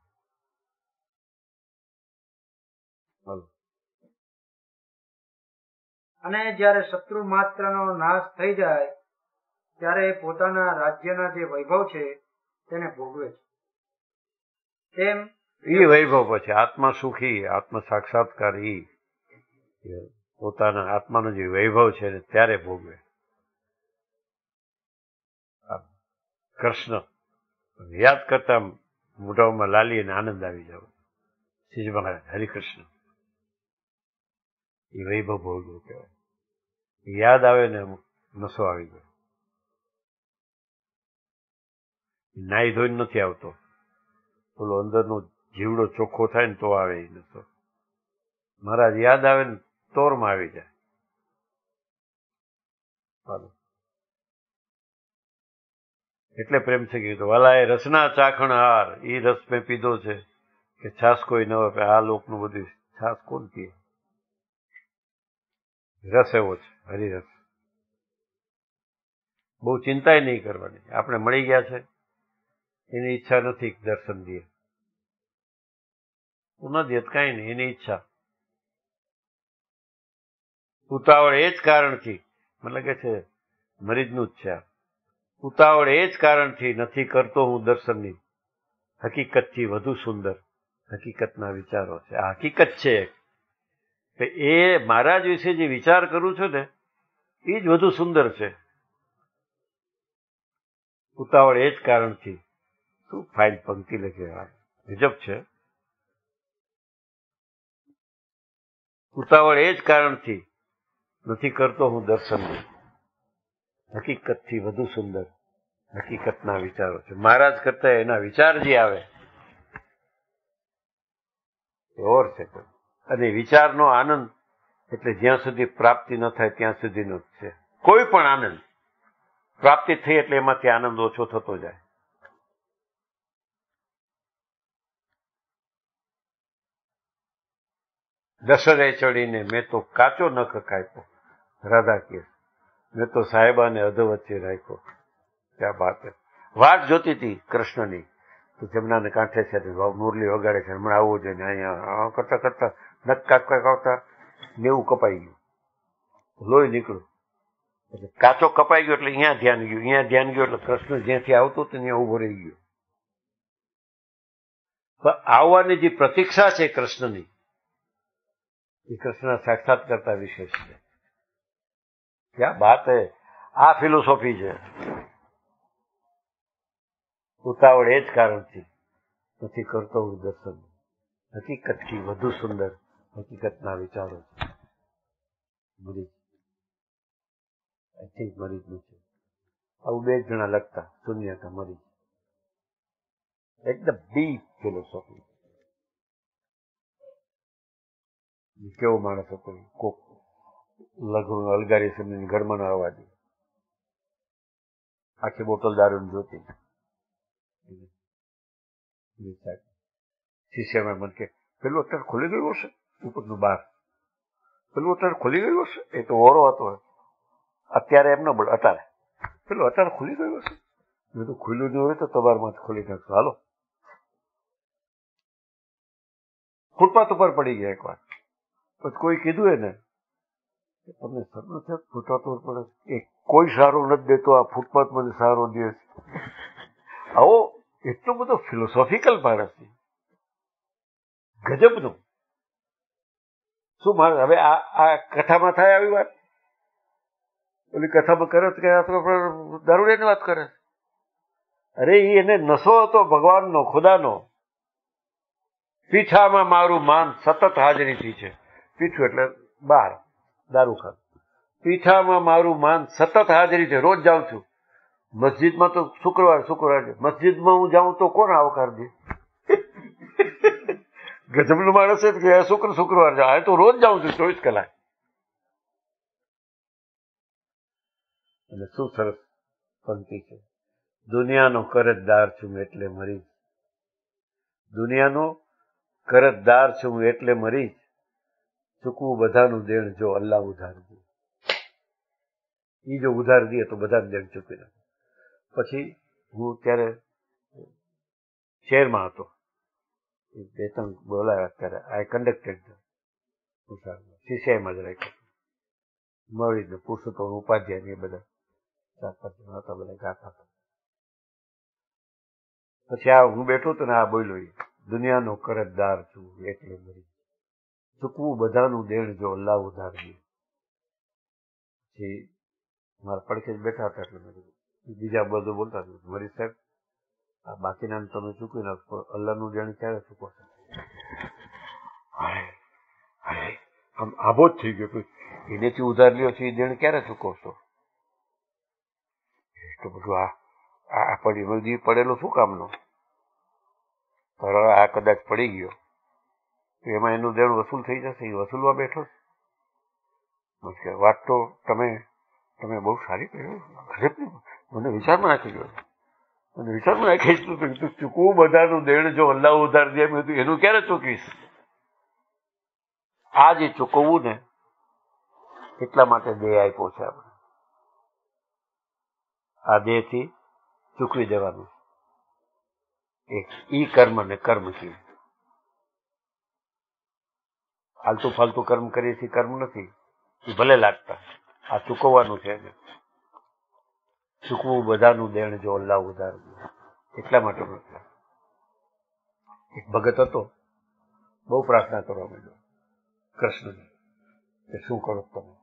અને જયારે શત્રુ માત્રનો નાશ થઈ જાય ત્યારે પોતાના રાજ્યના જે વૈભવ છે તેને ભોગવે છે. તેમ એ વૈભવ પછી આત્મા સુખી, આત્મા સાક્ષાત્કાર, એ પોતાના આત્માનો જે વૈભવ છે ત્યારે ભોગવે. કૃષ્ણ યાદ કરતા મોઢામાં લાલી અને આનંદ આવી જાવ. શ્રીજી મહારાજ હરિકૃષ્ણ, એ વૈભવ ભોગવું કહેવાય. યાદ આવે ને નસો આવી જાય, નાઈ ધોઈને નથી આવતો, બોલો અંદરનો જીવડો ચોખ્ખો થાય ને તો આવે એ નસો. મહારાજ યાદ આવે ને તોરમાં આવી જાય. એટલે પ્રેમ છે કીધું, વાલા એ રસના ચાખણહાર, એ રસ મેં પીધો છે કે છાસ કોઈ ન હોય. આ લોકનું બધું છાસ કોણ પીએ? રસ એવો છે, હરિરસ. બહુ ચિંતા નહીં કરવાની, આપણે મળી ગયા છે, એની ઈચ્છા નથી દર્શન દે, તું ન દે કાંઈ નહીં, એની ઈચ્છા. ઉતાવળ એ જ કારણથી, મને લાગે છે મરીજનું જ છે આ, ઉતાવળ એ જ કારણથી નથી કરતો હું દર્શનની. હકીકતથી વધુ સુંદર હકીકતના વિચારો છે. આ હકીકત છે કે એ મહારાજ વિશે જે વિચાર કરું છું ને એ જ વધુ સુંદર છે. ઉતાવળ એ જ કારણથી. શું ફાઇલ પંક્તિ લખે, ગજબ છે. ઉતાવળ એ જ કારણથી નથી કરતો હું દર્શનની. હકીકતથી વધુ સુંદર હકીકતના વિચારો છે. મહારાજ કરતા એના વિચાર જે આવે ઓર છે, અને વિચારનો આનંદ એટલે જ્યાં સુધી પ્રાપ્તિ ન થાય ત્યાં સુધીનો જ છે. કોઈ પણ આનંદ પ્રાપ્તિ થઈ એટલે એમાંથી આનંદ ઓછો થતો જાય. દશરે ચડીને મેં તો કાચો નખ કાપ્યો, રાધા કે મેં તો સાહેબાને અધવચ્ચે રાખ્યો. ક્યાં વાત હે. વાત જોતી હતી કૃષ્ણની, તો જમનાને કાંઠે છે, મુરલી વગાડે છે, હમણાં આવવું જોઈએ, અહીંયા કરતા કરતા નખ કાપતા 90 કપાઈ ગયું, લોહી નીકળ્યું. એટલે કાચો કપાઈ ગયો એટલે અહીંયા ધ્યાન ગયું, અહીંયા ધ્યાન ગયું એટલે કૃષ્ણ જ્યાંથી આવતું હતું ત્યાં ઉભો રહી ગયો. પણ આવવાની જે પ્રતીક્ષા છે કૃષ્ણની, એ કૃષ્ણના સાક્ષાત કરતા વિશેષ છે. क्या बात है. आ फिलोसॉफी है. उतावड़ एज कारण थी नथी करतो हूँ दर्शन. हकीकत की वधु सुंदर हकीकतना विचारो छे. मरीज आई थिंक मरीज नु छे आवुं बे जना लगता दुनिया का मरीज. एकदम डीप फिलोसॉफी. केवो माणस हतो कोक લઘુ અલગારી સમજીને ઘરમાં ન આવવા દે, આખી બોટલ દારૂ જોતી. શિષ્યમાં મને કે પેલું અટાર ખોલી ગયું હશે, ઉપરનું બહાર પેલું અટાર ખોલી ગયું હશે. એ તો ઓરો હતો, અત્યારે એમ ન બોલ, અટારે પેલું અટાર ખોલી ગયું હશે. મેં તો ખુલ્લું ન હોય તો તમારમાંથી ખોલી નાખશું. હાલો ફૂટપાથ ઉપર પડી ગયા એકવાર, પછી કોઈ કીધું એને તમને સર નથી ફૂટપાથ પડે, એ કોઈ સારો નથી દેતો, આ ફૂટપાથ મને સારો દે છે. આવો એટલો બધો ફિલોસોફિકલ માણસ છે, ગજબનો. શું માણસ. હવે આ કથામાં થાય આવી વાત? ઓલી કથામાં કરે કે દારૂડિયાની વાત કરે. અરે એને નશો હતો ભગવાનનો, ખુદાનો. પીઠામાં મારું માન સતત હાજરીથી છે. પીઠું એટલે બહાર દારૂ ખાન. પીઠામાં મારું માન સતત હાજરી છે, રોજ જાઉં છું. मस्जिद में तो शुक्रवार मस्जिद में हूँ जाऊँ तो कौन आवकार दे गजबनो माणस है शुक्रवार जाए तो रोज जाऊँ छू 24 कलाक शू सरस पंक्ति है दुनिया नो करजदार छू एटले मरीज दुनिया नो करजदार छू एटले मरीज चुकवू बधानु देण जो अल्लाह उधार दे ई जो उधार दिए तो बधानु देण चुकी ना पछी हूँ त्यारे शहर में हतो वेतन बोलाया त्यारे आई कंडक्टेड सीसीआई में ज राख्यो मरीज ने पुरुषोत्तम उपाध्याय बधा 4-5 जणा हता बधा गाता पछी आ हूँ बैठो तो आ बोलो दुनिया नो करजदार छू एटले मरीज चुकवू बधानु देण जो अल्लाह उधार दे पछी मारा પડખે બેઠા હતા એટલે મેં બીજા બધું બોલતા મરી સાહેબ આ બાકી નામ તમે ચૂકી નાખો અલ્લાહનું દેણ ક્યારે ચૂકવો આમ આબો જ થઈ ગયો એનેથી ઉધાર લ્યો છે એ દેણ ક્યારે ચૂકવશો તો બધું આ પડી વધી પડેલો શું કામનો પર આ કદાચ પડી ગયો તો એમાં એનું દેણ વસૂલ થઈ જશે એ વસૂલવા બેઠો વાત તો તમે બહુ સારી કર્યો મને વિચારમાં નાખી ગયો મને વિચારમાં નાખી તો ચૂકવું બધાનું દેણ જો અલ્લાહ ઉધાર દે મેં તો એનું ક્યારે ચૂકવીશ આ જે ચૂકવવું ને એટલા માટે દેહ આપ્યો છે આપણે આ દેહથી ચૂકવી દેવાનું ઈ કર્મ ને કર્મ છે આલતુ ફાલતુ કર્મ કરીએ છીએ કર્મ નથી એ ભલે લાગતા આ ચૂકવવાનું છે ને ચૂકવું બધાનું દેણ જો અલ્લાહ ઉધાર દે એટલા માટે એક ભગત હતો બહુ પ્રાર્થના કરવા માંડ્યો કૃષ્ણને કે શું કરો તમે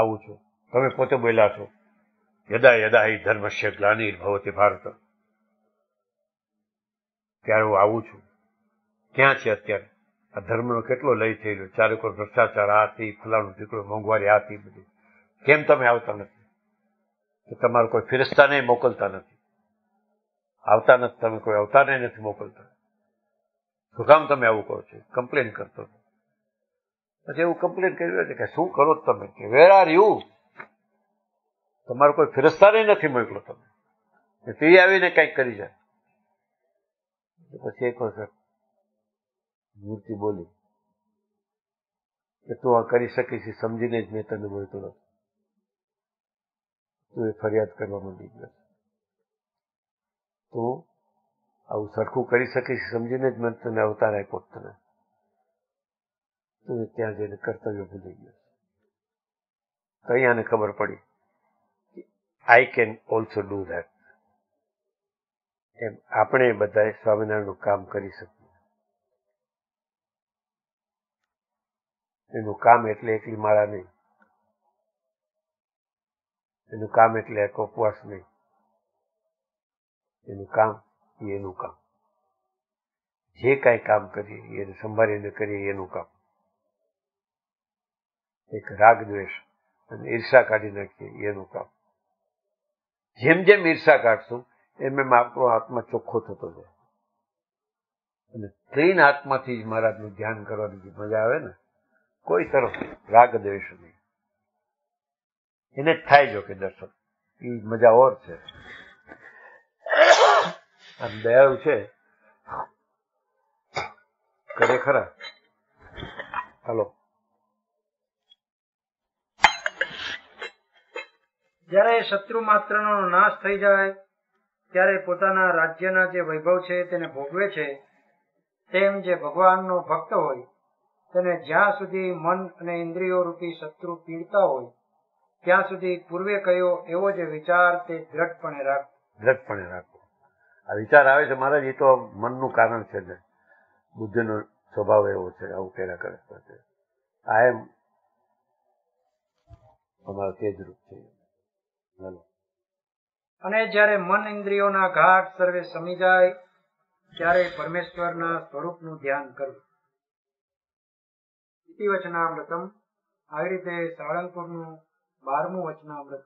આવું છો તમે પોતે બોલ્યા છો યદા યદા હિ ધર્મસ્ય ગ્લાનિર્ભવતિ ભારત ત્યારે હું આવું છું ક્યાં છે અત્યારે આ ધર્મનો કેટલો લય થઈ રહ્યો ચારે કોઈ ભ્રષ્ટાચાર આથી ફલાણું ઢીકળું મોંઘવારી આથી બધી કેમ તમે આવતા નથી કે તમારો કોઈ ફરિશ્તાને મોકલતા નથી આવતા નથી તમે કોઈ અવતારને નથી મોકલતા શું કામ તમે આવું કરો છો કમ્પ્લેન કરતો પછી એવું કમ્પ્લેન કર્યું છે કે શું કરો તમે કે વેર આર યુ તમારો કોઈ ફરિશ્તાને નથી મોકલો તમે તે આવીને કંઈક કરી જાય પછી એક વખત મૂર્તિ બોલી કે તું આ કરી શકીશ સમજીને જ મેં તને બોલતો નથી તો એ ફરિયાદ કરવા માંડી ગયો તો આવું સરખું કરી શકીશ સમજીને જ મને તને અવતાર આપ્યો તને તો ત્યાં જઈને કર્તવ્ય ભૂલી ગયો તો અહીંયાને ખબર પડી કે I can also do that એમ આપણે બધા સ્વામિનારાયણનું કામ કરી શકીએ એનું કામ એટલે એકલી માળા નહીં એનું કામ એટલે એક ઉપવાસ નહીં એનું કામ જે કાંઈ કામ કરીએ એને સંભાળીને કરીએ એનું કામ એક રાગ દ્વેષ અને ઈર્ષા કાઢી નાખીએ એનું કામ જેમ જેમ ઈર્ષા કાઢશું એમ એમ આપણો આત્મા ચોખ્ખો થતો જાય અને ત્રીન આત્માથી જ મહારાજનું ધ્યાન કરવાની જે મજા આવે ને કોઈ તરફ રાગ દ્વેષ નહીં એને જ થાય જો કે દર્શક એ મજા ઓર છે આમ દયાળુ છે કરે ખરા હાલો જ્યારે શત્રુ માત્રનો નાશ થઈ જાય ત્યારે પોતાના રાજ્યના જે વૈભવ છે તેને ભોગવે છે તેમ જે ભગવાનનો ભક્ત હોય તેને જ્યાં સુધી મન અને ઇન્દ્રિયો રૂપી શત્રુ પીડતા હોય ત્યાં સુધી પૂર્વે કયો એવો જે વિચાર તે દ્રઢપણે રાખો આ વિચાર આવે છે મહારાજ એ તો મનનું કારણ છે ને બુદ્ધિનો સ્વભાવ એવો છે આવું પેલા કરતા છે આ એમ અમારા તેજરૂપ છે અને જ્યારે મન ઇન્દ્રિયોના ઘાટ સર્વે સમી જાય ત્યારે પરમેશ્વરના સ્વરૂપનું ધ્યાન કરવું ઇતિ વચનામૃતમ આવી રીતે સાળંગપુરનું 12મું વચનામૃત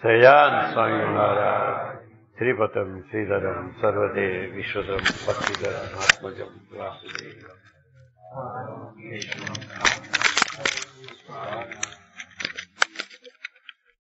Sahajanandji Swami Maharaj, Sripatam, Sridharam, Sarvade, Vishwadam, Patidaram, Atmajam, Vasudevam.